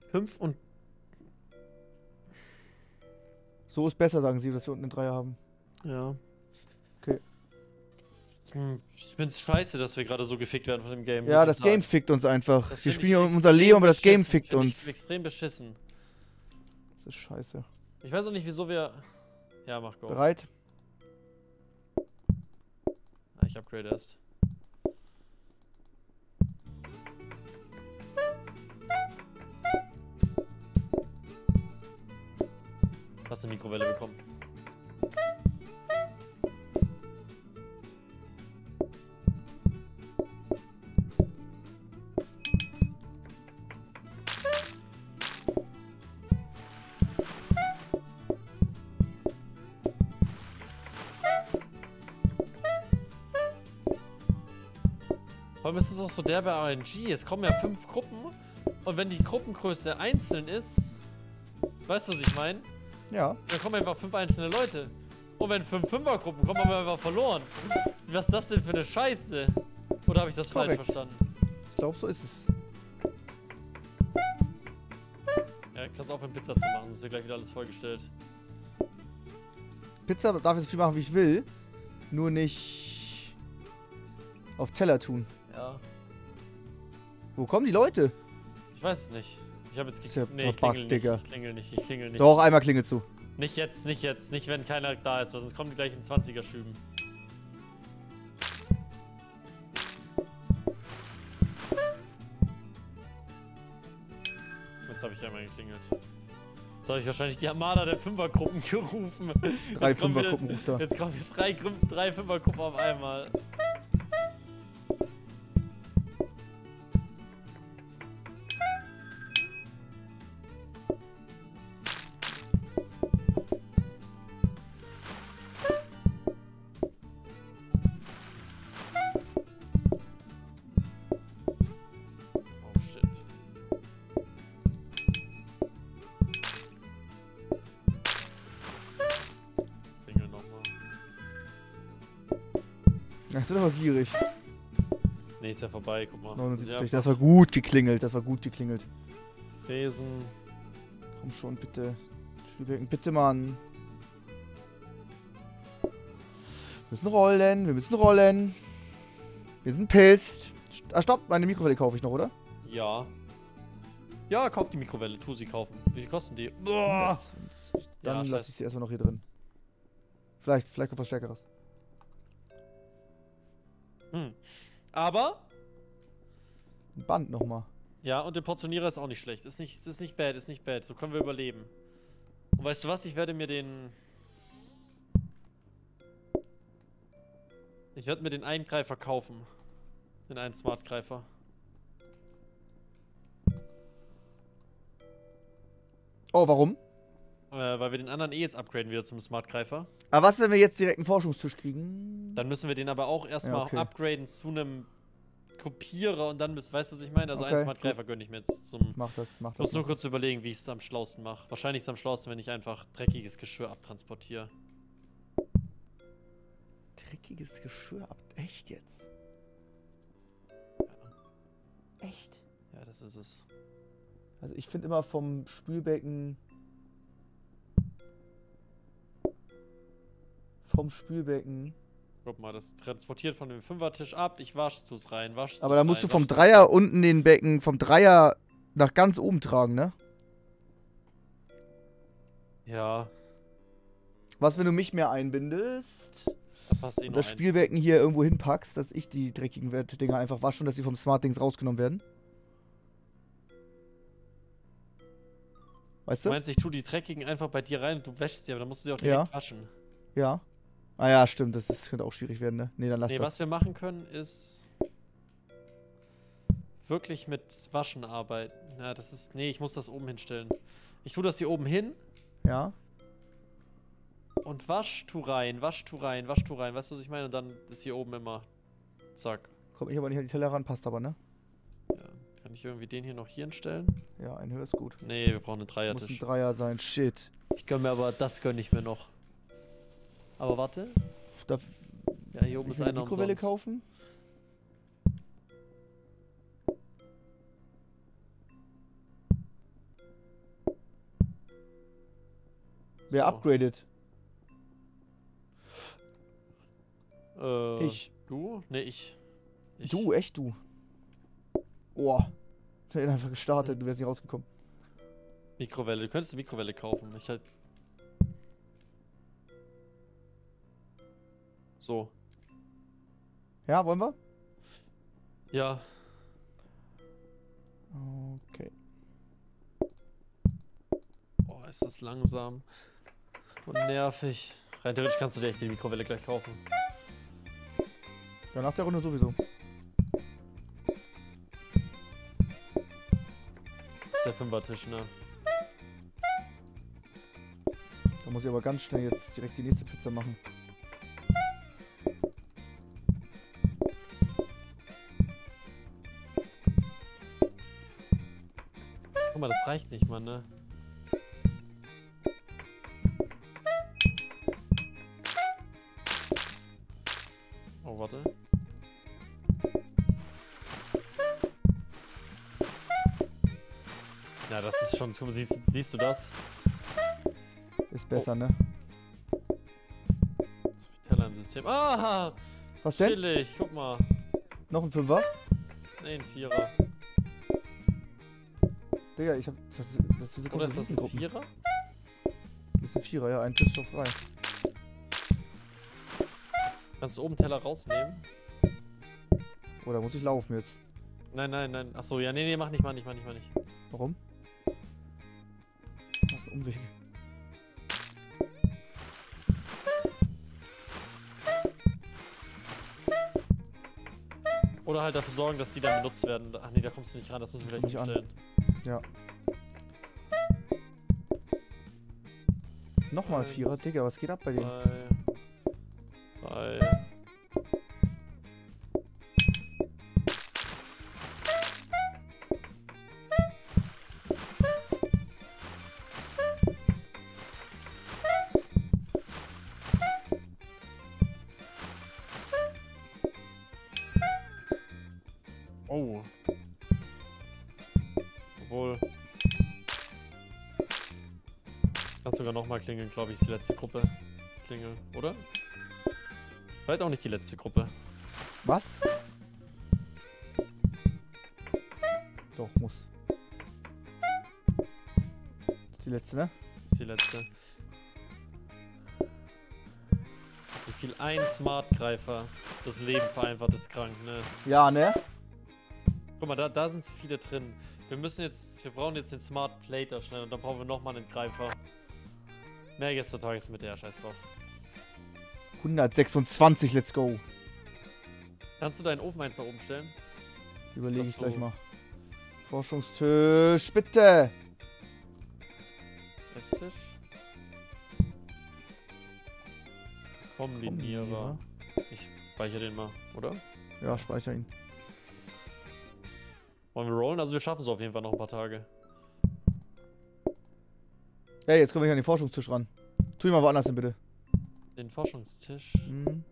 Fünf und... So ist besser, sagen sie, dass wir unten einen Dreier haben. Ja. Okay. Ich find's scheiße, dass wir gerade so gefickt werden von dem Game. Ja, das Game fickt uns einfach. Wir spielen unser Leben, aber das Game fickt uns. Ich bin extrem beschissen. Das ist scheiße. Ich weiß auch nicht, wieso wir... Ja, mach go. Bereit? Ah, ich upgrade erst. Hast eine Mikrowelle bekommen. Vor allem ist es auch so derbe RNG. Es kommen ja 5 Gruppen und wenn die Gruppengröße einzeln ist, weißt du, was ich meine? Ja. Da kommen einfach 5 einzelne Leute. Und wenn 5 Fünfergruppen kommen, haben wir einfach verloren. Was ist das denn für eine Scheiße? Oder habe ich das falsch verstanden? Ich glaube, so ist es. Ja, kannst auch aufhören, Pizza zu machen, sonst ist ja gleich wieder alles vollgestellt. Pizza darf ich so viel machen, wie ich will. Nur nicht auf Teller tun. Ja. Wo kommen die Leute? Ich weiß es nicht. Ich hab jetzt geklingelt. Nee, ich klingel nicht. Doch, einmal klingel zu. Nicht jetzt. Nicht, wenn keiner da ist, weil sonst kommen die gleich in 20er Schüben. Jetzt habe ich einmal geklingelt. Jetzt habe ich wahrscheinlich die Armada der Fünfergruppen gerufen. Drei Fünfergruppen ruft er. Jetzt kommen wir drei Fünfergruppen auf einmal. Das ist aber gierig. Nee, ist ja vorbei, guck mal. 79. Das war gut geklingelt, Besen. Komm schon, bitte. Spielbecken, bitte, Mann. Wir müssen rollen. Wir sind pissed. Ah, stopp, meine Mikrowelle kaufe ich noch, oder? Ja. Ja, kauf die Mikrowelle, tu sie kaufen. Wie viel kosten die? Boah. Dann lasse ich sie erstmal noch hier drin. Vielleicht kommt was Stärkeres. Aber... Band nochmal. Ja, und der Portionierer ist auch nicht schlecht. Ist nicht bad. So können wir überleben. Und weißt du was? Ich werde mir den einen Greifer kaufen. Den einen Smartgreifer. Oh, warum? Weil wir den anderen jetzt upgraden wieder zum Smartgreifer. Aber was, wenn wir jetzt direkt einen Forschungstisch kriegen? Dann müssen wir den aber auch erstmal upgraden zu einem Kopierer und dann, weißt du, was ich meine? Also einen Smartgreifer gönne ich mir jetzt zum... Mach das. Muss nur kurz überlegen, wie ich es am schlausten mache. Wahrscheinlich ist es am schlausten, wenn ich einfach dreckiges Geschirr abtransportiere. Dreckiges Geschirr ab... Echt jetzt? Ja. Echt? Ja, das ist es. Also ich finde immer vom Spülbecken... Guck mal, das transportiert von dem Fünfertisch ab. Ich wasch's rein. Aber da musst du vom Dreier unten den Becken, vom Dreier nach ganz oben tragen, ne? Ja. Was, wenn du mich mehr einbindest? Da passt eh nur das Spielbecken hier irgendwo hinpackst, dass ich die dreckigen Dinger einfach wasche und dass sie vom Smart-Dings rausgenommen werden? Weißt du? Du meinst, ich tue die dreckigen einfach bei dir rein und du wäschst sie, aber dann musst du sie auch direkt waschen. Ja. Ah ja, stimmt, das könnte auch schwierig werden, ne? Ne, dann lass das. Ne, was wir machen können, ist wirklich mit Waschen arbeiten. Ja, das ist... Ne, ich muss das oben hinstellen. Ich tue das hier oben hin. Ja. Und wasch tu rein. Weißt du, was ich meine? Und dann ist hier oben immer... Zack. Komm ich aber nicht an die Teller ran, passt aber, ne? Ja, kann Kann ich irgendwie den hier noch hier hinstellen? Ja, ein Höher ist gut. Nee, wir brauchen einen Dreier-Tisch. Muss ein Dreier sein, shit. Ich gönn mir aber, das gönn ich mir noch. Aber warte. Darf ja, hier oben ist einer umsonst. Mikrowelle kaufen? So. Wer upgradet? Ich. Du? Nee, ich. Du? Echt du? Oh. Ich hätte einfach gestartet, du wärst nicht rausgekommen. Mikrowelle, du könntest eine Mikrowelle kaufen. Ich halt. So. Ja, wollen wir? Ja. Okay. Oh, ist das langsam und nervig. Rein theoretisch kannst du dir echt die Mikrowelle gleich kaufen. Ja, nach der Runde sowieso. Ist der Fünfertisch, ne? Da muss ich aber ganz schnell jetzt direkt die nächste Pizza machen. Guck mal, das reicht nicht, Mann, ne? Oh, warte. Ja, das ist schon... Siehst du das? Ist besser, ne? Zu viel Teller im System. Ah! Was denn? Chillig, guck mal. Noch ein Fünfer? Nee, ein Vierer. Digga, ich hab... Oder ist das ein Vierer? Das ist ein Vierer, ja. Ein Tisch noch frei. Kannst du oben Teller rausnehmen? Oder muss ich laufen jetzt? Nein, nein, nein. Achso, ja, nee, nee, mach nicht. Warum? Umweg. Oder halt dafür sorgen, dass die dann benutzt werden. Ach nee, da kommst du nicht ran, das müssen wir gleich umstellen. Ja. Nochmal Vierer, Digga, was geht ab bei denen? Drei. Sogar nochmal klingeln, glaube ich, ist die letzte Gruppe. Klingeln, oder? Vielleicht auch nicht die letzte Gruppe. Was? Doch, muss. Ist die letzte, ne? Ist die letzte. Wie viel ein Smartgreifer das Leben vereinfacht, ist krank, ne? Ja, ne? Guck mal, da sind so viele drin. Wir brauchen jetzt den Smart Plater schnell und dann brauchen wir nochmal einen Greifer. Mehr Gästetages mit der, scheiß drauf. 126, let's go. Kannst du deinen Ofen eins nach oben stellen? Überlege ich gleich mal. Forschungstisch, bitte! Esstisch? Kombinierer. Ich speichere den mal, oder? Ja, speichere ihn. Wollen wir rollen? Also wir schaffen es auf jeden Fall noch ein paar Tage. Hey, jetzt kommen wir hier an den Forschungstisch ran. Tu ihn mal woanders hin, bitte. Den Forschungstisch? Mhm.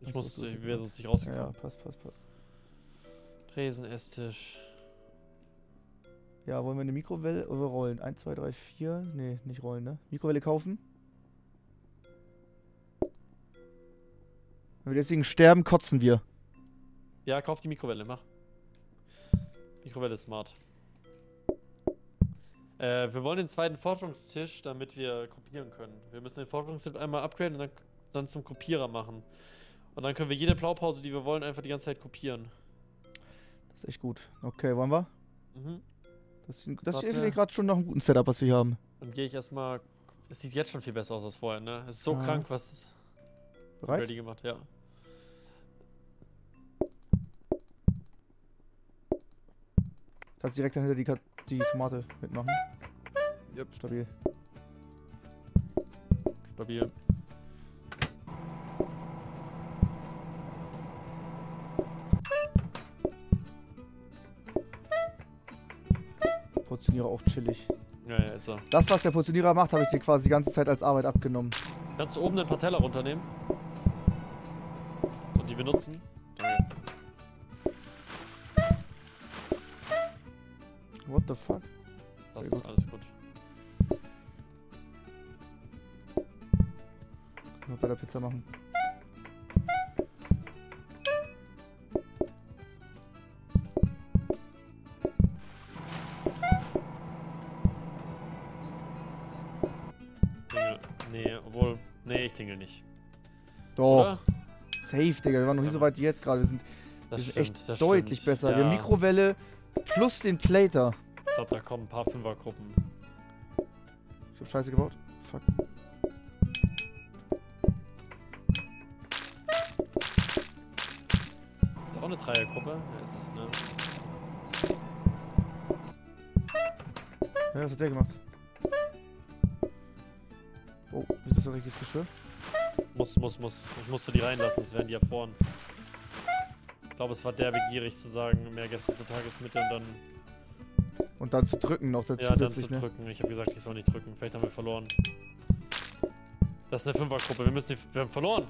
Ich wäre sonst nicht rausgekommen. Ja, passt. Tresen-Esstisch. Ja, wollen wir eine Mikrowelle oder rollen? 1, 2, 3, 4. Nee, nicht rollen, ne? Mikrowelle kaufen. Wenn wir deswegen sterben, kotzen wir. Ja, kauf die Mikrowelle, mach. Mikrowelle ist smart. Wir wollen den zweiten Forschungstisch, damit wir kopieren können. Wir müssen den Forschungstisch einmal upgraden und dann zum Kopierer machen. Und dann können wir jede Blaupause, die wir wollen, einfach die ganze Zeit kopieren. Das ist echt gut. Okay, wollen wir? Mhm. Das ist gerade schon noch ein guten Setup, was wir hier haben. Dann gehe ich erstmal... Es sieht jetzt schon viel besser aus als vorher, ne? Es ist so krank, was... Bereit? Ready gemacht, ja. Kannst direkt dann hinter die Tomate mitmachen. Yep. Stabil. Stabil. Portionierer auch chillig. Ja, ja, ist er. Das, was der Portionierer macht, habe ich dir quasi die ganze Zeit als Arbeit abgenommen. Kannst du oben den Teller runternehmen? Und die benutzen? What the fuck? Das ist alles gut. Können wir bei der Pizza machen. Nicht. Doch. Oder? Safe, Digga. Wir waren noch nie so weit wie jetzt gerade. Wir sind echt deutlich besser. Ja. Wir haben Mikrowelle plus den Plater. Ich glaube, da kommen ein paar Fünfergruppen. Ich hab Scheiße gebaut. Fuck. Ist auch eine Dreiergruppe? Ja, ist es, ne? Ja, was hat der gemacht? Oh, wieso ist das richtiges Geschirr? Muss. Ich musste die reinlassen, sonst wären die erfroren. Ich glaube, es war derbe gierig zu sagen, mehr Gäste zur Tagesmitte und dann... Und dann zu drücken noch dazu. Ja, dann zu drücken. Ich habe gesagt, ich soll nicht drücken. Vielleicht haben wir verloren. Das ist eine Fünfergruppe. Wir haben verloren.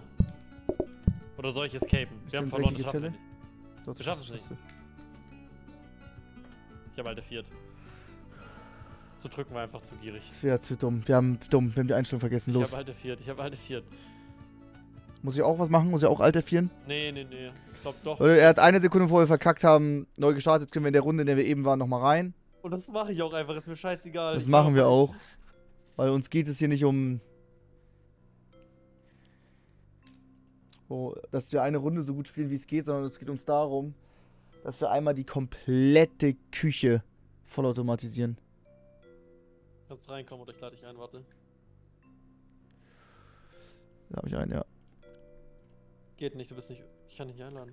Oder soll ich escapen? Wir haben verloren, das schaffen wir nicht. Wir schaffen es nicht. Ich habe halt der Viert. Zu drücken war einfach zu gierig. Ja, zu dumm. Wir haben die Einstellung vergessen. Los. Ich habe alte Viert. Muss ich auch was machen? Muss ich auch alte Vieren? Nee. Ich glaube doch. Er hat eine Sekunde, bevor wir verkackt haben, neu gestartet. Jetzt können wir in der Runde, in der wir eben waren, nochmal rein. Und das mache ich auch einfach. Ist mir scheißegal. Das machen wir auch. Weil uns geht es hier nicht um... Oh, dass wir eine Runde so gut spielen, wie es geht, sondern es geht uns darum, dass wir einmal die komplette Küche vollautomatisieren. Kannst reinkommen oder ich lade dich ein, warte. Da habe ich einen, ja. Geht nicht, du bist nicht. Ich kann dich nicht einladen.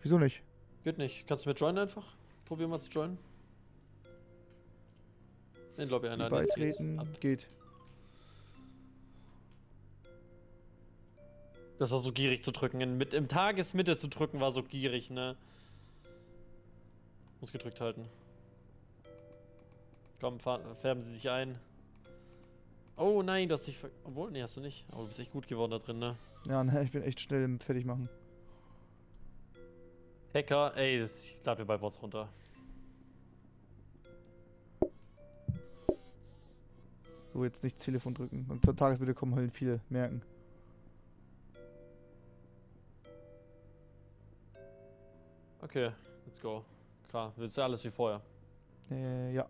Wieso nicht? Geht nicht. Kannst du mir joinen einfach? Probier mal zu joinen. Den Lobby einladen. Beitreten geht. Das war so gierig zu drücken. Mit im Tagesmitte zu drücken war so gierig, ne? Muss gedrückt halten. Komm, färben sie sich ein. Oh nein, du hast dich... Obwohl, nee, hast du nicht. Aber du bist echt gut geworden da drin, ne? Ja, ne, ich bin echt schnell im Fertigmachen. Hacker, ey, ich lade mir bei Bots runter. So, jetzt nicht Telefon drücken. Und zur Tagesmitte kommen halt viele, merken. Okay, let's go. Klar, willst du alles wie vorher? Ja.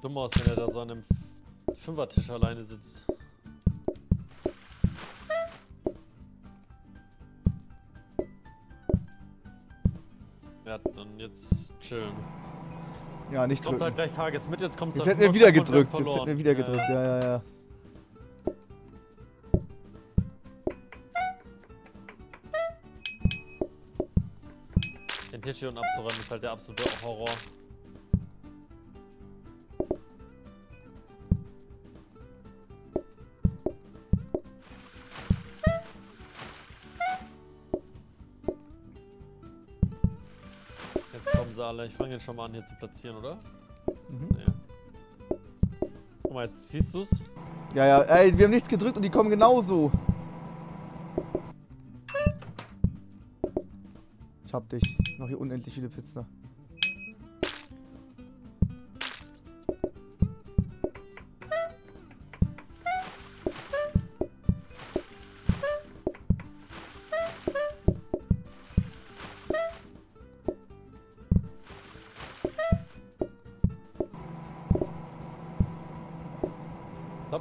Dumm aus, wenn er da so an einem Fünfertisch alleine sitzt. Ja, dann jetzt chillen. Ja, nicht drücken. Kommt halt gleich Tagesmitte, jetzt kommt es halt wieder gedrückt. Jetzt hätten wir wieder gedrückt, ja. Den Tisch hier unten abzuräumen ist halt der absolute Horror. Ich fange jetzt schon mal an hier zu platzieren, oder? Mhm. Ja. Guck mal, jetzt siehst du's? Ja. Ey, wir haben nichts gedrückt und die kommen genauso. Ich hab dich. Noch hier unendlich viele Pizza.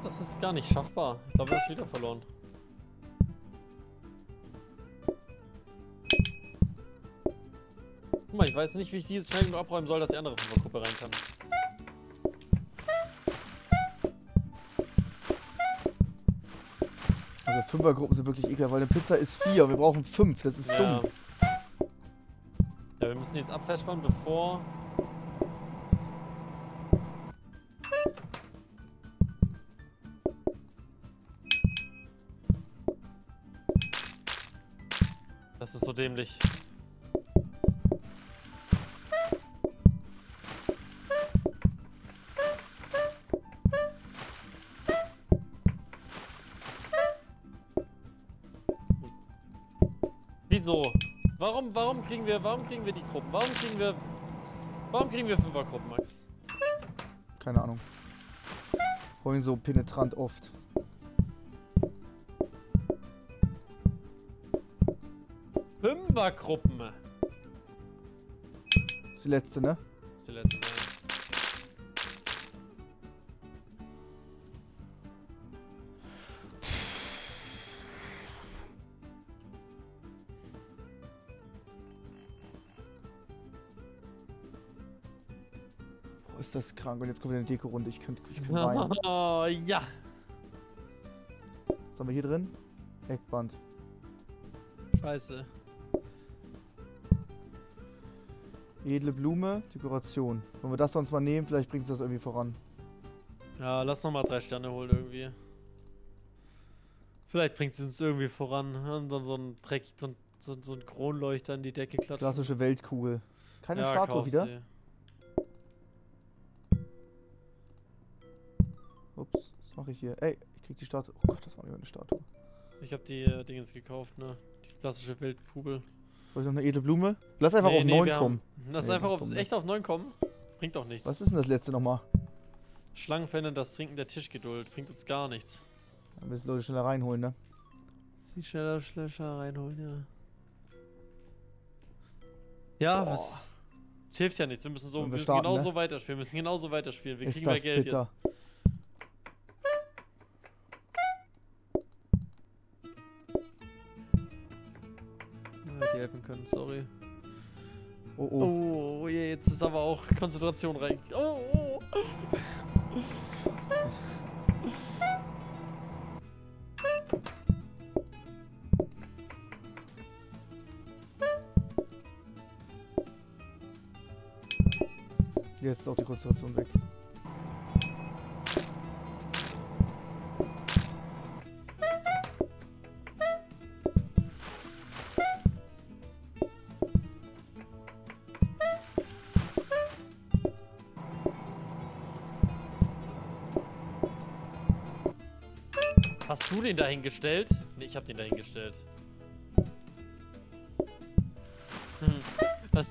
glaube, das ist gar nicht schaffbar. Ich glaube, wir haben wieder verloren. Guck mal, ich weiß nicht, wie ich dieses schnell genug abräumen soll, dass die andere von der Gruppe rein kann. Also 5er-Gruppen sind wirklich ekelhaft, weil eine Pizza ist 4 und wir brauchen 5. Das ist dumm. Ja, wir müssen die jetzt abverspannen, bevor... Das ist so dämlich. Wieso? Warum kriegen wir die Gruppen? Warum kriegen wir Fünfergruppen, Max? Keine Ahnung. Vorhin so penetrant oft. Fünfergruppen. Das ist die letzte, ne? Das ist die letzte. Boah, ist das krank. Und jetzt kommt wieder eine Deko-Runde. Ich könnte rein. Oh, ja. Was haben wir hier drin? Eckband. Scheiße. Edle Blume, Dekoration. Wollen wir das sonst mal nehmen? Vielleicht bringt es das irgendwie voran. Ja, lass nochmal 3 Sterne holen irgendwie. Vielleicht bringt es uns irgendwie voran. Und so ein Dreck, so ein Kronleuchter in die Decke klatschen. Klassische Weltkugel. Keine ja, Statue wieder? Sie. Ups, was mache ich hier? Ey, ich krieg die Statue. Oh Gott, das war nicht eine Statue. Ich habe die Dingens gekauft, ne? Die klassische Weltkugel. Soll ich noch eine edle Blume? Lass einfach auf 9 kommen. Lass einfach auf 9 kommen? Bringt doch nichts. Was ist denn das letzte nochmal? Schlangenfänden, das Trinken der Tischgeduld. Bringt uns gar nichts. Dann müssen Leute schneller reinholen, ne? Sie schneller reinholen, ja. Ja, was? Hilft ja nichts. Wir müssen genauso weiterspielen. Wir kriegen mehr Geld jetzt. Helfen können, sorry. Oh, oh. Oh, jetzt ist aber auch Konzentration rein. Oh, oh. Jetzt ist auch die Konzentration weg. Hast du den dahingestellt? Ne, ich hab den dahingestellt.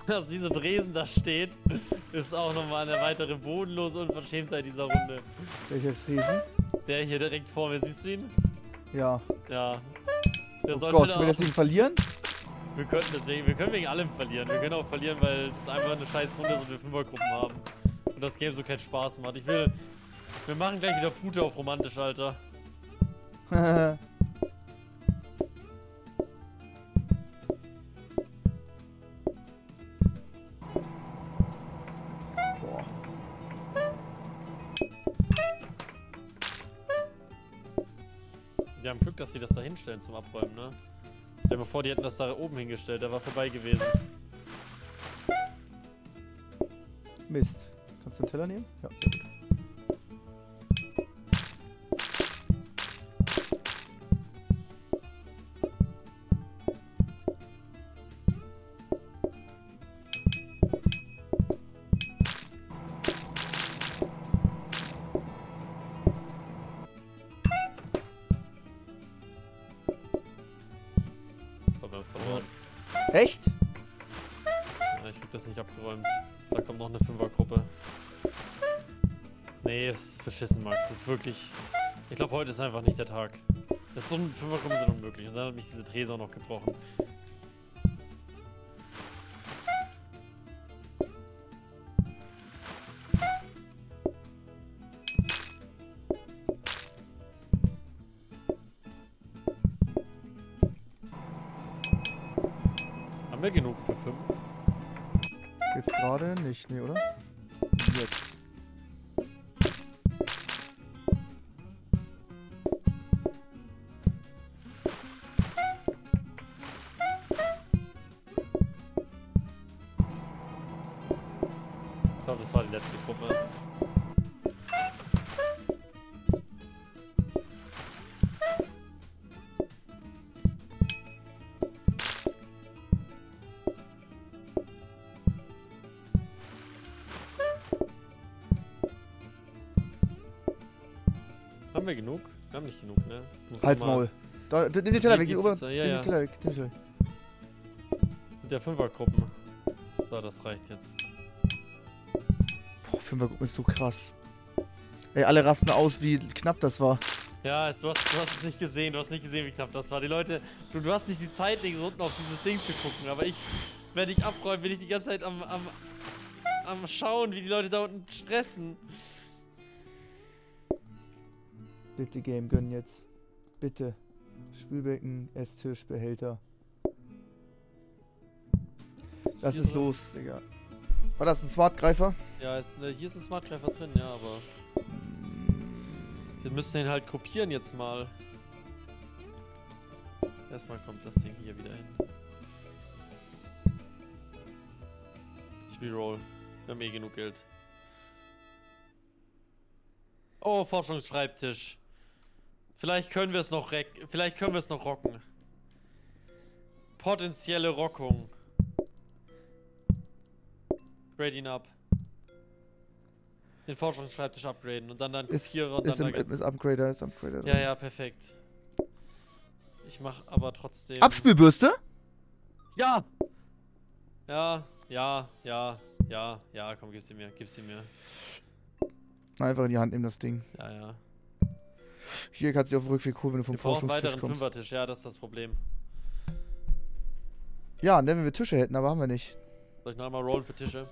Dass diese Dresen da steht, ist auch nochmal eine weitere bodenlose Unverschämtheit dieser Runde. Welcher Dresen? Der hier direkt vor mir, siehst du ihn? Ja. Ja. Der oh Gott, will das ihn verlieren? Wir können wegen allem verlieren. Wir können auch verlieren, weil es einfach eine scheiß Runde ist und wir 5er-Gruppen haben. Und das Game so keinen Spaß macht. Wir machen gleich wieder Pute auf romantisch, Alter. Boah. Wir haben Glück, dass sie das da hinstellen zum Abräumen, ne? Denn bevor die hätten das da oben hingestellt, der war vorbei gewesen. Mist. Kannst du den Teller nehmen? Ja, sehr gut. Echt? Ja, ich krieg das nicht abgeräumt. Da kommt noch eine 5er-Gruppe. Nee, es ist beschissen, Max. Das ist wirklich... Ich glaube, heute ist einfach nicht der Tag. Das ist so ein 5er-Gruppe sind unmöglich. Und dann hat mich diese Trese auch noch gebrochen. Haben wir genug für 5? Geht's gerade nicht, nee, oder? Jetzt. Ich glaube, das war die letzte Gruppe. Haben wir genug? Wir haben nicht genug, ne? Halt's Maul. Da, nimm den Teller weg, den Teller weg, den Teller weg. Das sind ja Fünfergruppen. So, das reicht jetzt. Boah, Fünfergruppen ist so krass. Ey, alle rasten aus, wie knapp das war. Ja, du hast es nicht gesehen, wie knapp das war. Die Leute, du hast nicht die Zeit, links unten auf dieses Ding zu gucken, aber ich, wenn ich abräume, bin ich die ganze Zeit am Schauen, wie die Leute da unten stressen. Bitte Game, gönn jetzt. Bitte. Spülbecken, Esstisch, Behälter. Das ist los, Digga. War das ein Smartgreifer? Ja, hier ist ein Smartgreifer drin, ja, aber... Wir müssen den halt kopieren jetzt mal. Erstmal kommt das Ding hier wieder hin. Ich reroll. Wir haben eh genug Geld. Oh, Forschungsschreibtisch. Vielleicht können wir es noch rocken. Potenzielle Rockung. Grade ihn ab. Den Forschungsschreibtisch upgraden und dann Kopierer und dann ist Upgrader. Ja, ja, perfekt. Ich mach aber trotzdem... Abspülbürste? Ja! Ja, komm, gib sie mir, Einfach in die Hand nehmen, das Ding. Ja, ja. Hier kannst du auf dem Rückweg holen, wenn du vom Forschungstisch kommst. Wir brauchen einen weiteren Fünfertisch, ja, das ist das Problem. Ja, und dann, wenn wir Tische hätten, aber haben wir nicht. Soll ich noch einmal rollen für Tische?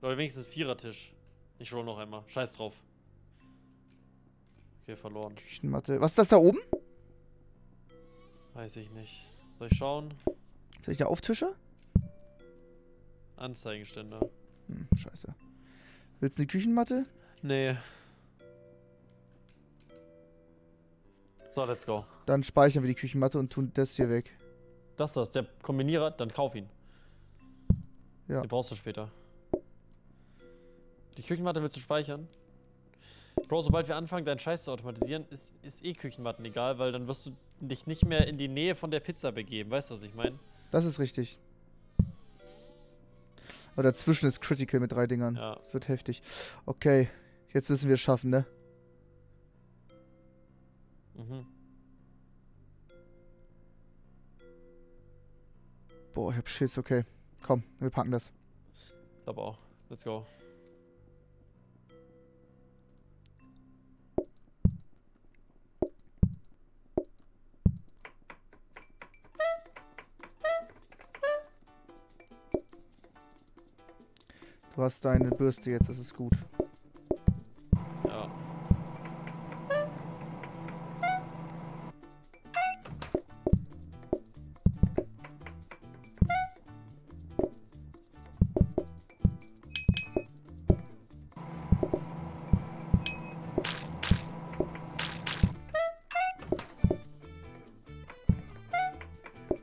Oder wenigstens einen Vierertisch. Ich roll noch einmal. Scheiß drauf. Okay, verloren. Küchenmatte. Was ist das da oben? Weiß ich nicht. Soll ich schauen? Soll ich da auf Tische? Anzeigenständer. Hm, scheiße. Willst du eine Küchenmatte? Nee. So, let's go. Dann speichern wir die Küchenmatte und tun das hier weg. Das, der Kombinierer, dann kauf ihn. Ja. Den brauchst du später. Die Küchenmatte willst du speichern? Bro, sobald wir anfangen, deinen Scheiß zu automatisieren, ist eh Küchenmatten egal, weil dann wirst du dich nicht mehr in die Nähe von der Pizza begeben. Weißt du, was ich meine? Das ist richtig. Aber dazwischen ist Critical mit 3 Dingern. Ja. Das wird heftig. Okay, jetzt müssen wir es schaffen, ne? Mhm. Boah, ich hab Schiss, okay. Komm, wir packen das. Ich glaube auch. Let's go. Du hast deine Bürste jetzt, das ist gut. Ja.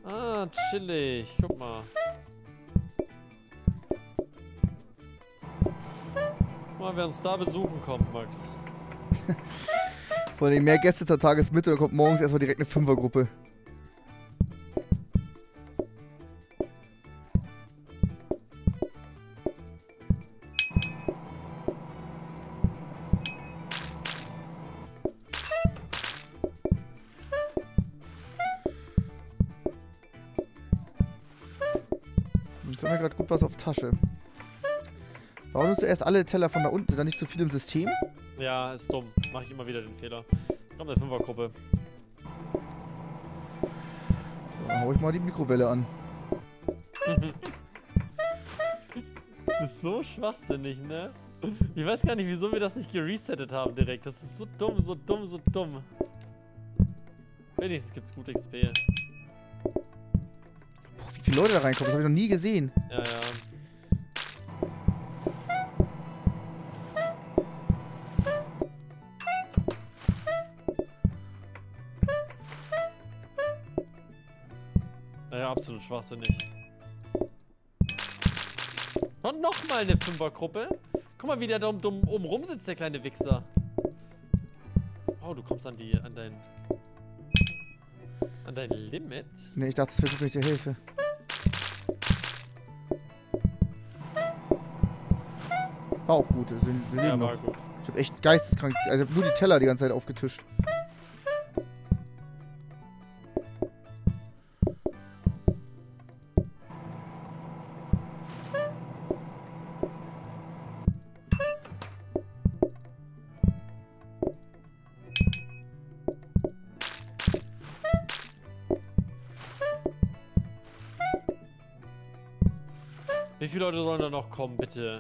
Ah, chillig, guck mal. Wer uns da besuchen kommt, Max. Vor allem mehr Gäste zur Tagesmitte, da kommt morgens erstmal direkt eine Fünfergruppe. Jetzt haben wir gerade gut was auf Tasche. Warum nimmst du erst alle Teller von da unten? Dann nicht zu viel im System? Ja, ist dumm. Mache ich immer wieder den Fehler. Kommt eine Fünfergruppe. So, dann hau ich mal die Mikrowelle an. Das ist so schwachsinnig, ne? Ich weiß gar nicht, wieso wir das nicht geresettet haben direkt. Das ist so dumm, so dumm, so dumm. Wenigstens gibt's gut XP. Boah, wie viele Leute da reinkommen, das habe ich noch nie gesehen. Ja, ja. Naja, absolut schwachsinnig. Und nochmal eine Fünfergruppe. Guck mal, wie der da oben rum sitzt, der kleine Wichser. Oh, du kommst an dein Limit. Ne, ich dachte, das wäre gute Hilfe. War auch gut. Wir ja, war noch gut. Ich hab echt geisteskrank. Also ich hab nur die Teller die ganze Zeit aufgetischt. Wie viele Leute sollen da noch kommen, bitte?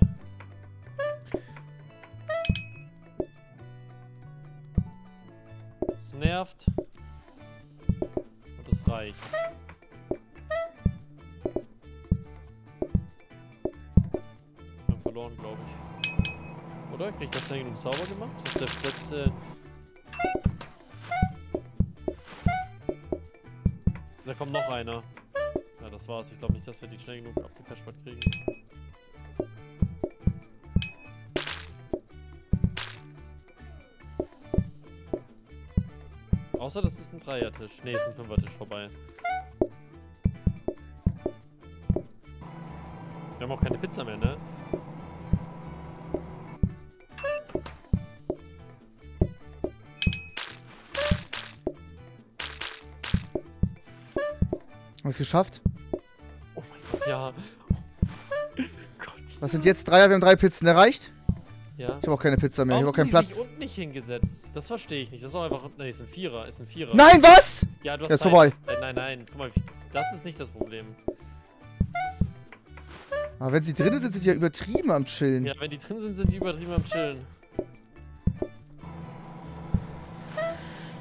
Das nervt. Und das reicht. Wir haben verloren, glaube ich. Oder? Krieg ich das schnell genug sauber gemacht? Das ist der letzte... Da kommt noch einer. Das war's. Ich glaube nicht, dass wir die schnell genug abgefespert kriegen. Außer das ist ein Dreiertisch. Ne, ist ein Fünfertisch vorbei. Wir haben auch keine Pizza mehr, ne? Haben wir es geschafft? Ja. Oh Gott. Was sind jetzt Dreier? Wir haben 3 Pizzen erreicht. Ja. Ich habe auch keine Pizza mehr. Ich habe auch keinen Platz. Und nicht hingesetzt. Das verstehe ich nicht. Das ist doch einfach. Nein, ist ein Vierer. Ist ein Vierer. Nein, was? Ja, du hast Zeit. Vorbei. Nein, nein. Guck mal, das ist nicht das Problem. Aber wenn sie drin sind die ja übertrieben am Chillen. Ja, wenn die drin sind, sind die übertrieben am Chillen.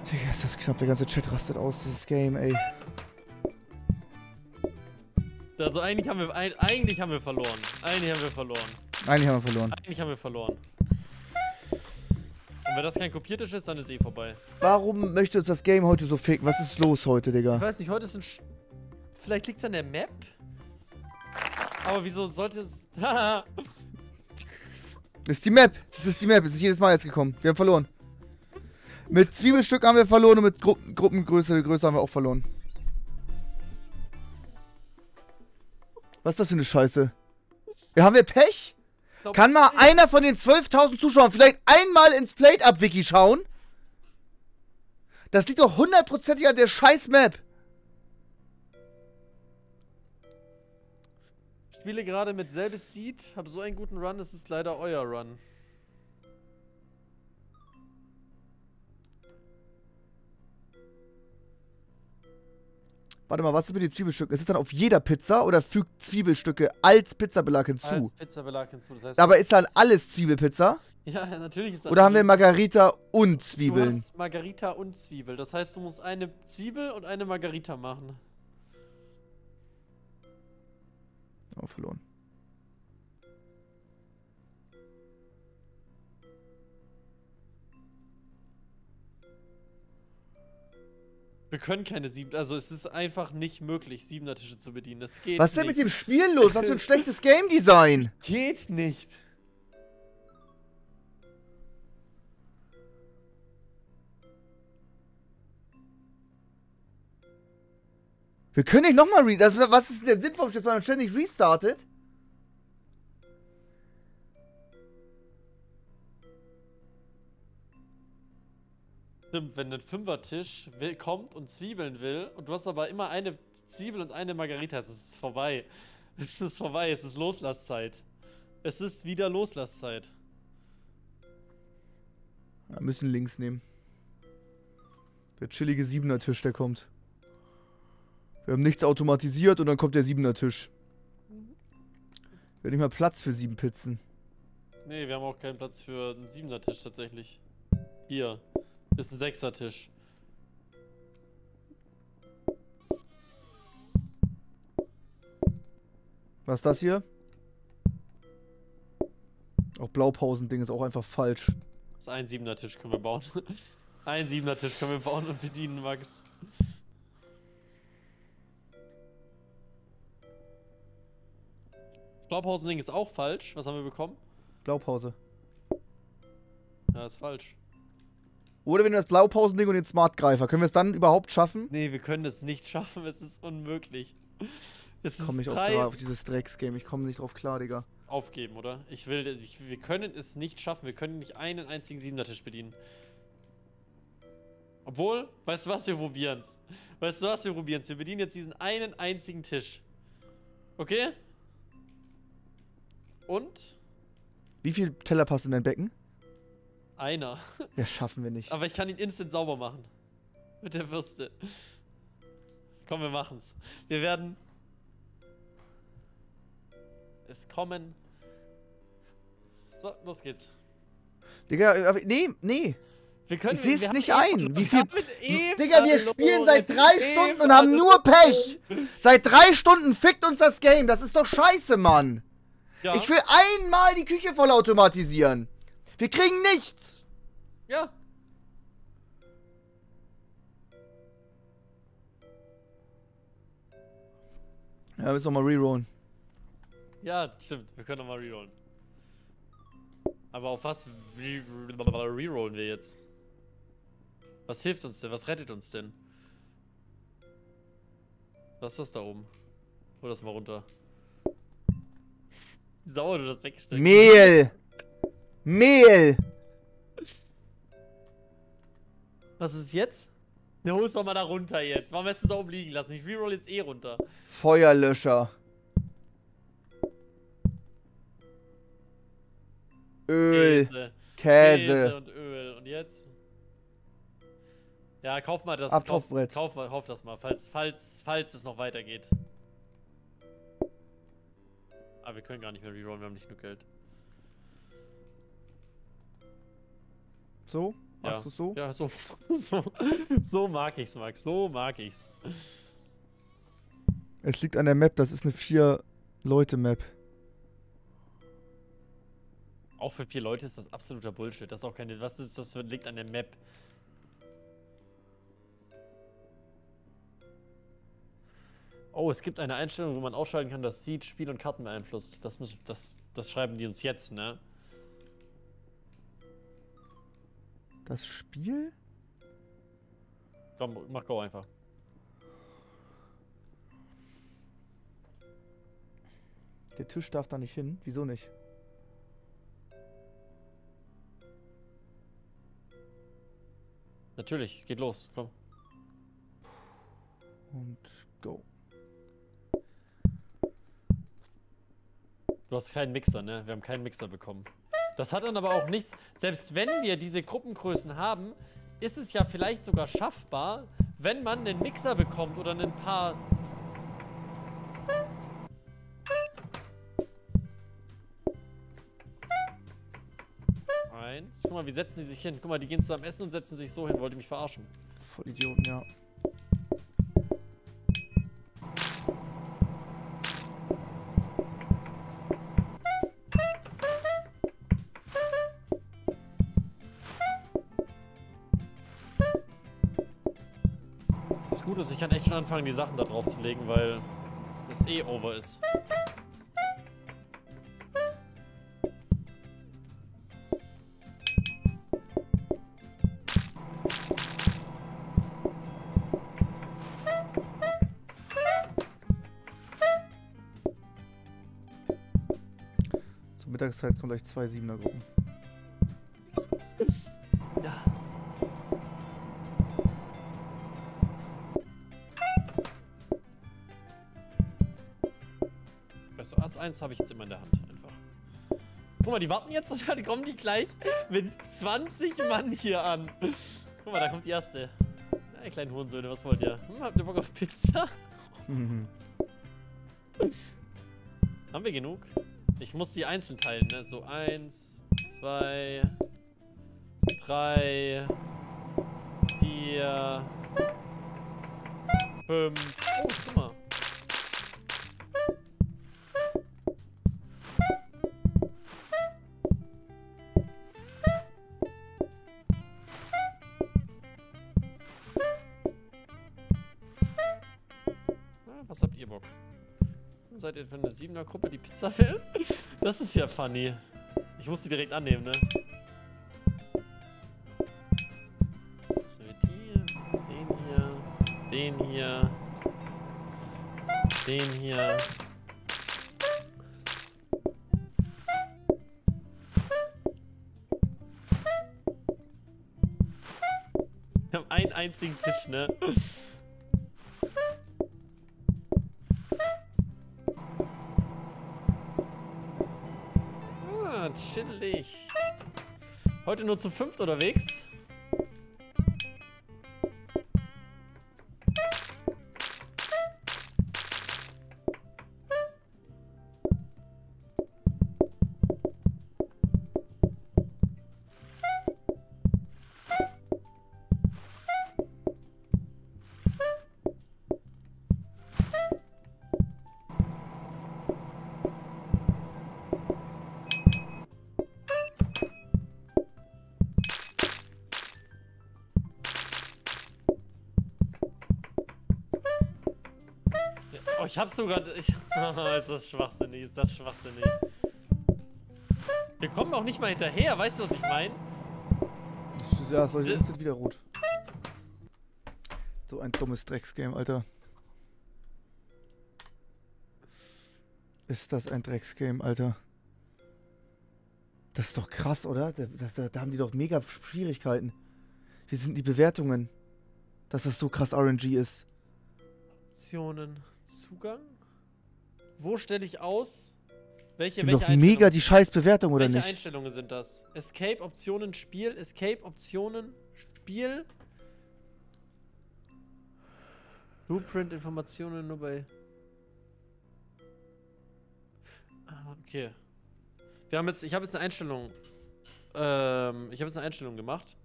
Digga, ist das knapp. Der ganze Chat rastet aus, dieses Game, ey. Also eigentlich haben wir verloren. Und wenn das kein Kopiertisch ist, dann ist eh vorbei. Warum möchte uns das Game heute so ficken? Was ist los heute, Digga? Ich weiß nicht, heute ist ein... Vielleicht liegt's an der Map? Aber wieso sollte es... Haha! Ist die Map! Es ist die Map, es ist jedes Mal jetzt gekommen. Wir haben verloren. Mit Zwiebelstück haben wir verloren und mit Gruppengröße haben wir auch verloren. Was ist das für eine Scheiße? Ja, haben wir Pech? Kann mal einer von den 12.000 Zuschauern vielleicht einmal ins Plate Up Wiki schauen? Das liegt doch hundertprozentig an der Scheiß-Map. Ich spiele gerade mit selbes Seed, habe so einen guten Run, es ist leider euer Run. Warte mal, was ist mit den Zwiebelstücken? Ist es dann auf jeder Pizza oder fügt Zwiebelstücke als Pizzabelag hinzu? Als Pizzabelag hinzu, das heißt... Aber ist dann alles Zwiebelpizza? Ja, natürlich ist das... Oder haben wir Margarita und Zwiebeln? Du hast Margarita und Zwiebel, das heißt, du musst eine Zwiebel und eine Margarita machen. Oh, verloren. Wir können keine 7, also es ist einfach nicht möglich, 7er Tische zu bedienen, das geht nicht. Was ist denn mit dem Spiel los? Was für ein schlechtes Game-Design? Geht nicht. Wir können nicht nochmal restarten, also was ist denn der Sinn vom Spiel, weil man ständig restartet? Stimmt, wenn ein Fünfertisch kommt und Zwiebeln will und du hast aber immer eine Zwiebel und eine Margarita, es ist vorbei. Es ist vorbei, es ist Loslasszeit. Es ist wieder Loslasszeit. Wir müssen links nehmen. Der chillige 7er-Tisch, der kommt. Wir haben nichts automatisiert und dann kommt der 7er-Tisch. Wir haben nicht mal Platz für 7 Pizzen. Nee, wir haben auch keinen Platz für einen 7er-Tisch tatsächlich. Hier. Ist ein 6er Tisch. Was ist das hier? Auch Blaupausen-Ding ist auch einfach falsch. Das ist ein 7er-Tisch können wir bauen. Ein 7er-Tisch können wir bauen und bedienen, Max. Blaupausen-Ding ist auch falsch. Was haben wir bekommen? Blaupause. Ja, ist falsch. Oder wenn wir das Blaupausen-Ding und den Smartgreifer, können wir es dann überhaupt schaffen? Nee, wir können es nicht schaffen. Es ist unmöglich. Es ich komme nicht auf dieses Drecks-Game. Ich komme nicht drauf klar, Digga. Aufgeben, oder? Wir können es nicht schaffen. Wir können nicht einen einzigen 7er-Tisch bedienen. Obwohl, weißt du was? Wir probieren es. Weißt du was? Wir probieren es. Wir bedienen jetzt diesen einen einzigen Tisch. Okay? Und? Wie viel Teller passt in dein Becken? Einer. Ja, schaffen wir nicht. Aber ich kann ihn instant sauber machen. Mit der Bürste. Komm, wir machen's. Wir werden... Es kommen. So, los geht's. Digga, nee, nee. Ich seh's nicht ein. Wie viel. Digga, wir spielen seit 3 Stunden und haben nur Pech. Seit 3 Stunden fickt uns das Game. Das ist doch scheiße, Mann. Ja. Ich will einmal die Küche vollautomatisieren. Wir kriegen nichts. Ja. Ja, wir müssen nochmal rerollen. Ja, stimmt. Wir können nochmal rerollen. Aber auf was rerollen wir jetzt? Was hilft uns denn? Was rettet uns denn? Was ist das da oben? Hol das mal runter. Sauer, du das weggesteckt. Mehl! Mehl! Was ist jetzt? Ne, hol's doch mal da runter jetzt. Warum lässt du es da oben liegen lassen? Ich reroll jetzt eh runter. Feuerlöscher. Öl, Käse und Öl. Und jetzt? Ja, kauf mal das. Abtropfbrett. Kauf das mal, falls es noch weitergeht. Aber wir können gar nicht mehr rerollen, wir haben nicht genug Geld. So? Ja. Magst du es so? Ja, so mag ich's, Max. So mag ich's. Es liegt an der Map, das ist eine 4-Leute-Map. Auch für 4 Leute ist das absoluter Bullshit. Das ist auch keine. Was ist das für ein Licht an der Map? Oh, es gibt eine Einstellung, wo man ausschalten kann, dass Seed Spiel und Karten beeinflusst. Das schreiben die uns jetzt, ne? Das Spiel? Komm, mach Go einfach. Der Tisch darf da nicht hin. Wieso nicht? Natürlich, geht los, komm. Und go. Du hast keinen Mixer, ne? Wir haben keinen Mixer bekommen. Das hat dann aber auch nichts. Selbst wenn wir diese Gruppengrößen haben, ist es ja vielleicht sogar schaffbar, wenn man einen Mixer bekommt oder ein paar... Guck mal, wie setzen die sich hin? Guck mal, die gehen zusammen essen und setzen sich so hin. Wollt ihr mich verarschen? Voll Idioten, ja. Das Gute ist, ich kann echt schon anfangen, die Sachen da drauf zu legen, weil es eh over ist. Mittagszeit kommen gleich 2 7er-Gruppen. Ja. Weißt du, Ass 1 habe ich jetzt immer in der Hand einfach. Guck mal, die warten jetzt und dann kommen die gleich mit 20 Mann hier an. Guck mal, da kommt die erste. Na, kleinen Hurensöhne, was wollt ihr? Hm, habt ihr Bock auf Pizza? Mhm. Haben wir genug? Ich muss die einzeln teilen, ne? So 1, 2, 3, 4, 5. Oh, guck mal. Was habt ihr Bock? Seid ihr von der 7er Gruppe, die Pizza will? Das ist ja funny. Ich muss die direkt annehmen, ne? So, den hier, den hier, den hier. Wir haben einen einzigen Tisch, ne? Chillig. Heute nur zu 5 unterwegs. Ich hab's sogar. Ist das schwachsinnig, ist das schwachsinnig. Wir kommen auch nicht mal hinterher, weißt du, was ich meine? Ja, das sind wieder rot. So ein dummes Drecksgame, Alter. Ist das ein Drecksgame, Alter? Das ist doch krass, oder? Da haben die doch mega Schwierigkeiten. Wie sind die Bewertungen? Dass das so krass RNG ist. Optionen. Zugang? Wo stelle ich aus? Welche Einstellungen? Mega die scheiß Bewertung, oder welche nicht? Welche Einstellungen sind das? Escape, Optionen, Spiel, Escape, Optionen, Spiel. Blueprint, Informationen nur bei... Ah, okay. Wir haben jetzt, ich habe jetzt eine Einstellung. Ich habe jetzt eine Einstellung gemacht.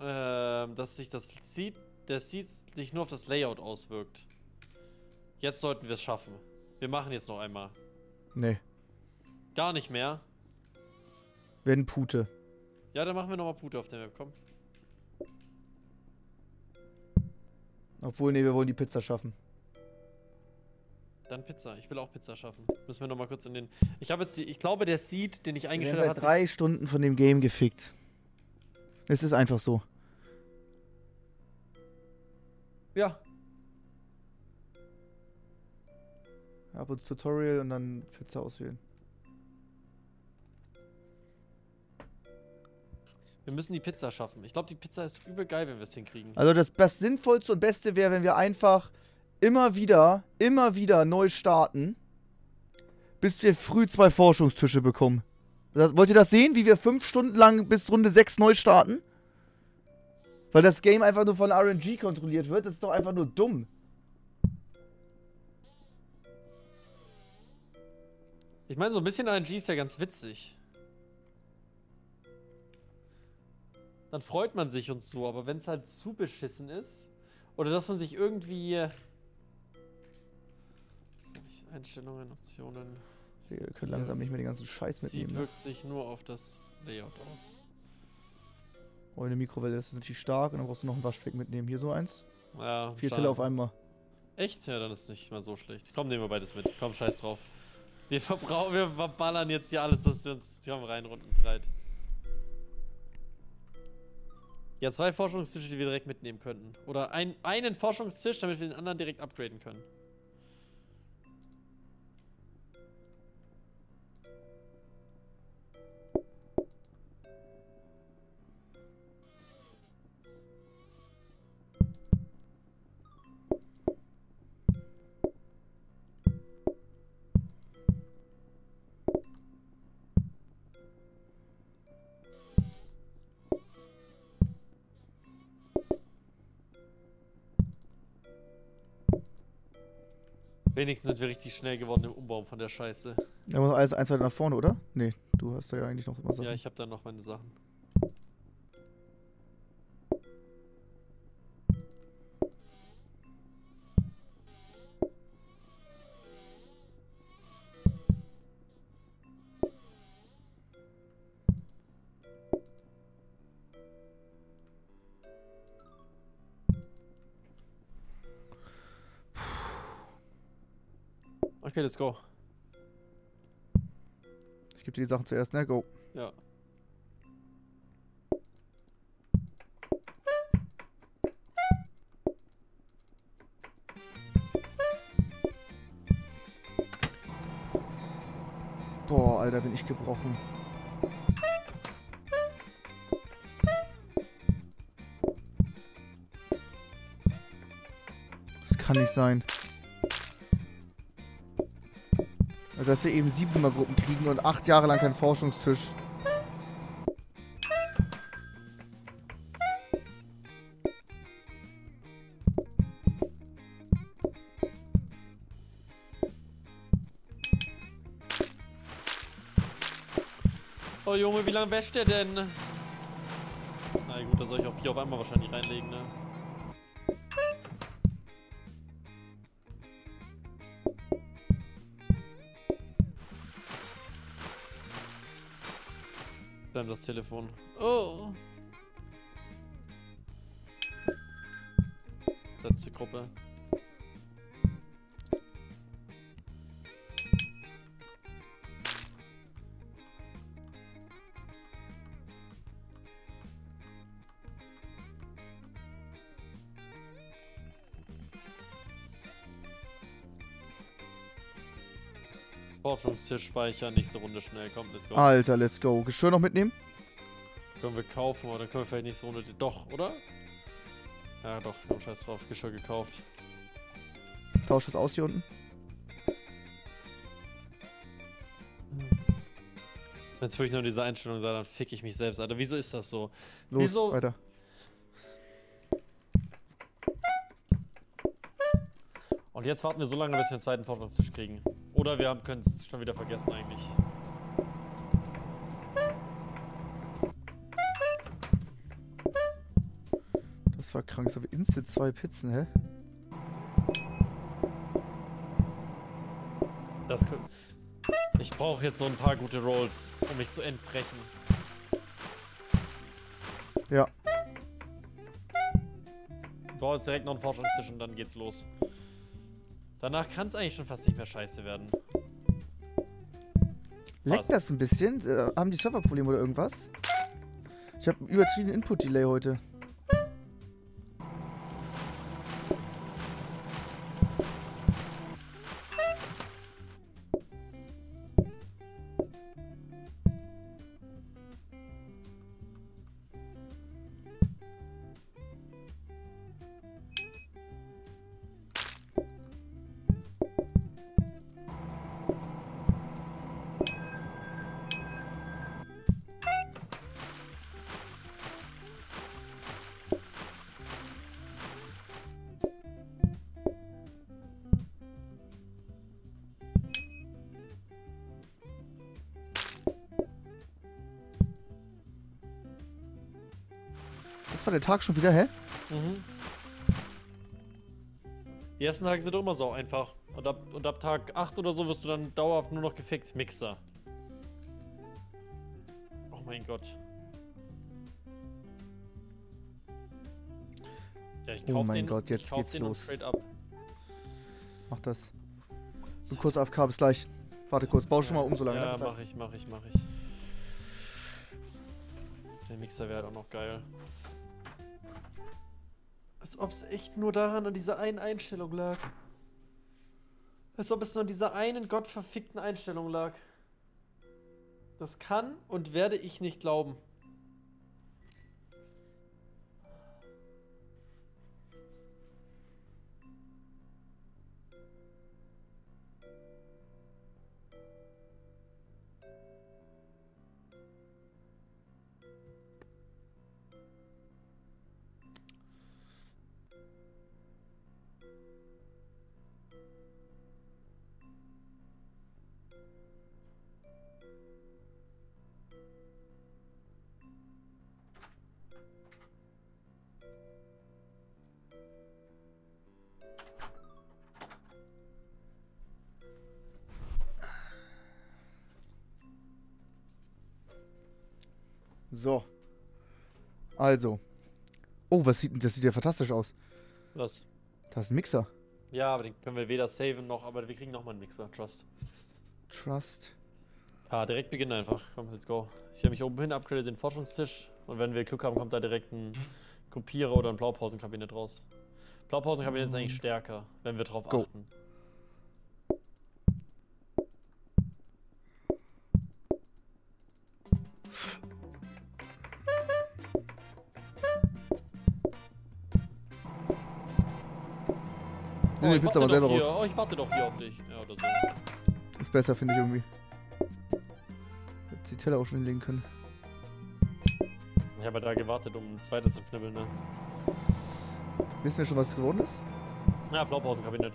Dass sich das Seed sich nur auf das Layout auswirkt. Jetzt sollten wir es schaffen. Wir machen jetzt noch einmal. Nee. Gar nicht mehr. Wenn Pute. Ja, dann machen wir nochmal Pute auf der Map, komm. Obwohl, nee, wir wollen die Pizza schaffen. Dann Pizza. Ich will auch Pizza schaffen. Müssen wir nochmal kurz in den... Ich habe jetzt die... Ich glaube, der Seed, den ich eingestellt habe... Wir haben seit 3 Stunden von dem Game gefickt. Es ist einfach so. Ja. Ab und zu Tutorial und dann Pizza auswählen. Wir müssen die Pizza schaffen. Ich glaube, die Pizza ist übel geil, wenn wir es hinkriegen. Also das Sinnvollste und Beste wäre, wenn wir einfach immer wieder neu starten, bis wir früh 2 Forschungstische bekommen. Wollt ihr das sehen, wie wir 5 Stunden lang bis Runde 6 neu starten? Weil das Game einfach nur von RNG kontrolliert wird, das ist doch einfach nur dumm. Ich meine, so ein bisschen RNG ist ja ganz witzig. Dann freut man sich und so, aber wenn es halt zu beschissen ist, oder dass man sich irgendwie... Einstellungen, Optionen... Wir können langsam nicht mehr den ganzen Scheiß mitnehmen. Sieht wirkt sich nur auf das Layout aus. Oh, eine Mikrowelle, das ist natürlich stark. Und dann brauchst du noch ein Waschbecken mitnehmen. Hier so eins. Ja, 4 Teller auf einmal. Echt? Ja, dann ist es nicht mal so schlecht. Komm, nehmen wir beides mit. Komm, scheiß drauf. Wir verballern jetzt hier alles, dass wir uns... Komm, rein, runden, breit. Ja, 2 Forschungstische, die wir direkt mitnehmen könnten. Oder einen Forschungstisch, damit wir den anderen direkt upgraden können. Wenigstens sind wir richtig schnell geworden im Umbau von der Scheiße. Ja, muss alles 1, 2 nach vorne, oder? Nee, du hast da ja eigentlich noch immer Sachen. Ja, ich habe da noch meine Sachen. Okay, let's go. Ich gebe dir die Sachen zuerst, ne? Go. Ja. Boah, Alter, bin ich gebrochen. Das kann nicht sein. Also, dass wir eben 7er-Gruppen kriegen und 8 Jahre lang keinen Forschungstisch. Oh Junge, wie lange wäscht der denn? Na gut, da soll ich auch 4 auf einmal wahrscheinlich reinlegen, ne? Jetzt bleibt das Telefon. Oh! Letzte Gruppe. Forschungstisch speichern, nächste Runde schnell, komm, let's go. Alter, let's go. Geschirr noch mitnehmen? Können wir kaufen, aber dann können wir vielleicht nächste Runde, doch, oder? Ja doch, komm, scheiß drauf, Geschirr gekauft. Tausch das aus hier unten. Wenn es wirklich nur diese Einstellung sei, dann fick ich mich selbst, Alter. Wieso ist das so? Los, wieso? Weiter. Und jetzt warten wir so lange, bis wir den zweiten Forschungstisch kriegen. Oder wir können es schon wieder vergessen eigentlich. Das war krank, so wie instant 2 Pizzen, hä? Das ich brauche jetzt so ein paar gute Rolls, um mich zu entbrechen. Ja. Ich brauche jetzt direkt noch einen Forschungstisch und dann geht's los. Danach kann es eigentlich schon fast nicht mehr scheiße werden. Leckt das ein bisschen? Haben die Serverprobleme oder irgendwas? Ich habe einen übertriebenen Input-Delay heute. War der Tag schon wieder, hä? Mhm. Die ersten Tage sind immer so einfach. Und ab Tag 8 oder so wirst du dann dauerhaft nur noch gefickt. Mixer. Oh mein Gott. Ja, ich kauf den. Oh mein Gott, jetzt geht's los. Mach das. So kurz AFK, bis gleich. Warte kurz, bau schon mal um so lange. Ja, mach ich. Der Mixer wäre halt auch noch geil. Als ob es echt nur daran an dieser einen Einstellung lag. Als ob es nur an dieser einen gottverfickten Einstellung lag. Das kann und werde ich nicht glauben. So. Also. Oh, was sieht denn? Das sieht ja fantastisch aus. Was? Da ist ein Mixer. Ja, aber den können wir weder saven noch, aber wir kriegen nochmal einen Mixer. Trust. Trust. Ja, direkt beginnen einfach. Komm, let's go. Ich habe mich oben hin upgradet, den Forschungstisch. Und wenn wir Glück haben, kommt da direkt ein Kopierer oder ein Blaupausenkabinett raus. Blaupausenkabinett ist eigentlich stärker, wenn wir drauf achten. Oh, ich will's aber selber raus. Oh, ich warte doch hier auf dich. Ja, oder so. Ist besser, finde ich irgendwie. Hätte die Teller auch schon hinlegen können. Ich habe da gewartet, um ein zweites zu knibbeln, ne? Wissen wir schon, was es geworden ist? Ja, Blaupausenkabinett.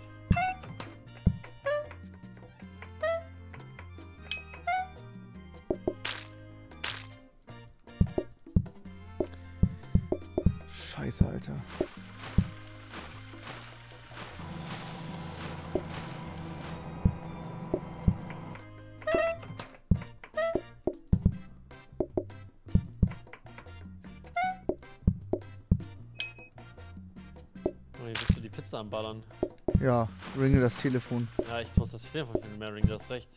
Scheiße, Alter. Am Ballern. Ja, ringe das Telefon. Ja, ich muss das Telefon finden, mehr ringe das recht.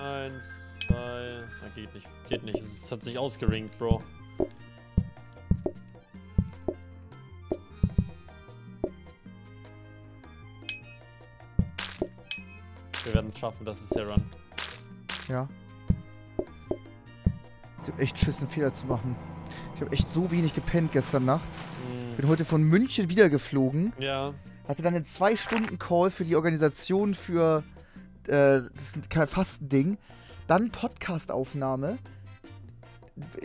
1, 2... Na, geht nicht, geht nicht. Es hat sich ausgeringt, Bro. Wir werden es schaffen, das ist der Run. Ja. Ich hab echt Schiss, einen Fehler zu machen. Ich habe echt so wenig gepennt gestern Nacht. Ich bin heute von München wieder geflogen. Ja. Hatte dann einen 2-Stunden-Call für die Organisation für das Fastending. Dann Podcast-Aufnahme.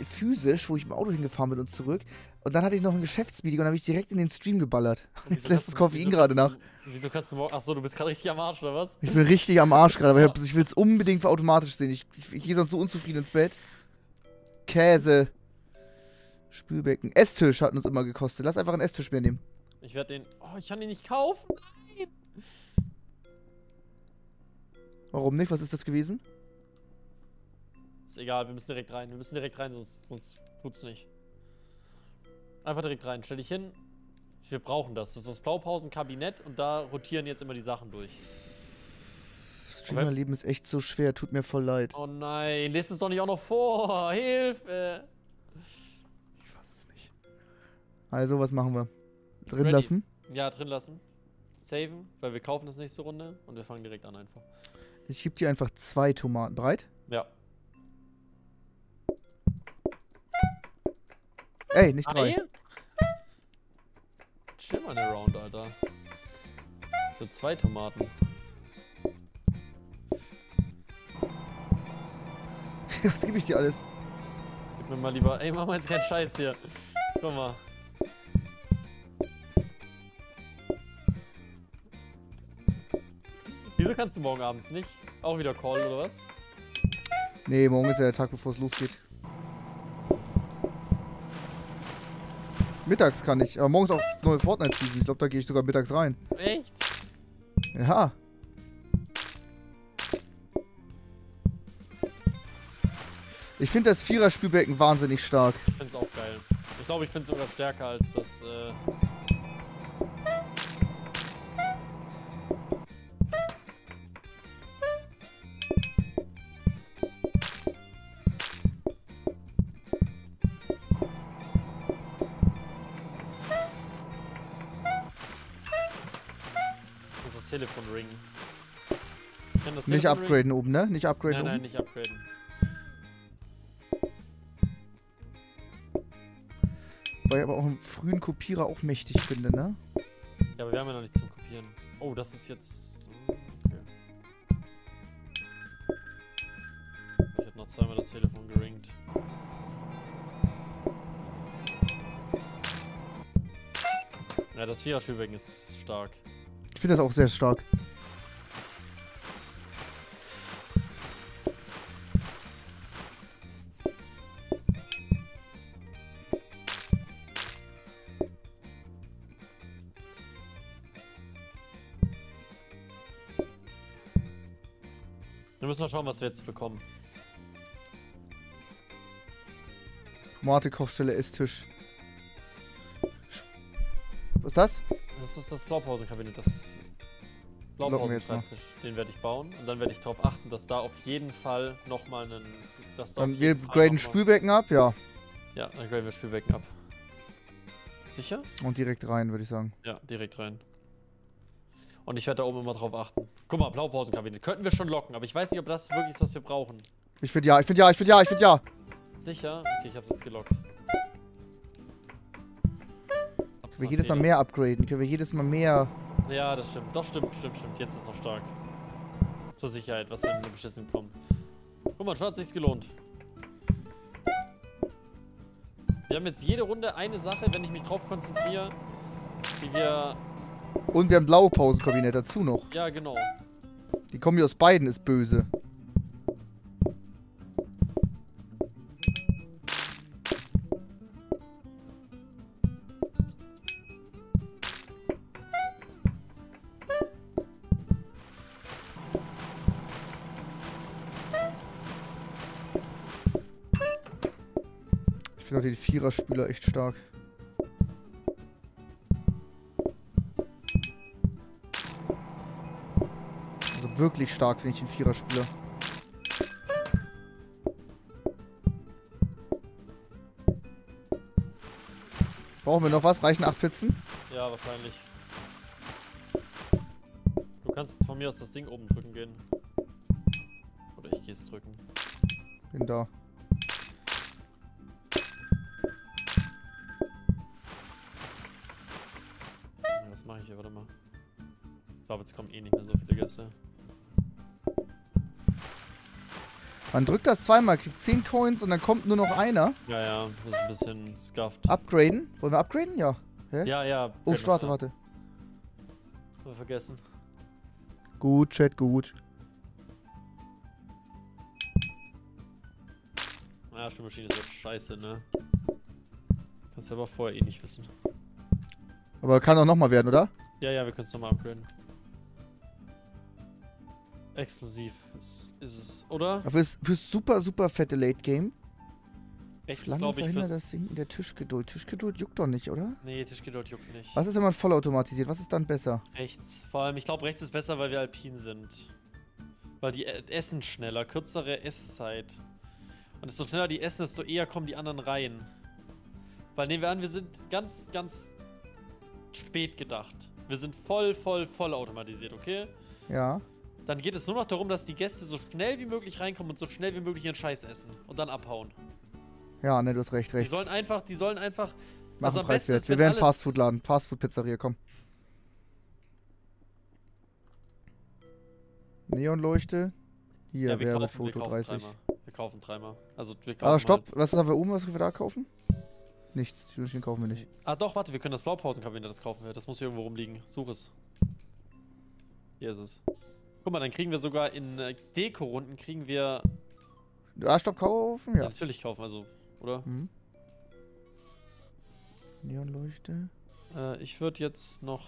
Physisch, wo ich im Auto hingefahren bin und zurück. Und dann hatte ich noch ein Geschäftsmeeting und habe ich direkt in den Stream geballert. Jetzt lässt das Koffein gerade nach. Wieso kannst du morgen... Achso, du bist gerade richtig am Arsch, oder was? Ich bin richtig am Arsch gerade, aber ja. Ich will es unbedingt automatisch sehen. Ich gehe sonst so unzufrieden ins Bett. Käse. Spülbecken. Esstisch hat uns immer gekostet. Lass einfach einen Esstisch mehr nehmen. Ich werde den... Oh, ich kann den nicht kaufen! Nein! Warum nicht? Was ist das gewesen? Ist egal, wir müssen direkt rein. Wir müssen direkt rein, sonst tut's nicht. Einfach direkt rein. Stell dich hin. Wir brauchen das. Das ist das Blaupausenkabinett und da rotieren jetzt immer die Sachen durch. Das Streamerleben ist echt so schwer. Tut mir voll leid. Oh nein, lest es doch nicht auch noch vor! Hilfe! Ich fass es nicht. Also, was machen wir? Drin ready. Lassen? Ja, drin lassen. Saven, weil wir kaufen das nächste Runde und wir fangen direkt an einfach. Ich gebe dir einfach 2 Tomaten breit. Ja. Ey, nicht 3. Chill mal eine Round, Alter. So 2 Tomaten. Was gebe ich dir alles? Gib mir mal lieber... Ey, mach mal jetzt keinen Scheiß hier. Guck mal. Wieso kannst du morgen abends nicht? Auch wieder callen oder was? Nee, morgen ist ja der Tag, bevor es losgeht. Mittags kann ich, aber morgens auch neue Fortnite-Season. Ich glaube, da gehe ich sogar mittags rein. Echt? Ja. Ich finde das Vierer-Spülbecken wahnsinnig stark. Ich finde es auch geil. Ich glaube, ich finde es sogar stärker als das... Telefon ringen. Nicht upgraden oben, ne? Nicht upgraden oben? Nein, nein, nicht upgraden. Weil ich aber auch einen frühen Kopierer auch mächtig finde, ne? Ja, aber wir haben ja noch nichts zum Kopieren. Oh, das ist jetzt... Okay. Ich hab noch zweimal das Telefon geringt. Ja, das Vierer-Spielbecken ist stark. Ich finde das auch sehr stark. Wir müssen mal schauen, was wir jetzt bekommen. Tomate, Kochstelle, Esstisch. Was ist das? Das ist das Blaupausenkabinett, das Blaumausenschreibtisch, den werde ich bauen und dann werde ich darauf achten, dass da auf jeden Fall nochmal einen... Und wir graden Spülbecken ab, ja. Ja, dann graden wir Spülbecken ab. Sicher? Und direkt rein, würde ich sagen. Ja, direkt rein. Und ich werde da oben immer drauf achten. Guck mal, Blaupausenkabinett. Könnten wir schon locken, aber ich weiß nicht, ob das wirklich ist, was wir brauchen. Ich finde ja, ich finde ja, ich finde ja, ich finde ja. Sicher? Okay, ich hab's jetzt gelockt. Können wir jedes Mal mehr upgraden? Können wir jedes Mal mehr... Ja, das stimmt. Doch, stimmt. Jetzt ist noch stark. Zur Sicherheit, was wir in den Beschissen kommen. Guck mal, schon hat sich's gelohnt. Wir haben jetzt jede Runde eine Sache, wenn ich mich drauf konzentriere, die wir... Und wir haben blaue Pausenkabinett dazu noch. Ja, genau. Die Kombi aus beiden ist böse. Ich finde auch den Viererspüler echt stark. Also wirklich stark finde ich den Viererspüler. Brauchen wir noch was? Reichen 8 Pfützen? Ja, wahrscheinlich. Du kannst von mir aus das Ding oben drücken gehen. Oder ich gehe es drücken. Bin da. Mache ich hier, warte mal. Ich glaube, jetzt kommen eh nicht mehr so viele Gäste. Man drückt das zweimal, kriegt 10 Coins und dann kommt nur noch einer. Ja, ja, das ist ein bisschen scuffed. Upgraden? Wollen wir upgraden? Ja. Hä? Ja, ja. Oh, Startrate. Haben wir vergessen. Gut, Chat, gut. Naja, Spülmaschine ist ja scheiße, ne? Kannst du aber vorher eh nicht wissen. Aber kann auch nochmal werden, oder? Ja, ja, wir können es nochmal upgraden. Exklusiv ist es, oder? Aber fürs super fette Late Game. Echt, glaube ich, das Sinken der Tischgeduld. Tischgeduld juckt doch nicht, oder? Nee, Tischgeduld juckt nicht. Was ist, wenn man vollautomatisiert? Was ist dann besser? Rechts. Vor allem, ich glaube, rechts ist besser, weil wir alpin sind. Weil die essen schneller, kürzere Esszeit. Und desto schneller die essen, desto eher kommen die anderen rein. Weil nehmen wir an, wir sind ganz spät gedacht. Wir sind voll automatisiert, okay? Ja. Dann geht es nur noch darum, dass die Gäste so schnell wie möglich reinkommen und so schnell wie möglich ihren Scheiß essen und dann abhauen. Ja, ne, du hast recht. Die sollen einfach... Also am besten ist, wir werden Fastfood-Laden, Fastfood-Pizzeria, komm. Neonleuchte. Hier, ja, wäre Foto 30. Wir kaufen dreimal. Also, wir kaufen aber stopp, was haben wir oben, was können wir da kaufen? Nichts, den kaufen wir nicht. Ah doch, warte, wir können das Blaupausenkabinett, das kaufen wir. Das muss hier irgendwo rumliegen. Such es. Hier ist es. Guck mal, dann kriegen wir sogar in Deko-Runden kriegen wir... Ah, stopp, kaufen? Ja. Ja, natürlich kaufen, also, oder? Mhm. Neonleuchte. Ich würde jetzt noch...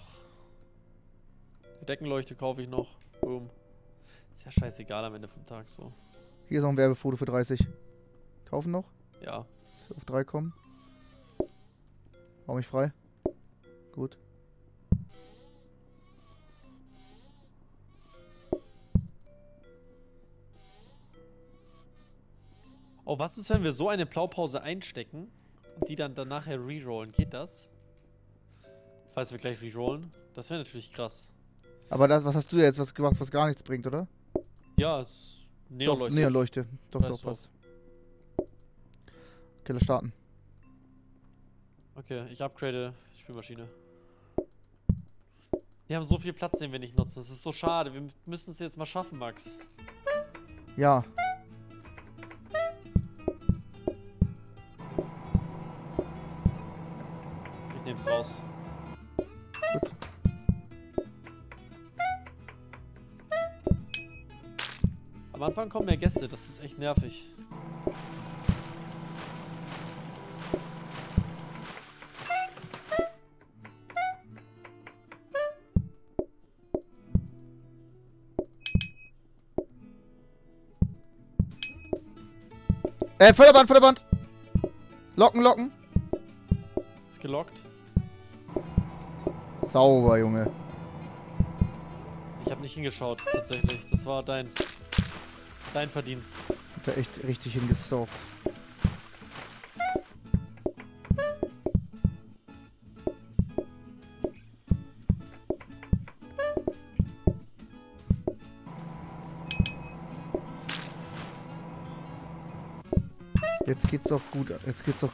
Die Deckenleuchte kaufe ich noch. Boom. Ist ja scheißegal am Ende vom Tag, so. Hier ist noch ein Werbefoto für 30. Kaufen noch? Ja. Auf 3 kommen. Mach mich frei. Gut. Oh, was ist, wenn wir so eine Blaupause einstecken und die dann nachher rerollen? Geht das? Falls wir gleich rerollen. Das wäre natürlich krass. Aber das, was hast du jetzt was gemacht, was gar nichts bringt, oder? Ja, es Neonleuchte. Neonleuchte. Doch, doch, passt. Okay, lass starten. Okay, ich upgrade die Spülmaschine. Wir haben so viel Platz, den wir nicht nutzen. Das ist so schade. Wir müssen es jetzt mal schaffen, Max. Ja. Ich nehme es raus. Gut. Am Anfang kommen mehr Gäste. Das ist echt nervig. Förderband, Förderband! Locken, locken! Ist gelockt. Sauber, Junge. Ich Ich habe nicht hingeschaut, tatsächlich. Das war deins. Dein Verdienst. Ich hab da echt richtig hingestalkt. Jetzt geht's doch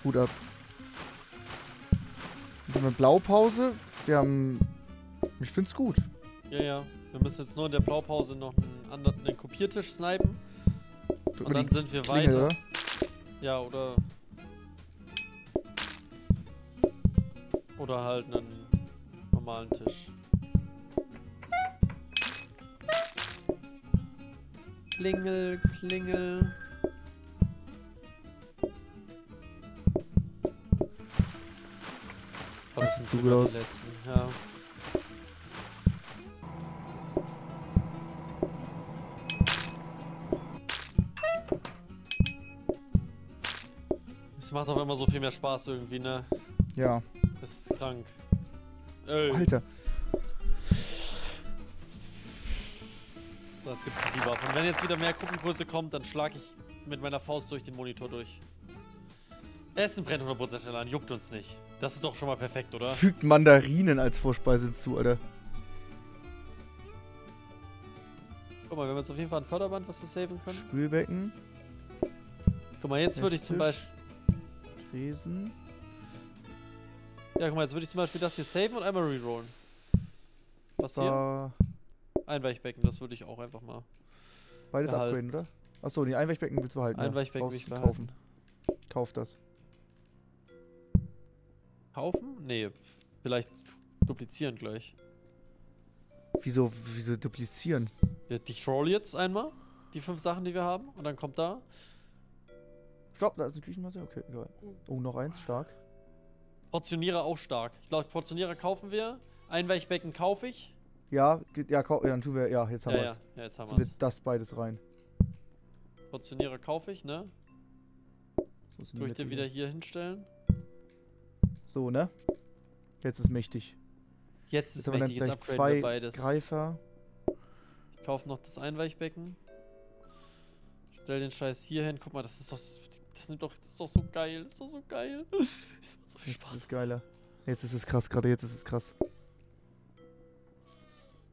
gut ab. Wir haben eine Blaupause. Wir haben... Ich find's gut. Ja, ja. Wir müssen jetzt nur in der Blaupause noch einen Kopiertisch snipen. Und dann sind wir weiter. Oder? Ja, oder... Oder halt einen normalen Tisch. Klingel, klingel. Das sind die letzten, ja. Es macht auch immer so viel mehr Spaß irgendwie, ne? Ja. Das ist krank. Alter. So, jetzt gibt's die Waffen. Und wenn jetzt wieder mehr Gruppengröße kommt, dann schlage ich mit meiner Faust durch den Monitor durch. Essen brennt 100% schneller an, juckt uns nicht. Das ist doch schon mal perfekt, oder? Fügt Mandarinen als Vorspeise hinzu, Alter. Guck mal, wir haben jetzt auf jeden Fall ein Förderband, was wir saven können. Spülbecken. Guck mal, jetzt würde ich zum Beispiel... Tresen. Ja, guck mal, jetzt würde ich zum Beispiel das hier saven und einmal rerollen. Was hier? Einweichbecken, das würde ich auch einfach mal beides upgraden, oder? Achso, die Einweichbecken willst du behalten. Einweichbecken will ich behalten. Kauf das. Kaufen? Nee, vielleicht duplizieren gleich. Wieso duplizieren? Ich roll jetzt einmal die 5 Sachen, die wir haben, und dann kommt da. Stopp, da ist eine Küchenmasse, okay, egal. Oh, noch eins, stark. Portionierer auch stark. Ich glaube, Portionierer kaufen wir. Einweichbecken kaufe ich. Ja, dann tun wir, ja, jetzt haben wir es. Ja, jetzt haben wir es. Das beides rein. Portionierer kaufe ich, ne? So, tue ich den wieder hier hinstellen. So, ne? Jetzt ist mächtig. Jetzt ist mächtig, jetzt upgraden wir beides. Greifer. Ich kaufe noch das Einweichbecken. Stell den Scheiß hier hin. Guck mal, das ist doch, das ist doch so geil. Das ist doch so geil. Das macht so viel Spaß. Das ist geiler. Jetzt ist es krass, gerade jetzt ist es krass.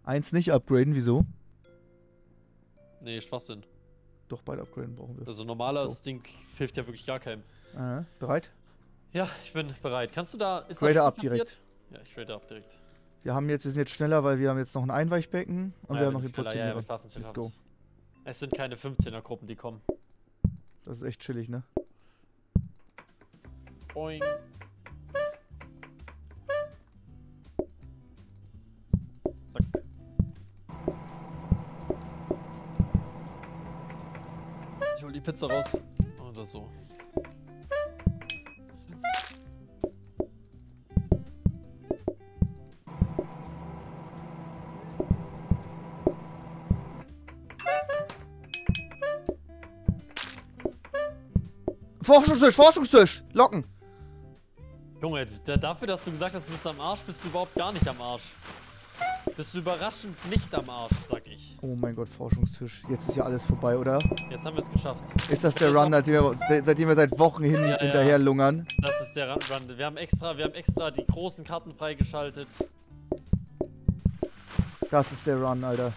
Eins nicht upgraden, wieso? Nee, Schwachsinn. Doch, beide upgraden brauchen wir. Also normales Ding hilft ja wirklich gar keinem. Bereit? Ja, ich bin bereit. Kannst du da... Ist Trader up direkt. Ja, ich trade up direkt. Wir sind jetzt schneller, weil wir haben jetzt noch ein Einweichbecken und wir haben noch die Portionen. Ja, let's go. Es sind keine 15er-Gruppen, die kommen. Das ist echt chillig, ne? Boing. Zack. Ich hol die Pizza raus. Oder so. Forschungstisch, Forschungstisch! Locken! Junge, dafür, dass du gesagt hast, du bist am Arsch, bist du überhaupt gar nicht am Arsch. Bist du überraschend nicht am Arsch, sag ich. Oh mein Gott, Forschungstisch. Jetzt ist ja alles vorbei, oder? Jetzt haben wir es geschafft. Ist das der Run, seitdem wir seit Wochen hinterher lungern? Das ist der Run. Wir haben extra die großen Karten freigeschaltet. Das ist der Run, Alter.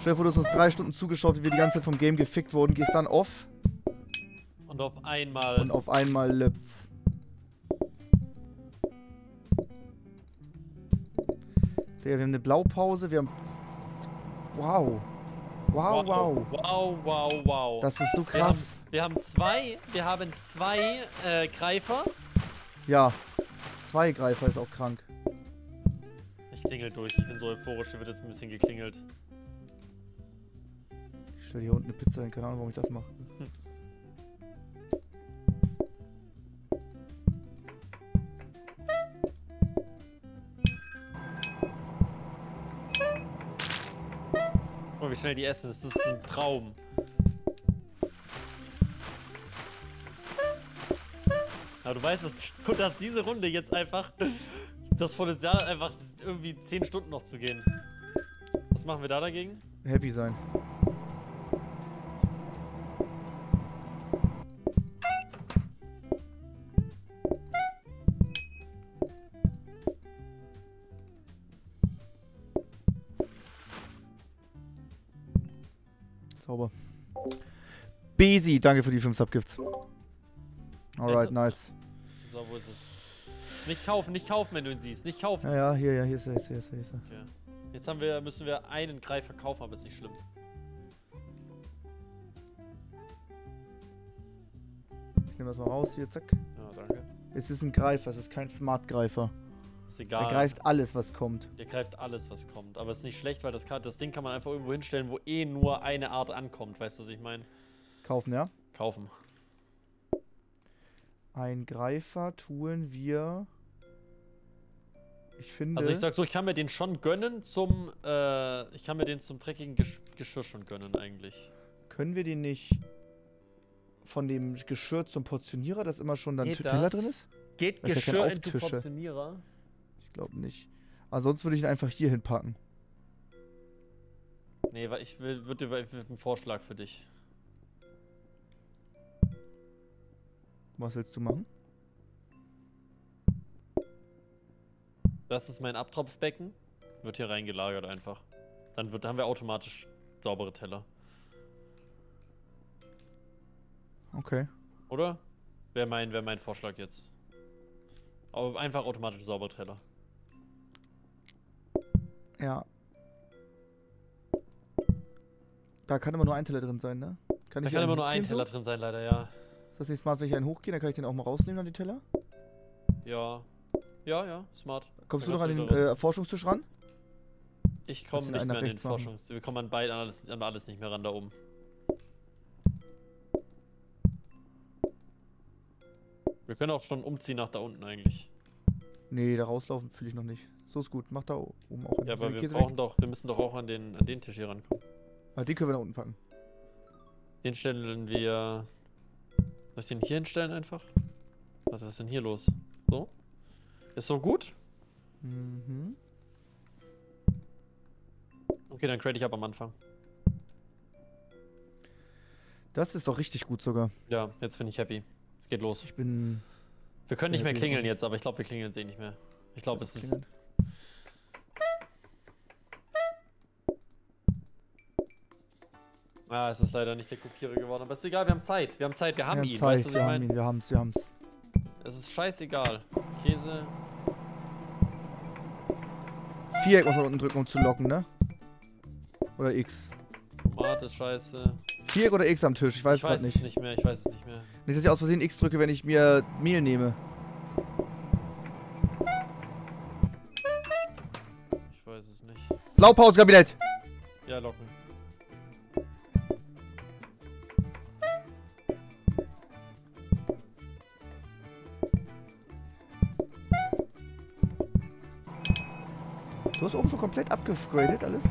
Stell dir vor, du hast uns 3 Stunden zugeschaut, wie wir die ganze Zeit vom Game gefickt wurden. Gehst dann off. Und auf einmal lippt's. Digga, wir haben eine Blaupause, wir haben... Wow. Wow, wow. Wow, wow, wow. Das ist so krass. Wir haben zwei Greifer. Ja. 2 Greifer ist auch krank. Ich klingel durch, ich bin so euphorisch, hier wird jetzt ein bisschen geklingelt. Ich stelle hier unten eine Pizza hin, keine Ahnung, warum ich das mache. Oh, wie schnell die essen, das ist ein Traum. Aber du weißt, dass diese Runde jetzt einfach das Potenzial hat, einfach irgendwie 10 Stunden noch zu gehen. Was machen wir da dagegen? Happy sein. Sauber. Besi, danke für die 5 Subgifts. Alright, nice. So, wo ist es? Nicht kaufen, wenn du ihn siehst. Nicht kaufen. Ja, ja, hier ist er, hier ist er. Okay. Jetzt haben wir, müssen wir einen Greifer kaufen, aber ist nicht schlimm. Ich nehme das mal raus hier, zack. Ja, danke. Es ist ein Greifer, es ist kein Smart-Greifer. Ist egal. Er greift alles, was kommt. Er greift alles, was kommt. Aber ist nicht schlecht, weil das Ding kann man einfach irgendwo hinstellen, wo eh nur eine Art ankommt. Weißt du, was ich meine? Kaufen, ja? Kaufen. Ein Greifer tun wir... Ich finde... Also ich sag so, ich kann mir den schon gönnen zum... ich kann mir den zum dreckigen Geschirr schon gönnen eigentlich. Können wir den nicht... Von dem Geschirr zum Portionierer, das immer schon dann Teller drin ist? Geht das Geschirr in den Portionierer? Ich glaube nicht. Ansonsten würde ich ihn einfach hier hinpacken. Nee, weil ich will... Ich will einen Vorschlag für dich. Was willst du machen? Das ist mein Abtropfbecken. Wird hier reingelagert einfach. Dann haben wir automatisch saubere Teller. Okay. Oder? Wär mein Vorschlag jetzt. Aber einfach automatisch saubere Teller. Ja. Da kann immer nur ein Teller drin sein, ne? Da kann immer nur ein Teller drin sein, leider, ja. Ist das nicht smart, wenn ich einen hochgehe? Dann kann ich den auch mal rausnehmen an die Teller? Ja. Ja, smart. Kommst du noch an den Forschungstisch ran? Ich komme nicht mehr an den Forschungstisch. Wir kommen an alles nicht mehr ran da oben. Wir können auch schon umziehen nach da unten eigentlich. Nee, da rauslaufen fühle ich noch nicht. So ist gut, mach da oben auch hin. Ja, aber wir müssen doch auch an den Tisch hier rankommen. Ah, den können wir da unten packen. Den stellen wir... Soll ich den hier hinstellen einfach? Was ist denn hier los? So? Ist so gut? Mhm. Okay, dann crate ich ab am Anfang. Das ist doch richtig gut sogar. Ja, jetzt bin ich happy. Es geht los. Wir können nicht mehr klingeln jetzt, aber ich glaube, wir klingeln jetzt eh nicht mehr. Ich glaube, es ist... Ah, es ist leider nicht der Kopierer geworden, aber ist egal, wir haben Zeit. Wir haben ihn. Zeit, weißt du, was ich meine? Wir haben's. Es ist scheißegal. Käse. Viereck muss man unten drücken, um zu locken, ne? Oder X. Tomate ist scheiße. Viereck oder X am Tisch, ich weiß es nicht mehr. Nicht, dass ich aus Versehen X drücke, wenn ich mir Mehl nehme. Ich weiß es nicht. Blaupausenkabinett! Ja, locken. Du hast oben schon komplett abgegradet alles.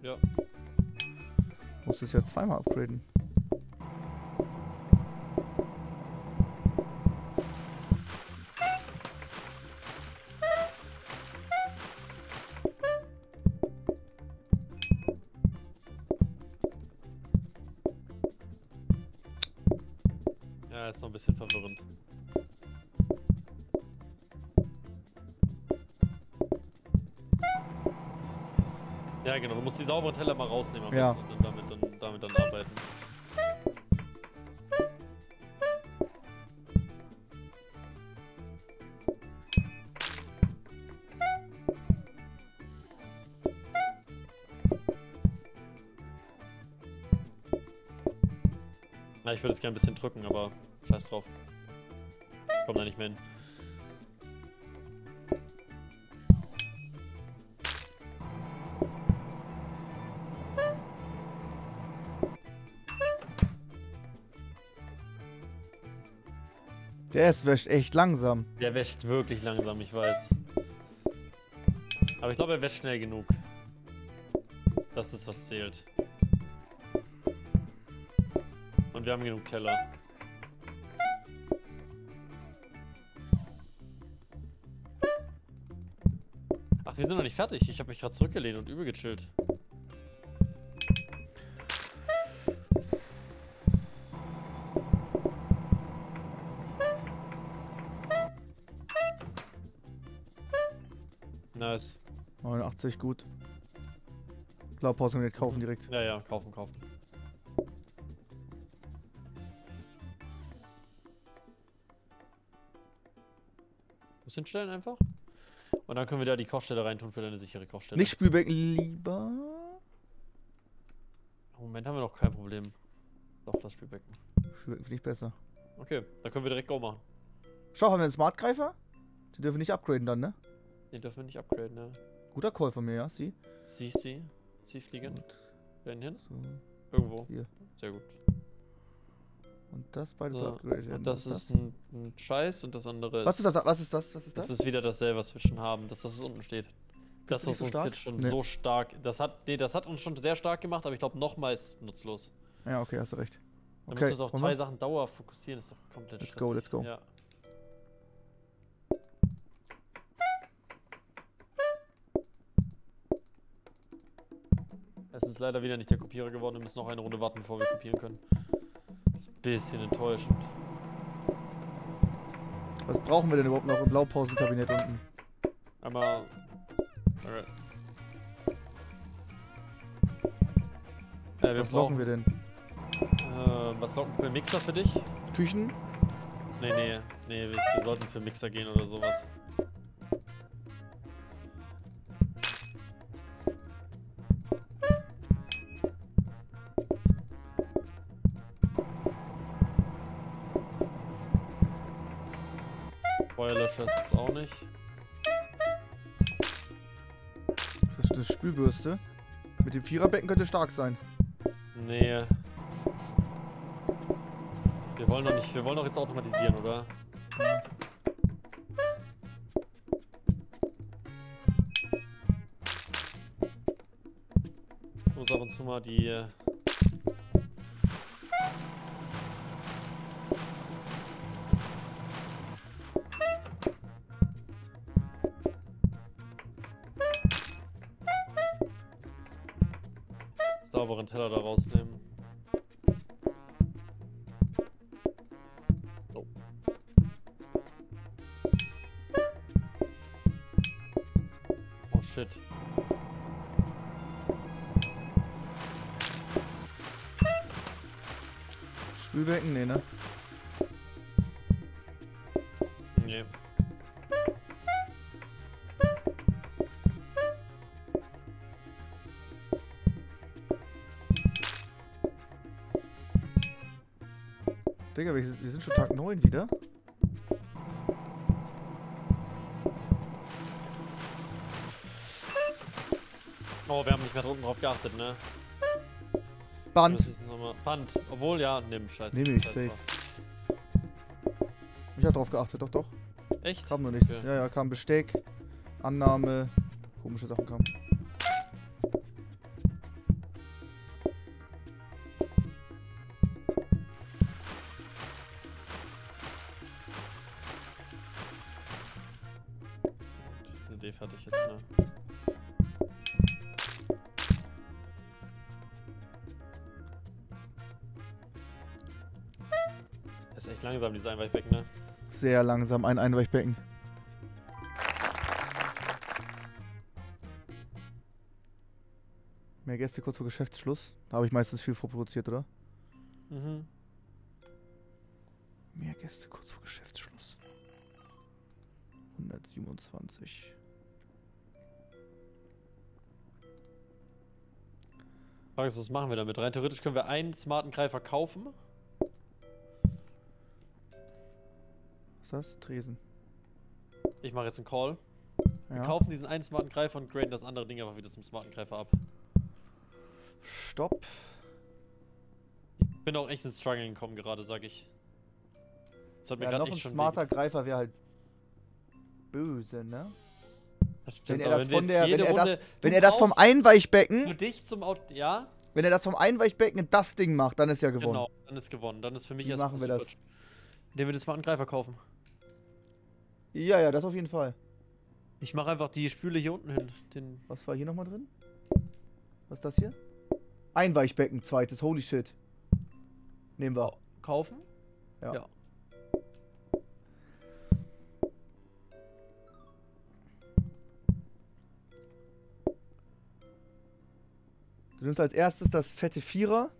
Ja. Du musst es ja zweimal upgraden. Ein bisschen verwirrend. Ja, genau, du musst die sauberen Teller mal rausnehmen am besten und damit dann arbeiten. Na, ich würde es gerne ein bisschen drücken, aber scheiß drauf. Ich komm da nicht mehr hin. Der wäscht echt langsam. Der wäscht wirklich langsam, ich weiß. Aber ich glaube, er wäscht schnell genug. Das ist, was zählt. wir haben genug Teller. Ach, wir sind noch nicht fertig. Ich habe mich gerade zurückgelehnt und übel gechillt. Nice. 89, gut. Klar, Pause nicht kaufen direkt. Ja, ja, kaufen, kaufen. Bisschen stellen einfach. Und dann können wir da die Kochstelle reintun für deine sichere Kochstelle. Nicht Spülbecken lieber. Im Moment haben wir noch kein Problem. Doch, das Spülbecken. Spülbecken finde ich besser. Okay, dann können wir direkt Go machen. Schau, haben wir einen Smartgreifer? Die dürfen wir nicht upgraden dann, ne? Den dürfen wir nicht upgraden, ne? Guter Call von mir, ja, sie. Sie fliegen. Gut. Werden hin? So. Irgendwo. Hier. Sehr gut. Und das beides so. Upgraden. Und das ist ein Scheiß und das andere ist... Was ist das? Was ist das? Was ist das? Das ist wieder dasselbe, was wir schon haben. Dass das unten steht. Das was uns so jetzt schon so stark... Das hat uns schon sehr stark gemacht, aber ich glaube nochmal ist nutzlos. Ja, okay, hast du recht. Okay. Dann müssen wir uns auf zwei Sachen Dauer fokussieren. Das ist doch komplett stressig. Let's go. Ja. Es ist leider wieder nicht der Kopierer geworden. Wir müssen noch eine Runde warten, bevor wir kopieren können. Das ist ein bisschen enttäuschend. Was brauchen wir denn überhaupt noch im Blaupausenkabinett unten? Einmal... Alright. Was brauchen wir denn? Was locken wir? Mixer für dich? Küchen? Nee, wir sollten für Mixer gehen oder sowas. Feuerlöscher ist es auch nicht. Das ist eine Spülbürste. Mit dem Viererbecken könnte stark sein. Nee. Wir wollen doch jetzt automatisieren, oder? Ja. Ich muss ab und zu mal die... sauberen Teller da rausnehmen. So. Oh shit. Spülbecken? Nee, ne? Nee. Digga, wir sind schon Tag 9 wieder. Oh, wir haben nicht mehr unten drauf geachtet, ne? Band. Band. Obwohl, ja, nimm, scheiße. Nimm ich, safe. Ich hab drauf geachtet, doch. Echt? Kam nur nichts. Okay. Ja, kam Besteck, Annahme, komische Sachen kamen. Fertig jetzt, ne? Ist echt langsam, dieses Einweichbecken, ne? Sehr langsam, ein Einweichbecken. Mehr Gäste kurz vor Geschäftsschluss. Da habe ich meistens viel vorproduziert, oder? Mhm. Mehr Gäste kurz vor Geschäftsschluss. 127. Was machen wir damit? Rein theoretisch können wir einen smarten Greifer kaufen. Was ist das? Tresen. Ich mache jetzt einen Call. Ja. Wir kaufen diesen einen smarten Greifer und graden das andere Ding einfach wieder zum smarten Greifer ab. Stopp. Ich bin auch echt ins Struggeln gekommen gerade, sag ich. Das hat mir gerade echt schon weh. Ein smarter Greifer wäre halt böse, ne? Das stimmt, wenn er das vom Einweichbecken... Für dich zum Auto... Ja? Wenn er das vom Einweichbecken das Ding macht, dann ist ja gewonnen. Genau, dann ist gewonnen. Dann ist für mich erstmal super. Wie machen wir das? Indem wir das mal an Greifer kaufen. Ja, ja, das auf jeden Fall. Ich mache einfach die Spüle hier unten hin. Den was war hier nochmal drin? Was ist das hier? Einweichbecken, zweites, holy shit. Nehmen wir. Kaufen? Ja. Ja. Du nimmst als erstes das fette Vierer,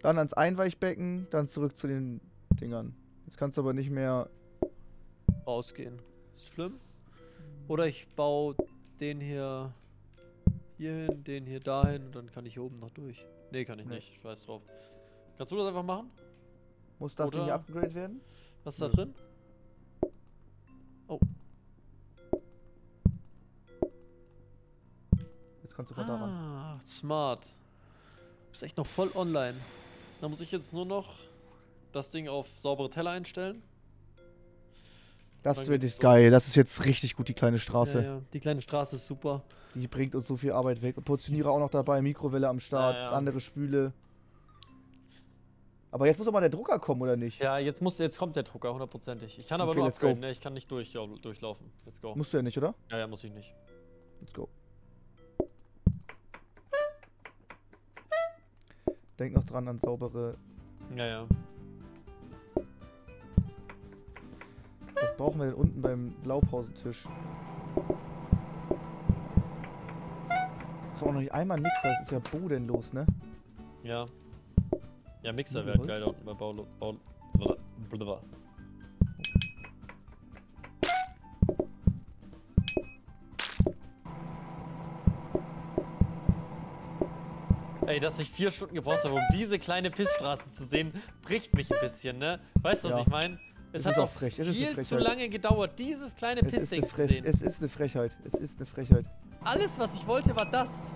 dann ans Einweichbecken, dann zurück zu den Dingern. Jetzt kannst du aber nicht mehr rausgehen. Ist schlimm. Oder ich baue den hier hierhin, den hier dahin und dann kann ich hier oben noch durch. Ne, kann ich nicht. Scheiß drauf. Kannst du das einfach machen? Muss das Ding hier upgradet werden? Was ist da drin? Oh. Kannst du daran. Ah, smart. Du bist echt noch voll online. Da muss ich jetzt nur noch das Ding auf saubere Teller einstellen. Das wird jetzt geil. Das ist jetzt richtig gut, die kleine Straße. Ja, ja. Die kleine Straße ist super. Die bringt uns so viel Arbeit weg. Portionierer auch noch dabei, Mikrowelle am Start, ja, ja. Andere Spüle. Aber jetzt muss doch mal der Drucker kommen, oder nicht? Ja, jetzt kommt der Drucker, hundertprozentig. Ich kann aber nur upgraden, ne? Ich kann nicht durchlaufen. Let's go. Musst du ja nicht, oder? Ja, ja, muss ich nicht. Let's go. Denk noch dran an saubere. Ja, ja. Was brauchen wir denn unten beim Blaupause-Tisch? Ich hab auch noch nicht einmal einen Mixer, das ist ja bodenlos, ne? Ja. Ja, Mixer wäre geil da unten bei Blaupause. Ey, dass ich 4 Stunden gebraucht habe, um diese kleine Pissstraße zu sehen, bricht mich ein bisschen, ne? Weißt du, was ich meine? Es hat doch viel zu lange gedauert, dieses kleine Pissding zu sehen. Es ist eine Frechheit, es ist eine Frechheit. Alles, was ich wollte, war das.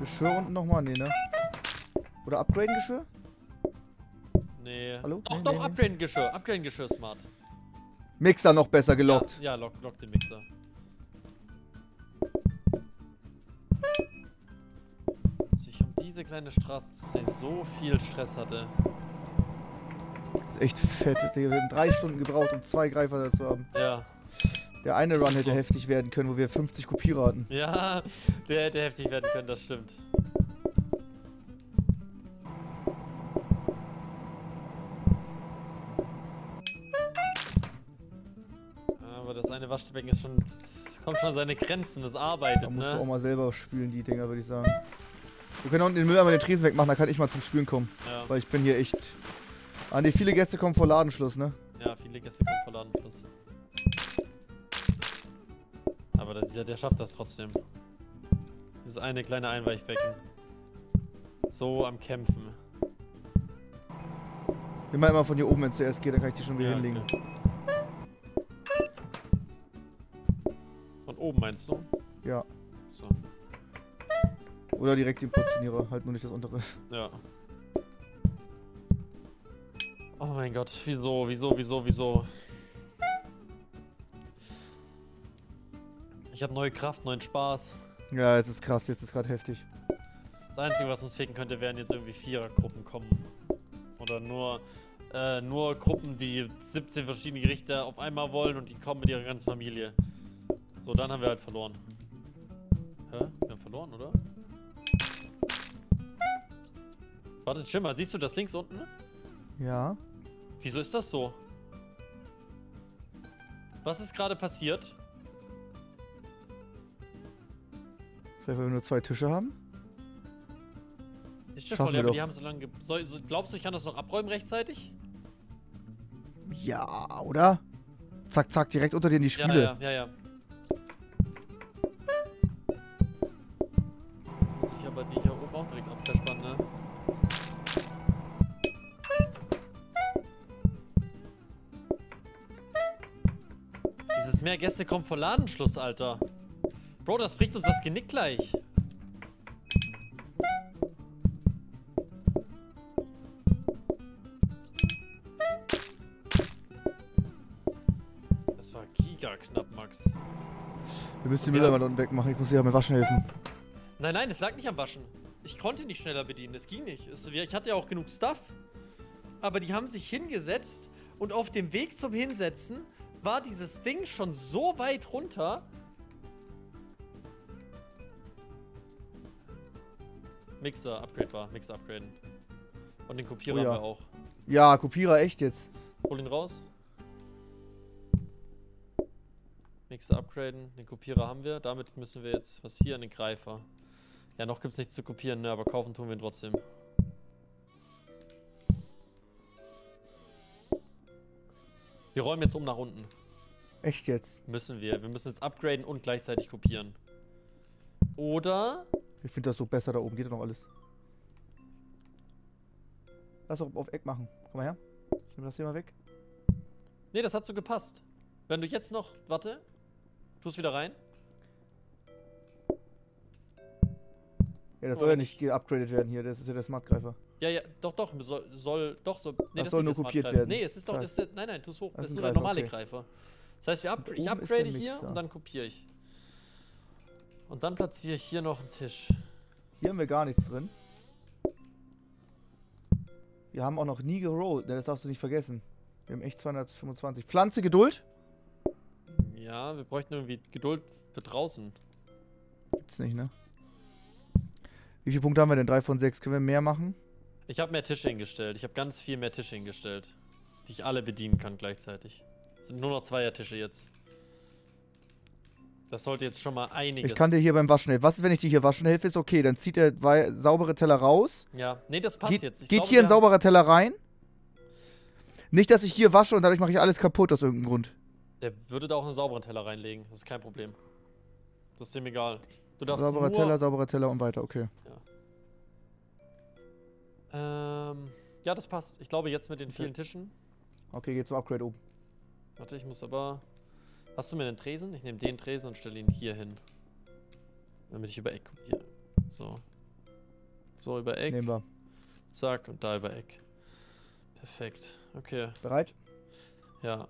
Geschirr unten nochmal, nee, ne? Oder Upgraden-Geschirr? Nee. Hallo? Doch, nee, doch, nee, Upgraden-Geschirr, nee. Upgraden-Geschirr smart. Mixer noch besser gelockt. Ja, ja, lock den Mixer. Diese kleine Straße zu sehen, so viel Stress hatte. Das ist echt fett. Wir haben 3 Stunden gebraucht, um 2 Greifer dazu haben. Ja. Der eine Run hätte heftig werden können, wo wir 50 Kopierer hatten. Ja, der hätte heftig werden können, das stimmt. Aber das eine Waschbecken ist schon, kommt schon an seine Grenzen, das arbeitet, ne? Da musst du auch mal selber spülen, die Dinger, würde ich sagen. Wir können unten den Müll einmal den Tresen wegmachen, da kann ich mal zum Spülen kommen. Ja. Weil ich bin hier echt... Ah ne, viele Gäste kommen vor Ladenschluss, ne? Ja, viele Gäste kommen vor Ladenschluss. Aber der schafft das trotzdem. Dieses eine kleine Einweichbecken. So am Kämpfen. Wir machen immer von hier oben, wenn es zuerst geht, dann kann ich die schon wieder hinlegen. Okay. Von oben meinst du? Ja. So. Oder direkt den Portionierer, halt nur nicht das untere. Ja. Oh mein Gott, wieso? Ich habe neue Kraft, neuen Spaß. Ja, jetzt ist krass, jetzt ist gerade heftig. Das Einzige, was uns fehlen könnte, wären jetzt irgendwie 4er-Gruppen kommen. Oder nur Gruppen, die 17 verschiedene Gerichte auf einmal wollen und die kommen mit ihrer ganzen Familie. So, dann haben wir halt verloren. Hä? Wir haben verloren, oder? Warte, Schimmer, siehst du das links unten? Ja. Wieso ist das so? Was ist gerade passiert? Vielleicht, weil wir nur 2 Tische haben? Ist schon voll leer, aber die haben so lange... Glaubst du, ich kann das noch abräumen rechtzeitig? Ja, oder? Zack, zack, direkt unter dir in die Spüle. Ja, ja, ja, ja. Jetzt muss ich aber die hier oben auch direkt abverspannen, ne? Mehr Gäste kommen vor Ladenschluss, Alter. Bro, das bricht uns das Genick gleich. Das war giga knapp, Max. Wir müssen die Müllmann unten wegmachen. Ich muss hier mal waschen helfen. Nein, nein, es lag nicht am Waschen. Ich konnte nicht schneller bedienen, es ging nicht. Ich hatte ja auch genug Stuff. Aber die haben sich hingesetzt und auf dem Weg zum Hinsetzen war dieses Ding schon so weit runter. Mixer, Upgrade war. Mixer upgraden. Und den Kopierer haben wir auch. Ja, Kopierer echt jetzt. Hol ihn raus. Mixer upgraden. Den Kopierer haben wir. Damit müssen wir jetzt was hier an den Greifer. Ja, noch gibt's nichts zu kopieren, ne? Aber kaufen tun wir ihn trotzdem. Wir räumen jetzt um nach unten. Echt jetzt? Müssen wir. Wir müssen jetzt upgraden und gleichzeitig kopieren. Oder? Ich finde das so besser da oben. Geht doch noch alles. Lass doch auf Eck machen. Komm mal her. Ich nehme das hier mal weg. Nee, das hat so gepasst. Wenn du jetzt noch... Warte. Tu es wieder rein. Ja, das soll ja nicht geupgradet werden hier. Das ist ja der Smartgreifer. Ja, ja, doch, soll. Nee, das soll nur kopiert werden. Nee, es ist doch. Ist, nein, nein, tu es hoch. Das ist nur der normale Greifer. Das heißt, ich upgrade hier und dann kopiere ich. Und dann platziere ich hier noch einen Tisch. Hier haben wir gar nichts drin. Wir haben auch noch nie gerollt. Das darfst du nicht vergessen. Wir haben echt 225. Pflanze Geduld? Ja, wir bräuchten irgendwie Geduld für draußen. Gibt's nicht, ne? Wie viele Punkte haben wir denn? 3 von 6. Können wir mehr machen? Ich habe mehr Tische hingestellt. Ich habe ganz viel mehr Tische hingestellt. Die ich alle bedienen kann gleichzeitig. Es sind nur noch 2er-Tische jetzt. Das sollte jetzt schon mal einiges... Ich kann dir hier beim Waschen helfen. Was ist, wenn ich dir hier waschen helfe? Ist okay, dann zieht der saubere Teller raus. Ja, nee, das passt jetzt. Geht hier ein sauberer Teller rein? Nicht, dass ich hier wasche und dadurch mache ich alles kaputt aus irgendeinem Grund. Der würde da auch einen sauberen Teller reinlegen. Das ist kein Problem. Das ist dem egal. Du darfst sauberer nur... sauberer Teller und weiter, okay. Ja. Ja, das passt. Ich glaube jetzt mit den vielen Tischen. Okay, geht zum Upgrade oben. Warte, ich muss aber... Hast du mir den Tresen? Ich nehme den Tresen und stelle ihn hier hin. Damit ich über Eck kopiere. So. So, über Eck. Nehmen wir. Zack, und da über Eck. Perfekt. Okay. Bereit? Ja.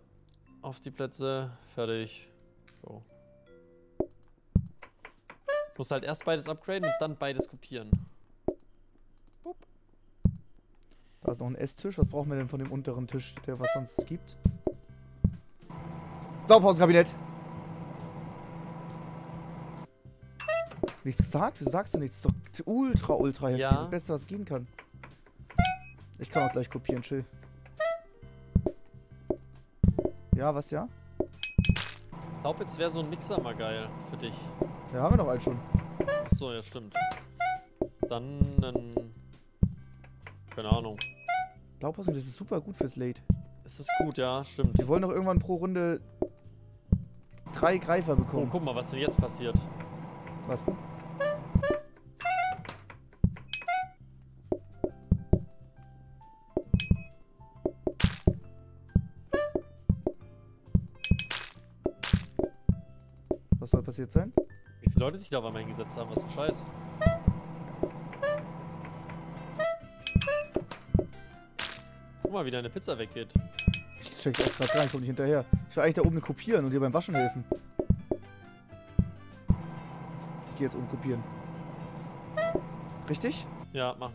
Auf die Plätze. Fertig. So. Du musst halt erst beides upgraden und dann beides kopieren. Da ist noch ein Esstisch. Was brauchen wir denn von dem unteren Tisch, der was sonst gibt? Sauberhauskabinett. Nichts gesagt? Wieso sagst du nichts? Das ist doch ultra, ultra heftig. Ja. Das ist das Beste, was gehen kann. Ich kann auch gleich kopieren, chill. Ja, was ja? Ich glaube, jetzt wäre so ein Mixer mal geil für dich. Ja, haben wir doch einen schon. Achso, ja, stimmt. Dann keine Ahnung. Blaupause, das ist super gut fürs Late. Es ist gut, ja, stimmt. Wir wollen doch irgendwann pro Runde 3 Greifer bekommen. Oh, guck mal, was denn jetzt passiert. Was denn? Was soll passiert sein? Wie viele Leute sich da auf einmal hingesetzt haben, was für Scheiß. Mal wieder eine Pizza weggeht. Ich check das gerade rein, komm nicht hinterher. Ich will eigentlich da oben kopieren und dir beim Waschen helfen. Ich geh jetzt oben kopieren. Richtig? Ja, mach.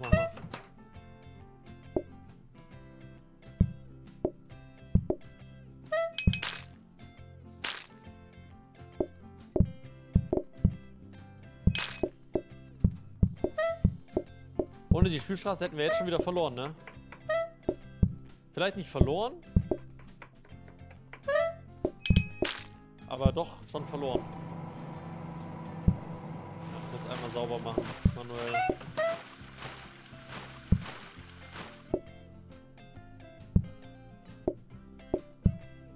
Ohne die Spielstraße hätten wir jetzt schon wieder verloren, ne? Vielleicht nicht verloren, aber doch schon verloren. Jetzt einmal sauber machen, manuell.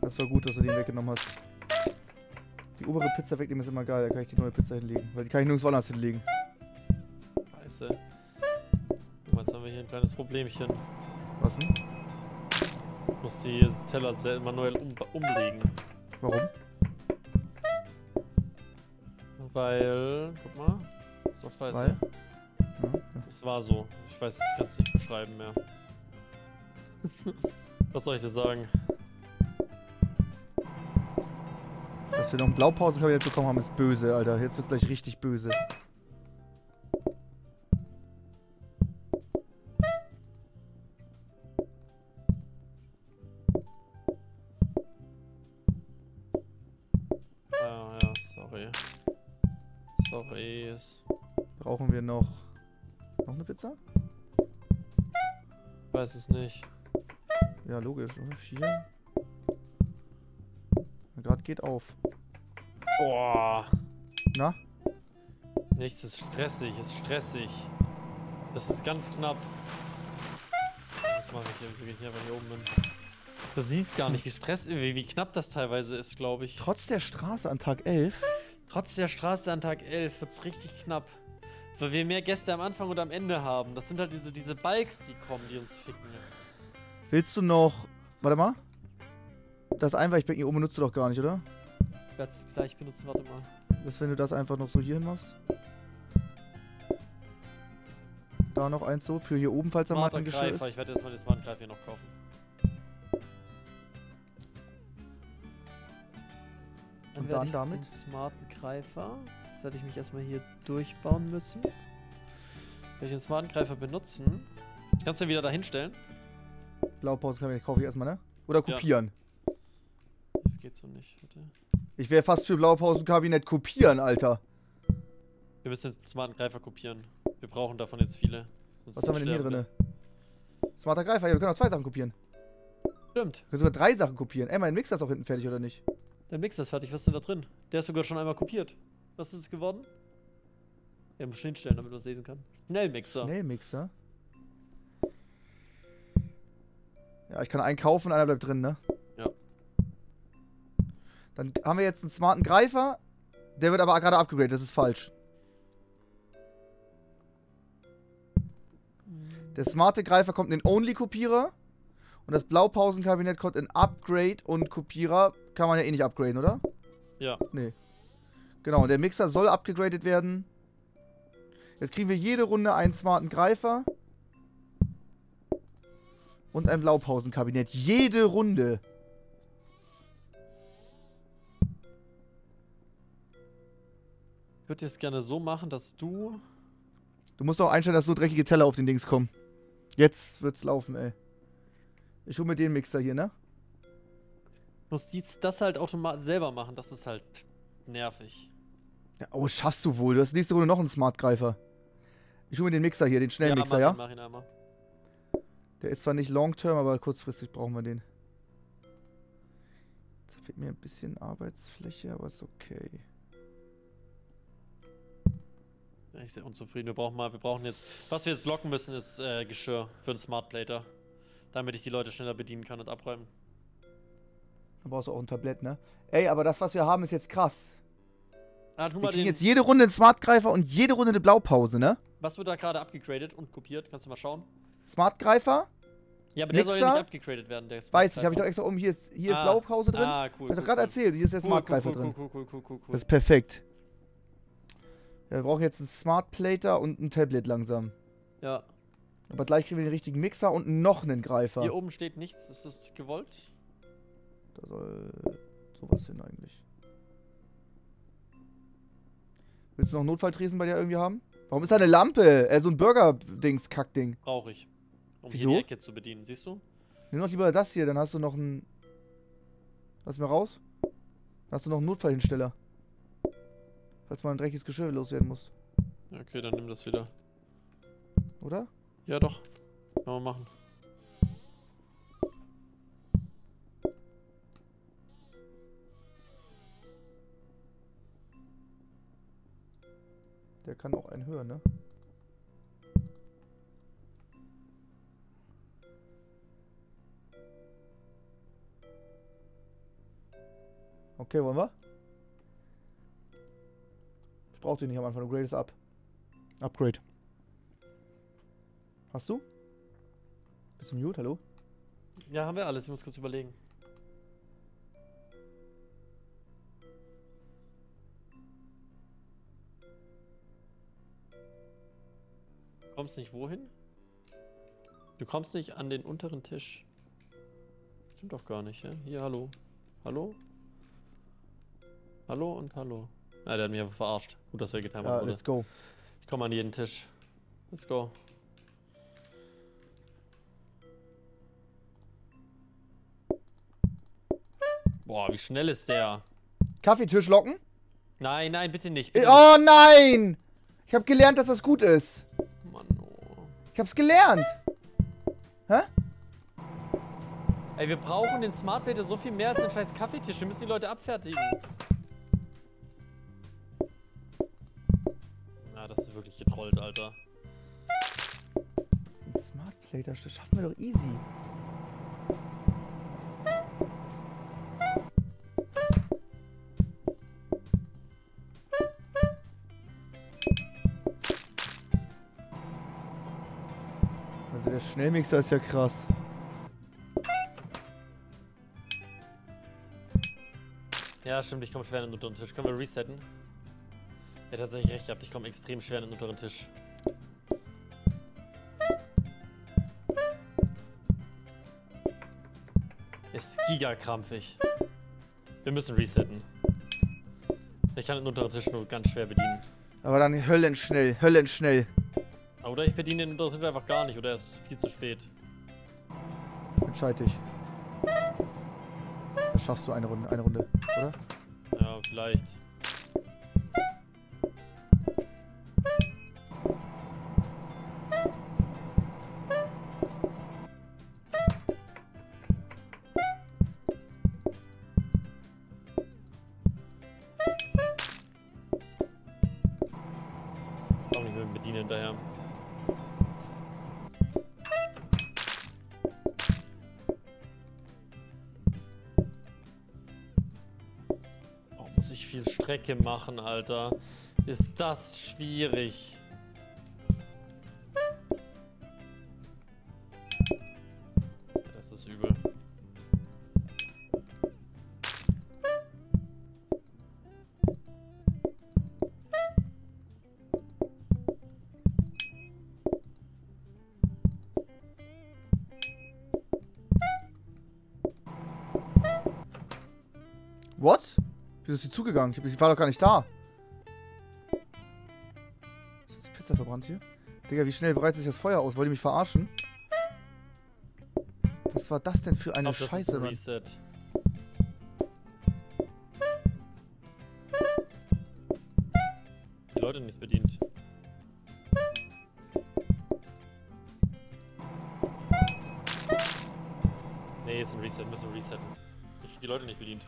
Das war gut, dass du den weggenommen hast. Die obere Pizza wegnehmen ist immer geil, da kann ich die neue Pizza hinlegen, weil die kann ich nirgends woanders hinlegen. Scheiße. Jetzt haben wir hier ein kleines Problemchen. Was denn? Ich muss die Teller manuell umlegen. Warum? Weil... Guck mal. Ist doch scheiße. Weil? Ja, okay. Es war so. Ich weiß, ich kann es nicht beschreiben mehr. Was soll ich dir sagen? Dass wir noch einen Blaupausenkabinett bekommen haben, ist böse, Alter. Jetzt wird's gleich richtig böse. Sorries. Brauchen wir noch eine Pizza? Ich weiß es nicht. Ja, logisch, oder? 4. Gerade geht auf. Boah. Na? Nichts, ist stressig, ist stressig. Das ist ganz knapp. Das mache ich jetzt, wenn ich einfach hier oben bin. Du siehst gar nicht, gestresst, wie knapp das teilweise ist, glaube ich. Trotz der Straße an Tag 11? Trotz der Straße an Tag 11 wird es richtig knapp. Weil wir mehr Gäste am Anfang und am Ende haben. Das sind halt diese Balks, die kommen, die uns ficken. Willst du noch... Warte mal. Das Einweichbecken hier oben benutzt du doch gar nicht, oder? Ich werde es gleich benutzen, warte mal. Was, wenn du das einfach noch so hier hin machst? Da noch eins so, für hier oben, falls da mal ein Geschirr ist. Ich werde erstmal den Smarten Greifer hier noch kaufen. Und dann damit? Den Smarten Greifer. Jetzt werde ich mich erstmal hier durchbauen müssen. Werde ich den Smarten Greifer benutzen? Kannst du ihn wieder da hinstellen? Blaupausen kann ich kaufe ich erstmal, ne? Oder kopieren. Ja. Das geht so nicht, bitte. Ich wäre fast für Blaupausenkabinett kopieren, Alter. Wir müssen den smarten Greifer kopieren. Wir brauchen davon jetzt viele. Sonst was haben wir denn hier drin? Smarter Greifer, ja, wir können auch 2 Sachen kopieren. Stimmt. Wir können sogar 3 Sachen kopieren. Ey, mein Mixer ist auch hinten fertig, oder nicht? Der Mixer ist fertig, was ist denn da drin? Der ist sogar schon einmal kopiert. Was ist es geworden? Ja, muss hinstellen, damit man es lesen kann. Schnellmixer. Schnellmixer? Ja, ich kann einen kaufen und einer bleibt drin, ne? Ja. Dann haben wir jetzt einen smarten Greifer. Der wird aber gerade upgradet, das ist falsch. Der smarte Greifer kommt in den Only-Kopierer. Und das Blaupausenkabinett kommt in Upgrade und Kopierer. Kann man ja eh nicht upgraden, oder? Ja. Nee. Genau, und der Mixer soll upgegradet werden. Jetzt kriegen wir jede Runde einen smarten Greifer. Und ein Blaupausenkabinett. Jede Runde. Ich würde es gerne so machen, dass du... Du musst auch einstellen, dass nur dreckige Teller auf den Dings kommen. Jetzt wird's laufen, ey. Ich hole mir den Mixer hier, ne? Du musst das halt automatisch selber machen, das ist halt nervig. Ja, oh, schaffst du wohl. Du hast nächste Runde noch einen Smartgreifer. Ich hole mir den Mixer hier, den Schnellmixer, ja? Mach ihn, ja? Mach ihn einmal. Der ist zwar nicht long-term, aber kurzfristig brauchen wir den. Jetzt fehlt mir ein bisschen Arbeitsfläche, aber ist okay. Ich bin unzufrieden. Wir brauchen jetzt. Was wir jetzt locken müssen, ist Geschirr für einen Smart Plater. Damit ich die Leute schneller bedienen kann und abräumen. Dann brauchst du auch ein Tablett, ne? Ey, aber das, was wir haben, ist jetzt krass. Ah, tu mal wir kriegen jetzt jede Runde einen Smart Greifer und jede Runde eine Blaupause, ne? Was wird da gerade abgegradet und kopiert? Kannst du mal schauen? Smart Greifer? Ja, aber Mixer? Der soll ja nicht abgegradet werden, der Smart Weiß Greifer. Ich, habe ich doch extra oben. Hier ist Blaupause drin. Ah, cool. Hab ich doch gerade erzählt, hier ist der Smart Greifer drin. Cool. Das ist perfekt. Ja, wir brauchen jetzt einen Smart Plater und ein Tablet langsam. Ja. Aber gleich kriegen wir den richtigen Mixer und noch einen Greifer. Hier oben steht nichts, ist das gewollt? Da soll sowas hin eigentlich. Willst du noch Notfalltresen bei dir irgendwie haben? Warum ist da eine Lampe? So ein Burger-Dings-Kackding. Brauche ich. Um hier die Ecke zu bedienen, siehst du? Nimm doch lieber das hier, dann hast du noch einen... Lass mal raus. Dann hast du noch einen Notfallhinsteller. Falls mal ein dreckiges Geschirr loswerden muss. Okay, dann nimm das wieder. Oder? Ja, doch. Kann man machen. Der kann auch einen hören, ne? Okay, wollen wir? Braucht ihr nicht am Anfang, du gradest ab. Upgrade. Hast du? Bist du mute, hallo? Ja, haben wir alles, ich muss kurz überlegen. Du kommst nicht wohin? Du kommst nicht an den unteren Tisch. Stimmt doch gar nicht, ja? Hier, hallo. Hallo? Hallo und hallo. Ah, der hat mich einfach verarscht. Gut, dass er getan wurde. Let's go. Ich komme an jeden Tisch. Let's go. Boah, wie schnell ist der? Kaffeetisch locken? Nein, nein, bitte nicht. Bitte oh nicht. Nein! Ich habe gelernt, dass das gut ist. Mann, oh. Ich hab's gelernt. Hä? Ey, wir brauchen den Smart Plate so viel mehr als den scheiß Kaffeetisch. Wir müssen die Leute abfertigen. Na, das ist wirklich getrollt, Alter. Ein Smart Plate, das schaffen wir doch easy. Also der Schnellmixer ist ja krass. Ja, stimmt, ich komme schwer in den unteren Tisch. Können wir resetten? Er hat tatsächlich recht gehabt, ich komme extrem schwer in den unteren Tisch. Ist gigakrampfig. Wir müssen resetten. Ich kann den unteren Tisch nur ganz schwer bedienen. Aber dann höllenschnell, höllenschnell. Oder ich bediene den unteren Tisch einfach gar nicht, oder er ist viel zu spät. Entscheide ich. Das schaffst du eine Runde, oder? Ja, vielleicht. Strecke machen, Alter. Ist das schwierig. Das ist übel. What? Wieso ist sie zugegangen? Ich war doch gar nicht da. Ist jetzt die Pizza verbrannt hier? Digga, wie schnell breitet sich das Feuer aus? Wollt ihr mich verarschen? Was war das denn für eine Scheiße? Das ist ein Reset. Die Leute nicht bedient. Nee, ist ein Reset. Müssen wir resetten. Die Leute nicht bedient.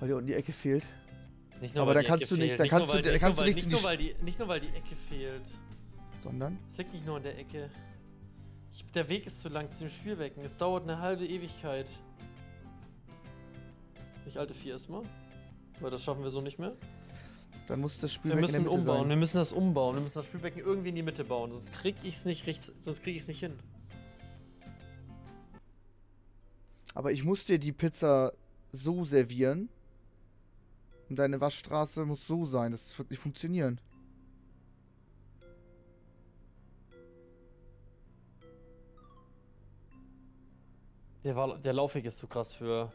Weil dir unten die Ecke fehlt. Nicht nur, aber dann kannst du nicht, dann kannst du nichts in die Ecke. Nicht nur, weil die Ecke fehlt. Sondern? Es liegt nicht nur in der Ecke. Der Weg ist zu lang zu dem Spielbecken. Es dauert eine halbe Ewigkeit. Ich alte 4 erstmal. Weil das schaffen wir so nicht mehr. Dann muss das Spielbecken in der Mitte umbauen. Sein. Wir müssen das umbauen. Wir müssen das Spielbecken irgendwie in die Mitte bauen. Sonst krieg ich es nicht rechts, sonst krieg ich es nicht hin. Aber ich muss dir die Pizza so servieren. Und deine Waschstraße muss so sein. Das wird nicht funktionieren. Der Laufweg ist zu krass für...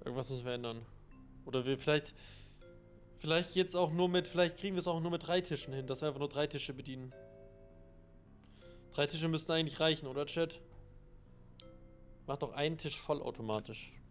Irgendwas müssen wir ändern. Oder wir vielleicht... Vielleicht geht's auch nur mit... Vielleicht kriegen wir es auch nur mit 3 Tischen hin, dass wir einfach nur 3 Tische bedienen. 3 Tische müssten eigentlich reichen, oder Chat? Mach doch einen Tisch vollautomatisch.